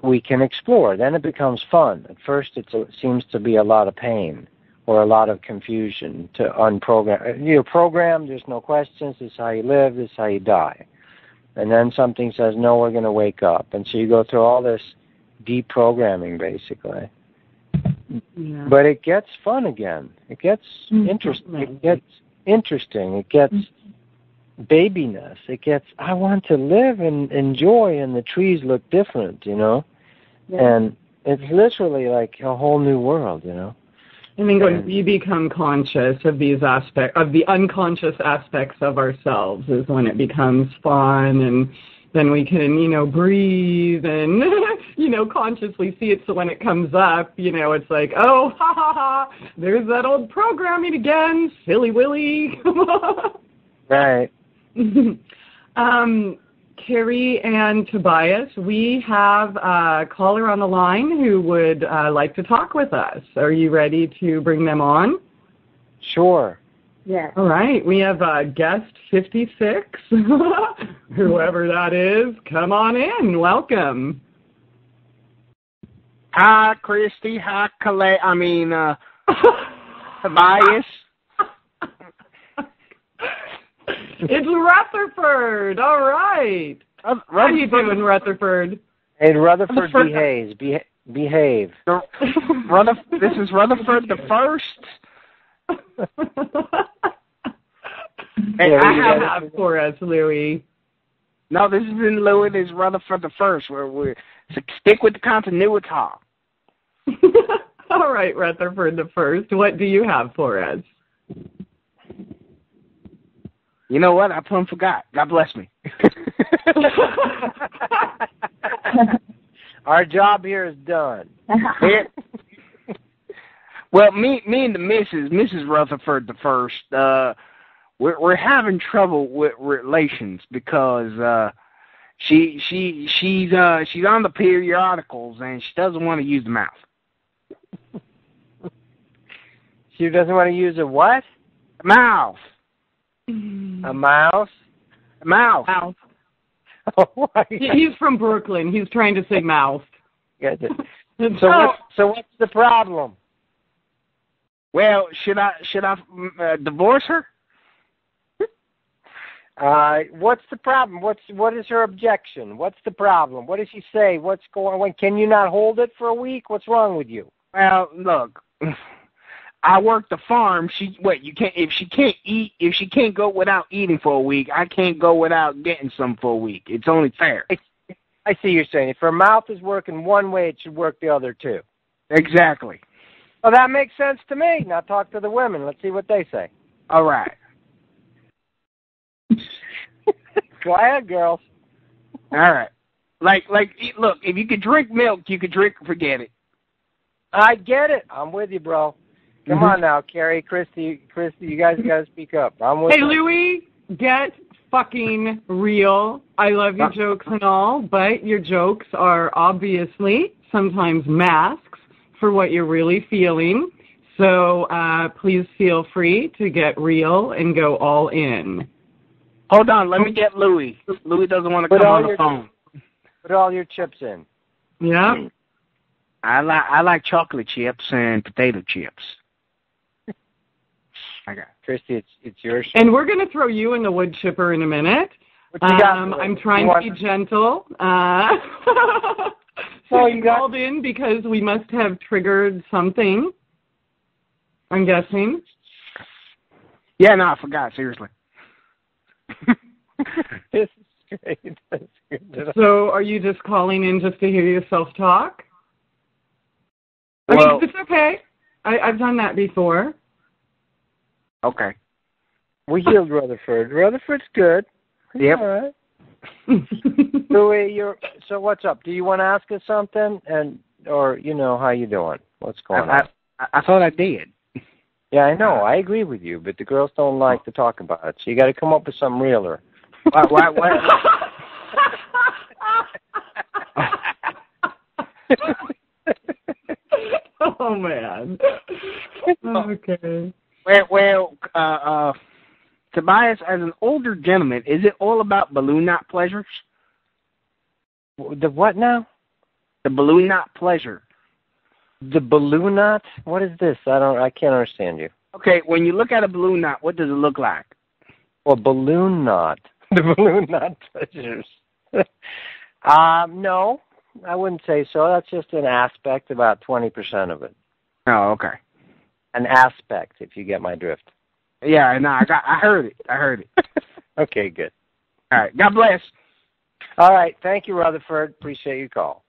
we can explore. Then it becomes fun. At first it seems to be a lot of pain or a lot of confusion to unprogram. You're programmed, there's no questions, this is how you live, this is how you die. And then something says, no, we're going to wake up. And so you go through all this deprogramming, basically. Yeah. But it gets fun again. It gets interesting. It gets interesting. It gets babiness. It gets, I want to live and enjoy, and the trees look different, you know. Yeah. And it's literally like a whole new world, you know. And then we become conscious of these aspects, of the unconscious aspects of ourselves is when it becomes fun, and then we can, you know, breathe and, you know, consciously see it. So when it comes up, you know, it's like, oh, ha, ha, ha, there's that old programming again, silly Willy. Right. Karie and Tobias, we have a caller on the line who would like to talk with us. Are you ready to bring them on? Sure. Yeah. All right. We have guest 56. Whoever that is, come on in. Welcome. Hi, Chrissy. Hi, Kale. I mean, Tobias. It's Rutherford. All right. How are you doing, Rutherford? Hey, Rutherford, behaves. Behave. This is Rutherford the first. And I have for us, Louie. No, this isn't Louie. This is Rutherford the first. So stick with the continuity. All right, Rutherford the first. What do you have for us? You know what? I plumb forgot. God bless me. Our job here is done. Well, me and the Mrs. Rutherford the first, we're having trouble with relations because she's on the periodicals and she doesn't want to use the mouth. She doesn't want to use a what? Mouth. A mouse? A mouse. Mouse. Oh, he's from Brooklyn. He's trying to say mouse. So what's the problem? Well, should I divorce her? What's the problem? What is her objection? What's the problem? What does she say? What's going on? Can you not hold it for a week? What's wrong with you? Well, look. I work the farm. If she can't go without eating for a week, I can't go without getting some for a week. It's only fair. I see you're saying. If her mouth is working one way, it should work the other too. Exactly. Well, that makes sense to me. Now talk to the women. Let's see what they say. All right. Go ahead, girls. All right. Like, look, if you could drink milk, you could drink, forget it. I get it. I'm with you, bro. Come on now, Karie, Chrissy, you guys got to speak up. I'm with you. Hey, Louie, get fucking real. I love your jokes and all, but your jokes are obviously sometimes masks for what you're really feeling. So please feel free to get real and go all in. Hold on. Let me get Louie. Louie doesn't want to come on the phone. Put all your chips in. Yeah. I like chocolate chips and potato chips. I got it. Chrissy, it's yours. And we're going to throw you in the wood chipper in a minute. I'm trying to be gentle. So you called in because we must have triggered something, I'm guessing. Yeah, no, I forgot, seriously. This is great. That's good. So are you just calling in just to hear yourself talk? Okay, well, it's okay. I've done that before. Okay. We healed Rutherford. Rutherford's good. Yep. All right. Louie, so what's up? Do you want to ask us something? Or, you know, how you doing? What's going on? I thought I did. Yeah, I know. I agree with you, but the girls don't like to talk about it, so you got to come up with something realer. Oh, man. Okay. Well, Tobias, as an older gentleman, is it all about balloon knot pleasures? The what now? The balloon knot pleasure. The balloon knot? What is this? I can't understand you. Okay, when you look at a balloon knot, what does it look like? Well, balloon knot. The balloon knot pleasures. No. I wouldn't say so. That's just an aspect, about 20% of it. Oh, okay. An aspect, if you get my drift. Yeah, no, I heard it. Okay, good. All right, God bless. All right, thank you, Rutherford. Appreciate your call.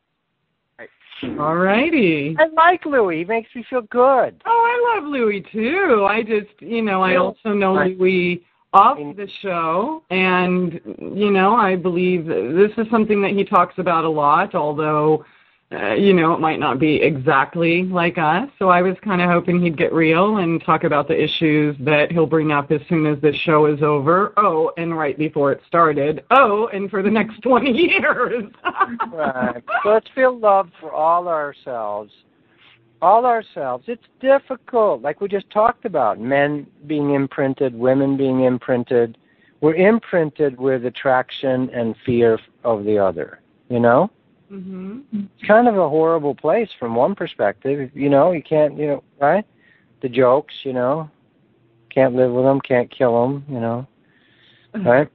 All righty. I like Louie. He makes me feel good. Oh, I love Louie, too. I just, you know, I also know Louie off the show, and, you know, I believe this is something that he talks about a lot, although, you know, it might not be exactly like us. So I was kind of hoping he'd get real and talk about the issues that he'll bring up as soon as this show is over. Oh, and right before it started. Oh, and for the next 20 years. Right. So let's feel love for all ourselves. All ourselves. It's difficult, like we just talked about, men being imprinted, women being imprinted. We're imprinted with attraction and fear of the other, you know? Mm-hmm. It's kind of a horrible place from one perspective. You know, you can't, you know, right? The jokes, you know, can't live with them, can't kill them, you know, right?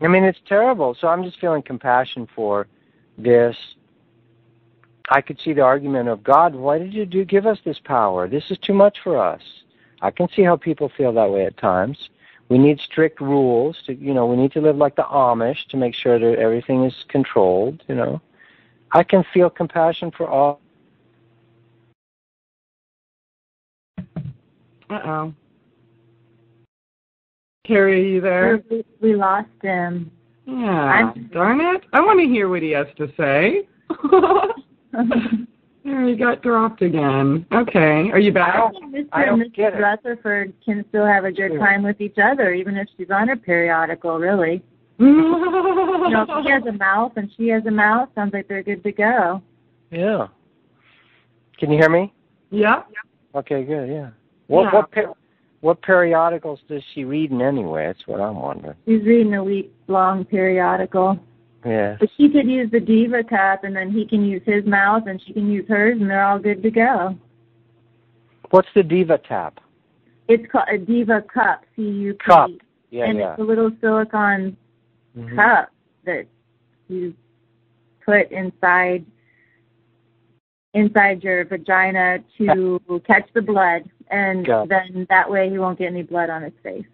I mean, it's terrible. So I'm just feeling compassion for this. I could see the argument of, God, why did you give us this power? This is too much for us. I can see how people feel that way at times. We need strict rules. We need to live like the Amish to make sure that everything is controlled, you know. I can feel compassion for all. Uh-oh. Karie, are you there? We lost him. Yeah, darn it. I want to hear what he has to say. There, he got dropped again. Okay, are you back? I don't get it. Rutherford can still have a good time with each other, even if she's on her periodical, really. You know, if he has a mouth and she has a mouth, sounds like they're good to go. Yeah. Can you hear me? Yeah. Okay, good, yeah. What periodicals does she read in anyway? That's what I'm wondering. She's reading a week-long periodical. Yeah. But she could use the diva cup, and then he can use his mouth, and she can use hers, and they're all good to go. What's the diva tap? It's called a diva cup, C-U-P. Cup, yeah, and it's a little silicone cup that you put inside your vagina to catch the blood and then that way he won't get any blood on his face.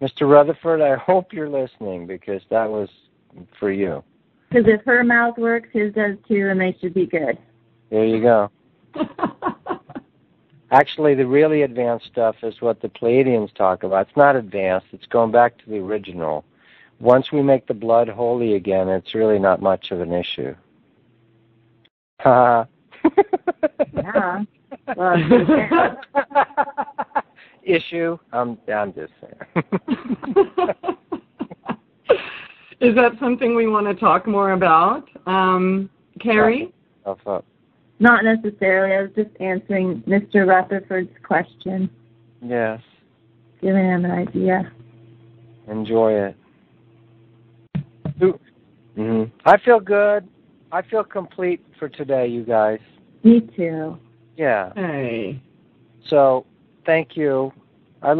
Mr. Rutherford, I hope you're listening, because that was for you. Because if her mouth works, his does too, and they should be good. There you go. Actually, the really advanced stuff is what the Pleiadians talk about. It's not advanced. It's going back to the original. Once we make the blood holy again, it's really not much of an issue. Yeah. Well, issue? I'm just saying. Is that something we want to talk more about, Karie? Not necessarily. I was just answering Mr. Rutherford's question. Yes. Giving him an idea. Enjoy it. Mm-hmm. I feel good. I feel complete for today, you guys. Me too. Yeah. Hey. So, thank you. I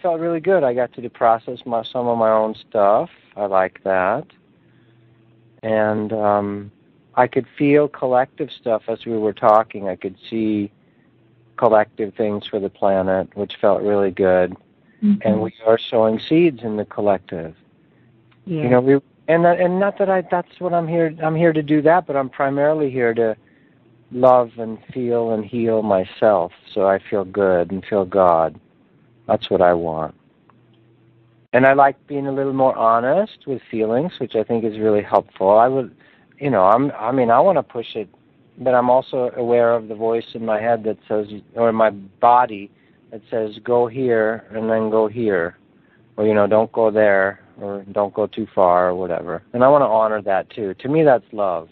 felt really good. I got to process some of my own stuff. I like that. And I could feel collective stuff as we were talking. I could see collective things for the planet, which felt really good. Mm-hmm. And we are sowing seeds in the collective. Yeah. You know, and not that that's what I'm here. I'm here to do that, but I'm primarily here to love and feel and heal myself, so I feel good and feel God. That's what I want. And I like being a little more honest with feelings, which I think is really helpful. I would, you know, I want to push it, but I'm also aware of the voice in my head that says, or in my body that says, go here and then go here, or, you know, don't go there, or don't go too far, or whatever. And I want to honor that, too. To me, that's love.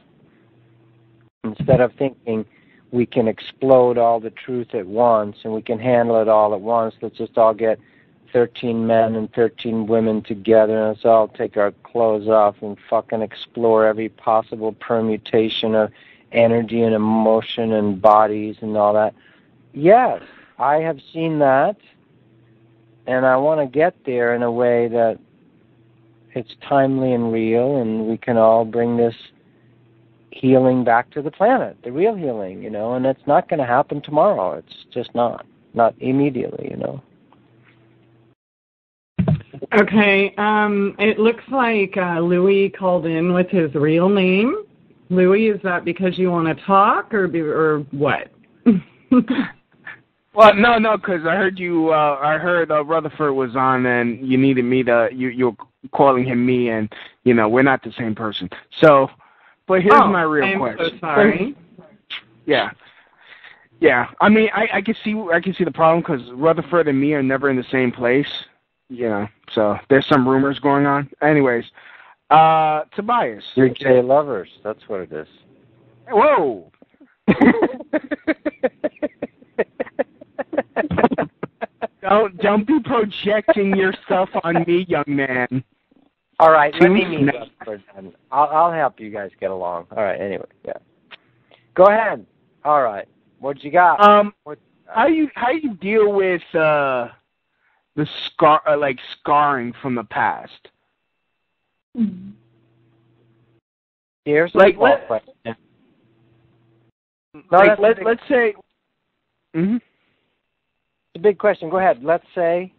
Instead of thinking we can explode all the truth at once and we can handle it all at once, let's just all get 13 men and 13 women together and let's all take our clothes off and fucking explore every possible permutation of energy and emotion and bodies and all that. Yes, I have seen that, and I want to get there in a way that it's timely and real, and we can all bring this healing back to the planet, the real healing, you know, and it's not going to happen tomorrow. It's just not immediately, you know. Okay, it looks like Louie called in with his real name. Louie, is that because you want to talk or what? Well, no, because I heard you. I heard Rutherford was on, and you needed me to. You're calling him me, and you know we're not the same person. So. But here's my real question. I'm so sorry. Yeah. I mean, I can see the problem because Rutherford and me are never in the same place, you know. So there's some rumors going on. Anyways, Tobias, you're gay lovers. That's what it is. Whoa. Don't be projecting yourself on me, young man. All right, let me meet up for them. I'll help you guys get along. All right, anyway, yeah. Go ahead. All right, what you got? How you deal with the scarring from the past? Here's a question. Let's say. Mm-hmm. It's a big question. Go ahead. Let's say.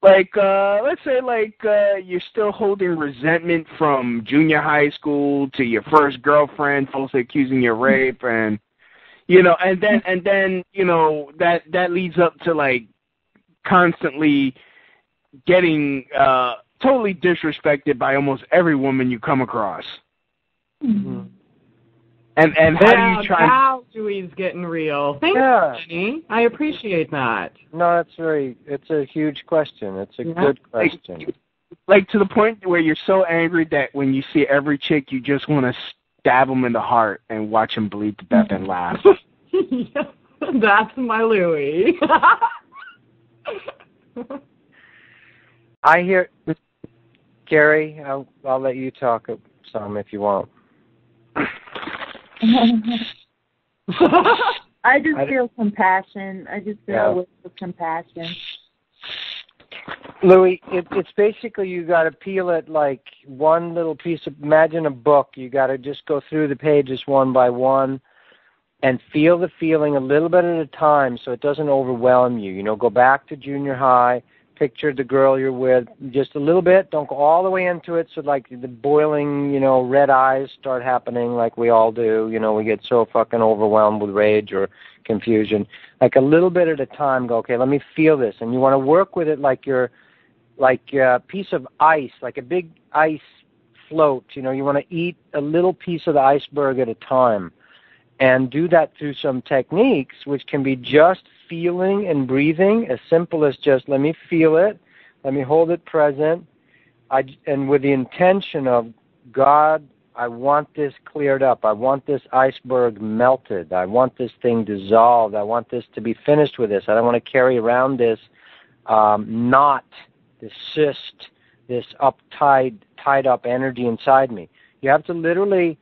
Let's say you're still holding resentment from junior high school to your first girlfriend, folks accusing you of rape, and you know, and then you know that leads up to like constantly getting totally disrespected by almost every woman you come across. Mm-hmm. And how do you try? Now Dewey's getting real. Thank you, Jenny. I appreciate that. No, it's a huge question. It's a good question. Like to the point where you're so angry that when you see every chick, you just want to stab them in the heart and watch them bleed to death and laugh. Yes, that's my Louie. I hear, Karie. I'll let you talk some if you want. I feel compassion. I just feel a whiff of compassion. Louie, it's basically you got to peel it like one little piece of, imagine a book. You got to just go through the pages one by one and feel the feeling a little bit at a time so it doesn't overwhelm you. You know, go back to junior high, picture the girl you're with just a little bit. Don't go all the way into it so, like, the boiling, you know, red eyes start happening like we all do. You know, we get so fucking overwhelmed with rage or confusion. Like, a little bit at a time, go, okay, let me feel this. And you want to work with it like you're, like a piece of ice, like a big ice float. You know, you want to eat a little piece of the iceberg at a time. And do that through some techniques, which can be just feeling and breathing, as simple as just let me feel it, let me hold it present, and with the intention of, God, I want this cleared up. I want this iceberg melted. I want this thing dissolved. I want this to be finished with this. I don't want to carry around this knot, this cyst, this tied up energy inside me. You have to literally,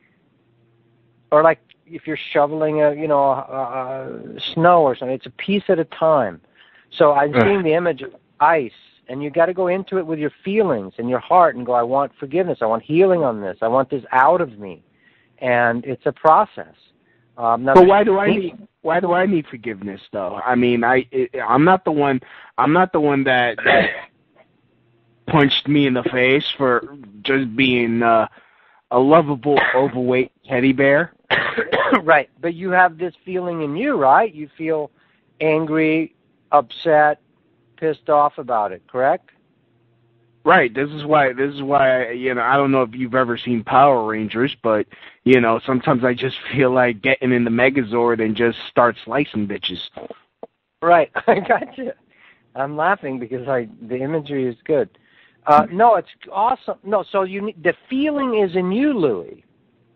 or like, if you're shoveling snow or something, it's a piece at a time. So I'm seeing the image of ice, and you got to go into it with your feelings and your heart and go, I want forgiveness. I want healing on this. I want this out of me. And it's a process. But why do I need forgiveness though? I mean, I'm not the one that punched me in the face for just being a lovable overweight teddy bear. Right, but you have this feeling in you, right? You feel angry, upset, pissed off about it, correct? Right. This is why you know, I don't know if you've ever seen Power Rangers, but you know, sometimes I just feel like getting in the Megazord and just start slicing bitches. Right. I got you. I'm laughing because the imagery is good. No, it's awesome. No, so the feeling is in you, Louie.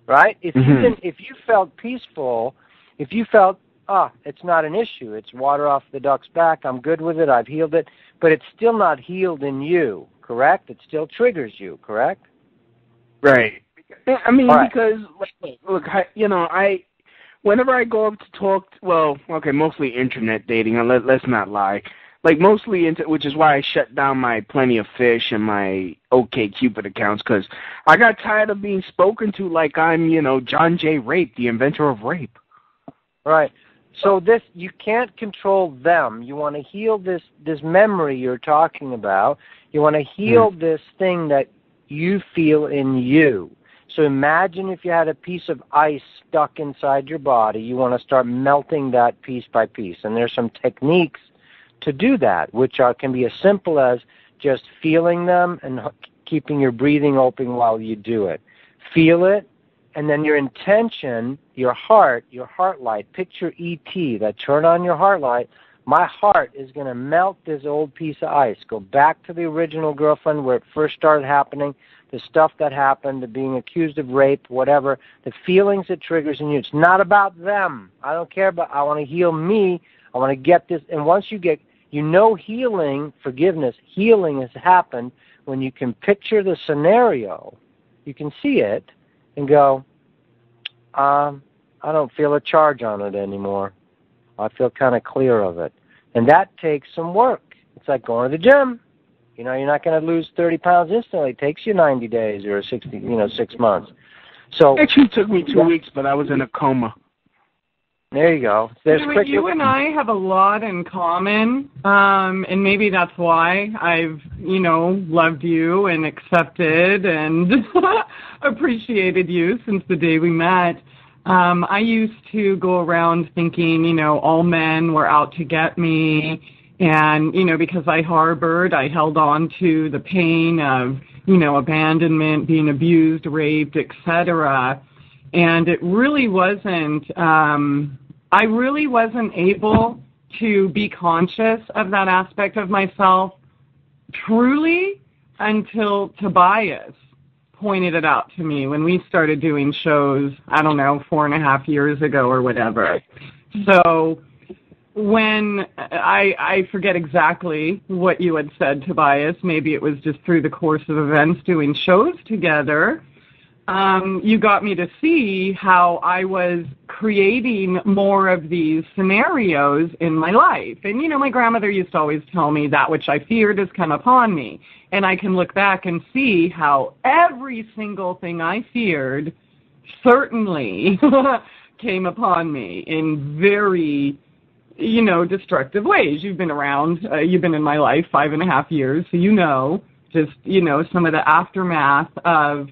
Right? If you felt peaceful, if you felt, it's not an issue, it's water off the duck's back, I'm good with it, I've healed it, but it's still not healed in you, correct? It still triggers you, correct? Right. I mean, because, look, whenever I go up to mostly internet dating, and let's not lie, like mostly into, which is why I shut down my Plenty of Fish and my OkCupid accounts, because I got tired of being spoken to like I'm, you know, John J. Rape, the inventor of rape. Right. So this, you can't control them. You want to heal this memory you're talking about. You want to heal this thing that you feel in you. So imagine if you had a piece of ice stuck inside your body. You want to start melting that piece by piece. And there's some techniques to do that, which can be as simple as just feeling them and keeping your breathing open while you do it. Feel it, and then your intention, your heart light, picture ET, that turn on your heart light, my heart is going to melt this old piece of ice. Go back to the original girlfriend where it first started happening, the stuff that happened, the being accused of rape, whatever, the feelings it triggers in you. It's not about them. I don't care, but I want to heal me. I want to get this. And once you get, you know, healing, forgiveness, healing has happened when you can picture the scenario. You can see it and go, I don't feel a charge on it anymore. I feel kind of clear of it. And that takes some work. It's like going to the gym. You know, you're not going to lose 30 pounds instantly. It takes you 90 days or 60, 6 months. So actually took me 2 weeks, but I was in a coma. There you go. You and I have a lot in common, and maybe that's why I've, loved you and accepted and appreciated you since the day we met. I used to go around thinking, all men were out to get me, and, because I held on to the pain of, abandonment, being abused, raped, etc. And it really wasn't, I really wasn't able to be conscious of that aspect of myself truly until Tobias pointed it out to me when we started doing shows, 4.5 years ago or whatever. So when, I forget exactly what you had said, Tobias, maybe it was just through the course of events doing shows together, you got me to see how I was creating more of these scenarios in my life. And, my grandmother used to always tell me that which I feared has come upon me. And I can look back and see how every single thing I feared certainly came upon me in very, you know, destructive ways. You've been around, you've been in my life 5.5 years, so you know, just, you know, some of the aftermath of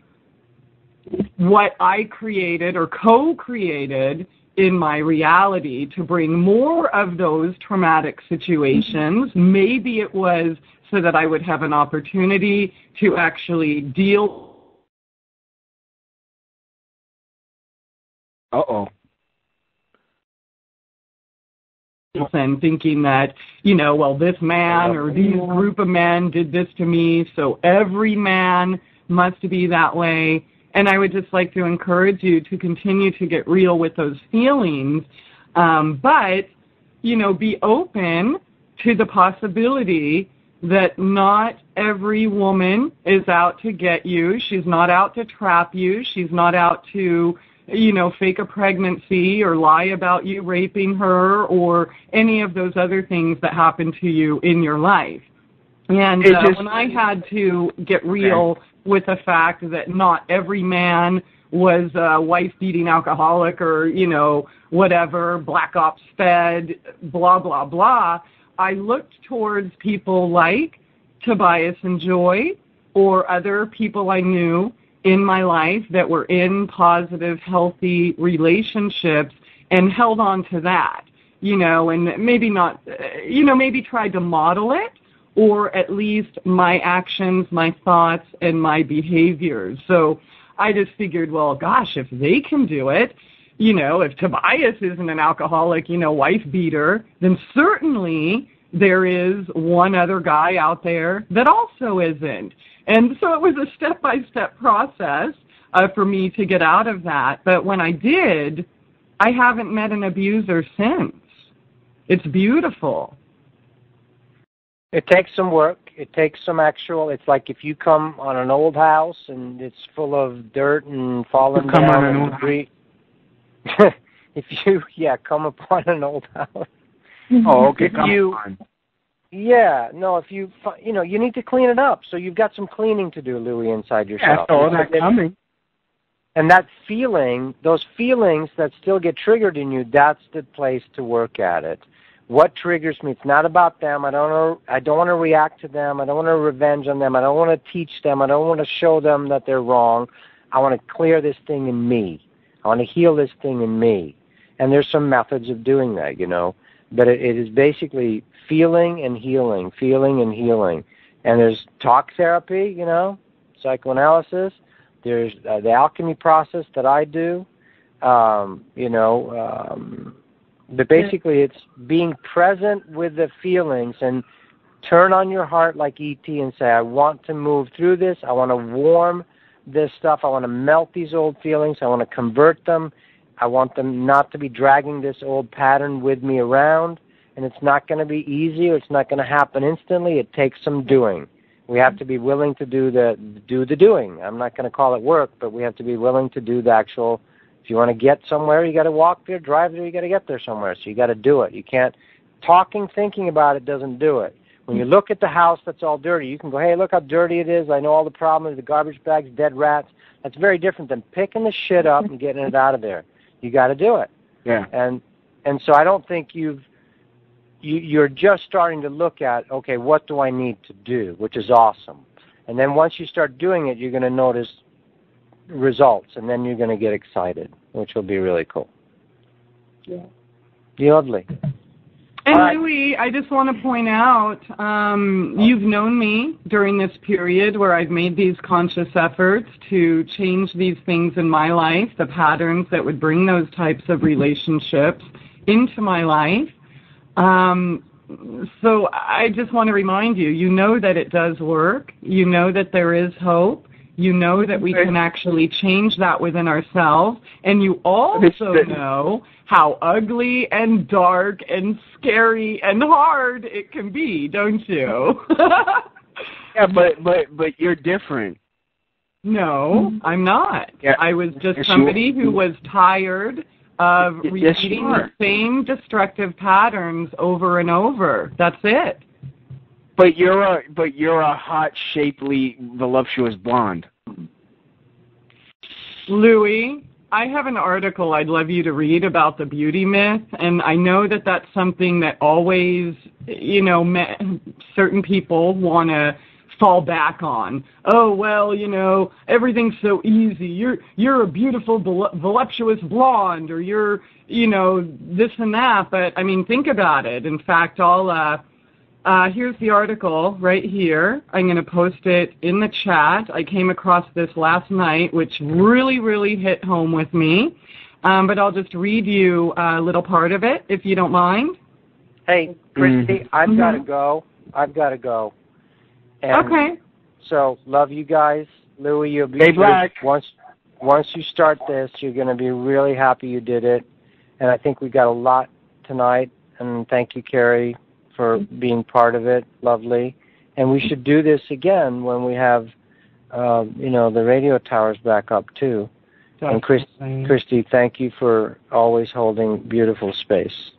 what I created or co-created in my reality to bring more of those traumatic situations. Maybe it was so that I would have an opportunity to actually deal. And thinking that, you know, well, this man or these group of men did this to me, so every man must be that way. And I would just like to encourage you to continue to get real with those feelings, but, you know, be open to the possibility that not every woman is out to get you. She's not out to trap you. She's not out to, you know, fake a pregnancy or lie about you raping her or any of those other things that happen to you in your life. And when I had to get real with the fact that not every man was a wife-beating alcoholic or, you know, whatever, black ops fed, blah, blah, blah, I looked towards people like Tobias and Joy or other people I knew in my life that were in positive, healthy relationships and held on to that, you know, and maybe not, you know, maybe tried to model it, or at least my actions, my thoughts, and my behaviors. So I just figured, well, gosh, if they can do it, you know, if Tobias isn't an alcoholic, you know, wife beater, then certainly there is one other guy out there that also isn't. And so it was a step-by-step process for me to get out of that. But when I did, I haven't met an abuser since. It's beautiful. It takes some work. It takes some actual, it's like if you come on an old house and it's full of dirt and fallen down and debris. If you, come upon an old house. If you, you know, you need to clean it up. So you've got some cleaning to do, Louie, inside yourself. Yeah, all that coming. And that feeling, those feelings that still get triggered in you, that's the place to work at it. What triggers me? It's not about them. I don't want to react to them. I don't want to revenge on them. I don't want to teach them. I don't want to show them that they're wrong. I want to clear this thing in me. I want to heal this thing in me. And there's some methods of doing that, you know. But it is basically feeling and healing, feeling and healing. And there's talk therapy, you know, psychoanalysis. There's the alchemy process that I do, you know, but basically it's being present with the feelings and turn on your heart like ET and say, I want to move through this. I want to warm this stuff. I want to melt these old feelings. I want to convert them. I want them not to be dragging this old pattern with me around. And it's not going to be easy, or it's not going to happen instantly. It takes some doing. We have to be willing to do the doing. I'm not going to call it work, but we have to be willing to do the actual. If you want to get somewhere, you got to walk there, drive there, you got to get there somewhere. So you got to do it. You can't thinking about it doesn't do it. When you look at the house that's all dirty, you can go, hey, look how dirty it is. I know all the problems, the garbage bags, dead rats. That's very different than picking the shit up and getting it out of there. You got to do it. Yeah. And so I don't think you're just starting to look at, okay, what do I need to do, which is awesome. And then once you start doing it, you're going to notice results, and then you're going to get excited, which will be really cool. Yeah. Lovely. And right. Louie, I just want to point out, you've known me during this period where I've made these conscious efforts to change these things in my life, the patterns that would bring those types of relationships into my life. So I just want to remind you, you know that it does work. You know that there is hope. You know that we can actually change that within ourselves, and you also know how ugly and dark and scary and hard it can be, don't you? Yeah, but you're different. No, I'm not. Yeah. I was just somebody who was tired of repeating the same destructive patterns over and over. That's it. But you're a hot, shapely, voluptuous blonde. Louie, I have an article I'd love you to read about the beauty myth, and I know that that's something that always, you know, certain people want to fall back on. Oh, well, you know, everything's so easy. You're a beautiful, voluptuous blonde, or you're, you know, this and that. But, I mean, think about it. In fact, I'll, here's the article right here. I'm going to post it in the chat. I came across this last night, which really, really hit home with me. But I'll just read you a little part of it, if you don't mind. Hey, Chrissy, I've got to go. And okay. So, love you guys. Louie, you'll be once you start this, you're going to be really happy you did it. And I think we got a lot tonight. And thank you, Karie, for being part of it. Lovely. And we should do this again when we have, you know, the radio towers back up, too. Definitely. And Chrissy, thank you for always holding beautiful space.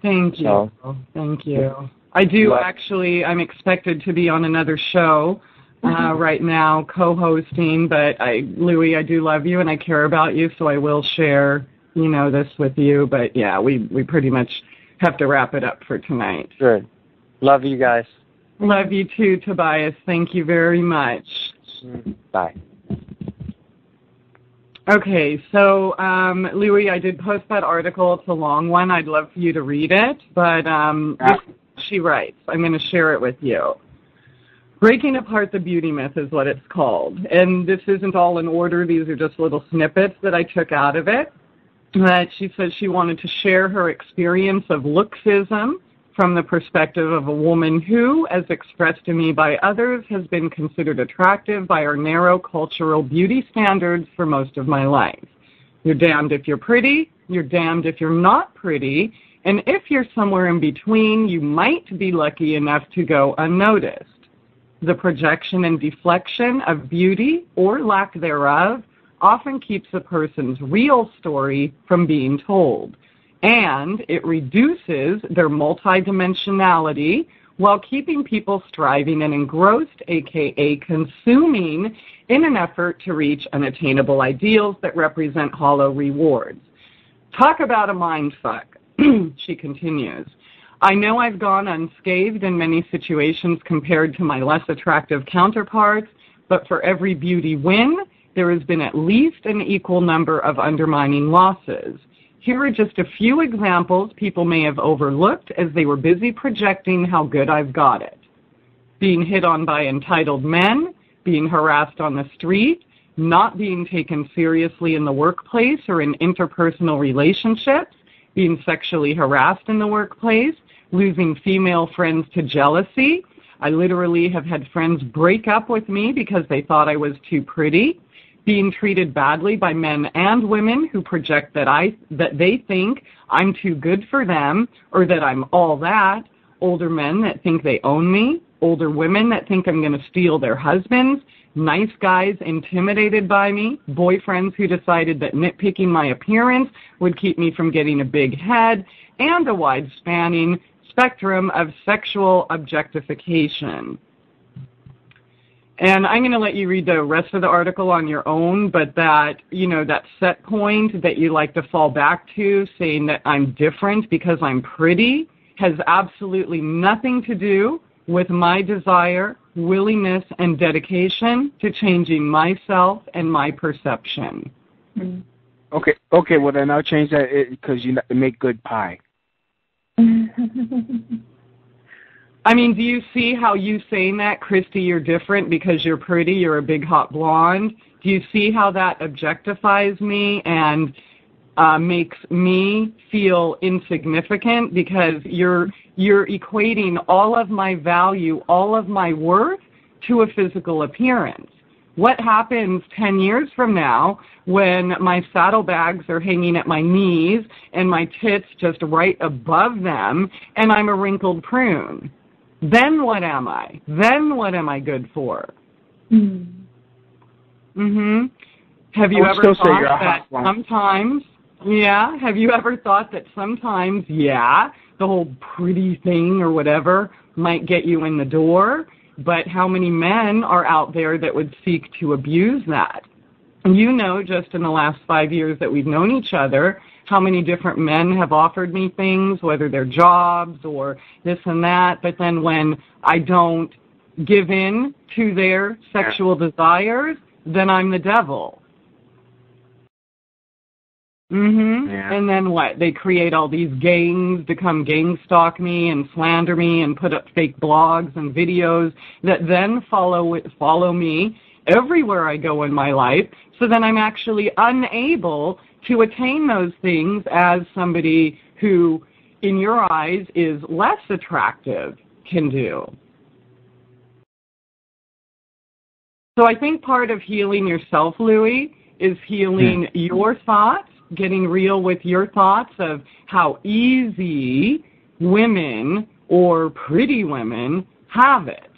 Thank you. So, thank you. I do actually, I'm expected to be on another show right now, co-hosting, but Louie, I do love you and I care about you, so I will share, you know, this with you. But yeah, we pretty much have to wrap it up for tonight. Good. Love you guys. Love you too, Tobias. Thank you very much. Bye. Okay, so, Louie, I did post that article. It's a long one. I'd love for you to read it, but... She writes, I'm going to share it with you. Breaking Apart the Beauty Myth is what it's called. And this isn't all in order. These are just little snippets that I took out of it. But she said she wanted to share her experience of looksism from the perspective of a woman who, as expressed to me by others, has been considered attractive by our narrow cultural beauty standards for most of my life. You're damned if you're pretty. You're damned if you're not pretty. And if you're somewhere in between, you might be lucky enough to go unnoticed. The projection and deflection of beauty, or lack thereof, often keeps a person's real story from being told. And it reduces their multidimensionality while keeping people striving and engrossed, a.k.a. consuming, in an effort to reach unattainable ideals that represent hollow rewards. Talk about a mindfuck. She continues, I know I've gone unscathed in many situations compared to my less attractive counterparts, but for every beauty win, there has been at least an equal number of undermining losses. Here are just a few examples people may have overlooked as they were busy projecting how good I've got it. Being hit on by entitled men, being harassed on the street, not being taken seriously in the workplace or in interpersonal relationships, being sexually harassed in the workplace, losing female friends to jealousy. I literally have had friends break up with me because they thought I was too pretty, being treated badly by men and women who project that they think I'm too good for them or that I'm all that, older men that think they own me, older women that think I'm going to steal their husbands, nice guys intimidated by me, boyfriends who decided that nitpicking my appearance would keep me from getting a big head, and a wide-spanning spectrum of sexual objectification. And I'm going to let you read the rest of the article on your own, but that, you know, that set point that you like to fall back to, saying that I'm different because I'm pretty, has absolutely nothing to do with my desire, willingness, and dedication to changing myself and my perception. Okay, okay. Well, then I'll change that because you make good pie. I mean, do you see how you saying that, Chrissy, you're different because you're pretty, you're a big hot blonde? Do you see how that objectifies me and makes me feel insignificant? Because you're equating all of my value, all of my worth to a physical appearance. What happens 10 years from now when my saddlebags are hanging at my knees and my tits just right above them and I'm a wrinkled prune? Then what am I? Then what am I good for? Have you ever thought that sometimes... Yeah, have you ever thought that sometimes, the whole pretty thing or whatever might get you in the door, but how many men are out there that would seek to abuse that? You know, just in the last 5 years that we've known each other, how many different men have offered me things, whether they're jobs or this and that. But then when I don't give in to their sexual desires, then I'm the devil. Mm-hmm. Yeah. And then what? They create all these gangs to come gang stalk me and slander me and put up fake blogs and videos that then follow me everywhere I go in my life. So then I'm actually unable to attain those things as somebody who, in your eyes, is less attractive can do. So I think part of healing yourself, Louie, is healing your thoughts, getting real with your thoughts of how easy women or pretty women have it.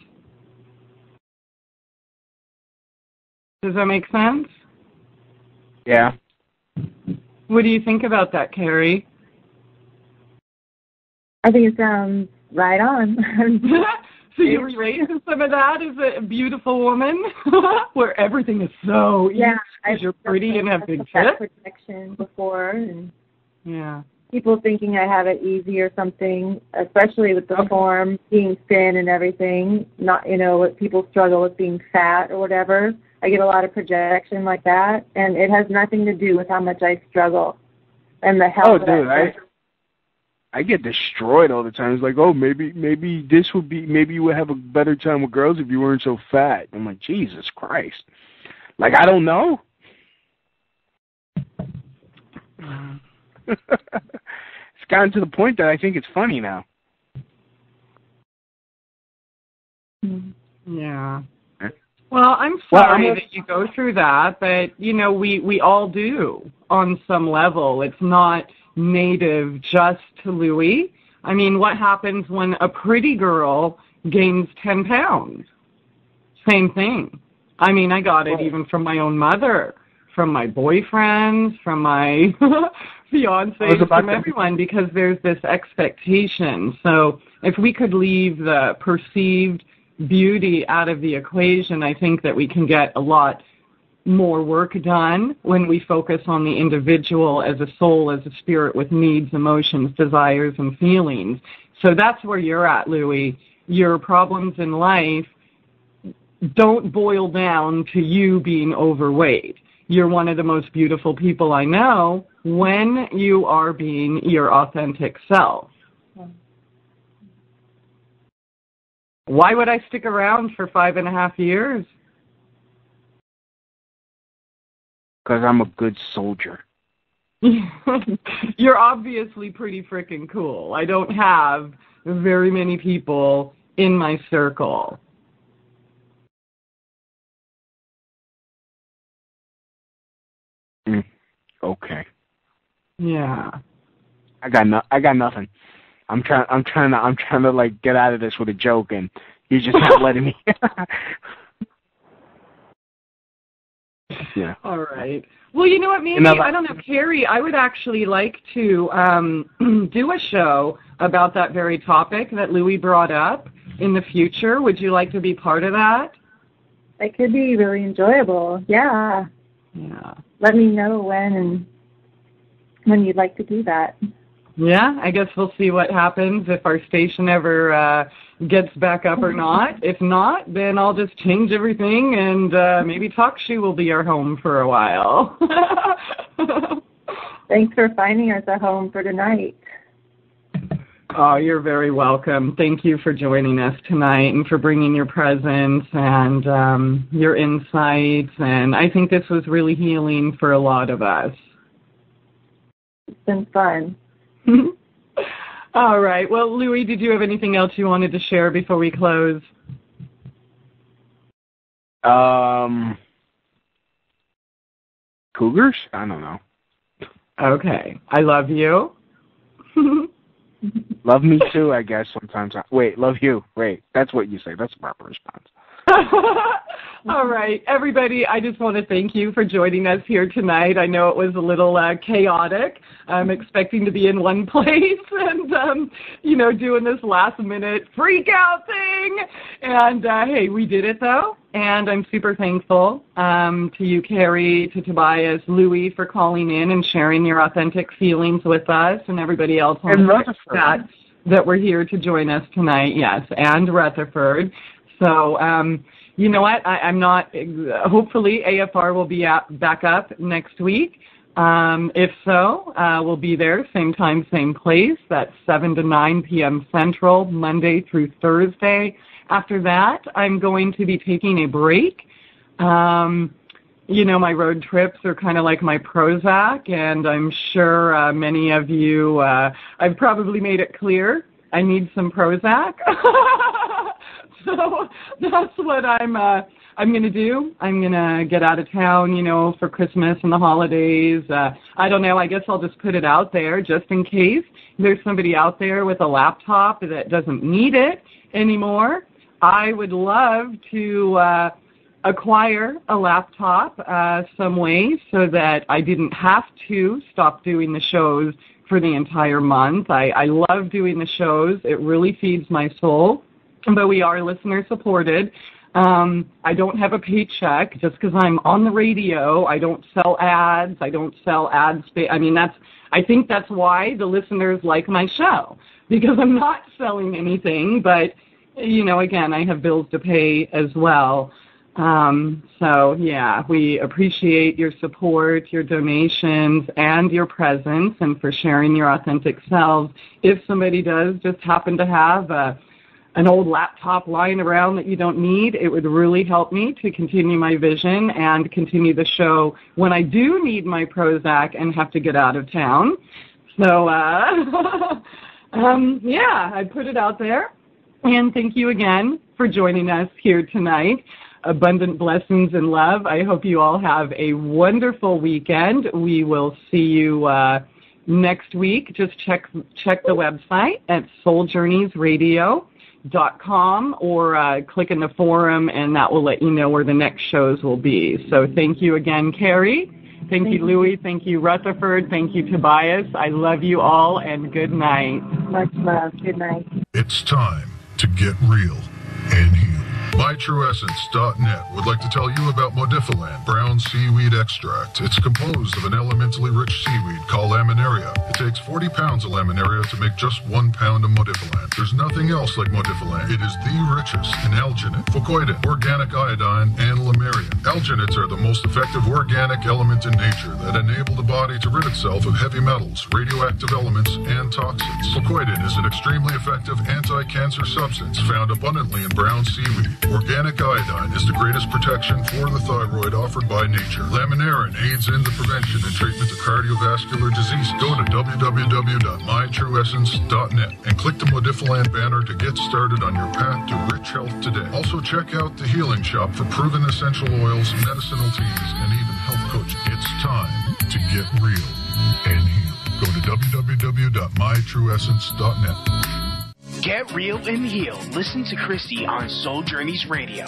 Does that make sense? Yeah. What do you think about that, Karie? I think it sounds right on. So you relate to some of that as a beautiful woman where everything is so easy because you're pretty and have big tits? Protection before. And yeah. People thinking I have it easy or something, especially with the form being thin and everything, not, you know, what people struggle with being fat or whatever. I get a lot of projection like that, and it has nothing to do with how much I struggle and the health. Oh, dude, I get destroyed all the time. It's like, oh, maybe this would be, maybe you would have a better time with girls if you weren't so fat. I'm like, Jesus Christ. Like, I don't know. It's gotten to the point that I think it's funny now. Yeah. Well, I'm sorry that you go through that, but, you know, we all do on some level. It's not native just to Louie. I mean, what happens when a pretty girl gains 10 pounds? Same thing. I mean, I got it even from my own mother, from my boyfriends, from my fiancés, from everyone, because there's this expectation. So if we could leave the perceived beauty out of the equation, I think that we can get a lot more work done when we focus on the individual as a soul, as a spirit with needs, emotions, desires, and feelings. So that's where you're at, Louie. Your problems in life don't boil down to you being overweight. You're one of the most beautiful people I know when you are being your authentic self. Why would I stick around for 5.5 years? Because I'm a good soldier. You're obviously pretty freaking cool. I don't have very many people in my circle. Okay. Yeah. I got nothing. I'm trying to like get out of this with a joke, and you're just not letting me. Yeah. All right. Well, you know what, maybe, I don't know, Karie, I would actually like to do a show about that very topic that Louie brought up in the future. Would you like to be part of that? It could be really enjoyable. Yeah. Yeah. Let me know when you'd like to do that. Yeah, I guess we'll see what happens if our station ever gets back up or not. If not, then I'll just change everything, and maybe TalkShoot will be our home for a while. Thanks for finding us a home for tonight. Oh, you're very welcome. Thank you for joining us tonight and for bringing your presence and your insights. And I think this was really healing for a lot of us. It's been fun. All right. Well, Louie, did you have anything else you wanted to share before we close? Cougars? I don't know. Okay. I love you. Love me too, I guess, sometimes. Wait, love you. Wait, that's what you say. That's the proper response. All right, everybody, I just want to thank you for joining us here tonight. I know it was a little chaotic. I'm expecting to be in one place and, you know, doing this last-minute freak-out thing. And, hey, we did it, though, and I'm super thankful to you, Karie, to Tobias, Louie, for calling in and sharing your authentic feelings with us and everybody else on the chat that were here to join us tonight, yes, and Rutherford. So, you know what, I'm not, hopefully AFR will be back up next week. If so, we'll be there, same time, same place. That's 7 to 9 p.m. Central, Monday through Thursday. After that, I'm going to be taking a break. You know, my road trips are kind of like my Prozac, and I'm sure many of you, I've probably made it clear, I need some Prozac. So that's what I'm going to do. I'm going to get out of town, you know, for Christmas and the holidays. I don't know. I guess I'll just put it out there just in case there's somebody out there with a laptop that doesn't need it anymore. I would love to acquire a laptop some way so that I didn't have to stop doing the shows for the entire month. I love doing the shows. It really feeds my soul. But we are listener supported. I don't have a paycheck just because I'm on the radio. I don't sell ads. I don't sell ad space. I mean, I think that's why the listeners like my show, because I'm not selling anything. But, you know, again, I have bills to pay as well. So, yeah, we appreciate your support, your donations, and your presence, and for sharing your authentic selves. If somebody does just happen to have an old laptop lying around that you don't need, it would really help me to continue my vision and continue the show when I do need my Prozac and have to get out of town. So, yeah, I put it out there. And thank you again for joining us here tonight. Abundant blessings and love. I hope you all have a wonderful weekend. We will see you next week. Just check the website at souljourneysradio.com or click in the forum, and that will let you know where the next shows will be. So thank you again, Karie. Thank you, Louie. Thank you, Rutherford. Thank you, Tobias. I love you all, and good night. Much love. Good night. It's time to get real and heal. MyTrueEssence.net would like to tell you about Modifilan, brown seaweed extract. It's composed of an elementally rich seaweed called laminaria. It takes 40 pounds of laminaria to make just 1 pound of Modifilan. There's nothing else like Modifilan. It is the richest in alginate, fucoidin, organic iodine, and laminaria. Alginates are the most effective organic element in nature that enable the body to rid itself of heavy metals, radioactive elements, and toxins. Fucoidin is an extremely effective anti-cancer substance found abundantly in brown seaweed. Organic iodine is the greatest protection for the thyroid offered by nature. Laminarin aids in the prevention and treatment of cardiovascular disease. Go to www.mytrueessence.net and click the Modifilan banner to get started on your path to rich health today. Also check out the Healing Shop for proven essential oils, medicinal teas, and even health coaching. It's time to get real and heal. Go to www.mytrueessence.net. Get real and heal. Listen to Chrissy on Soul Journeys Radio.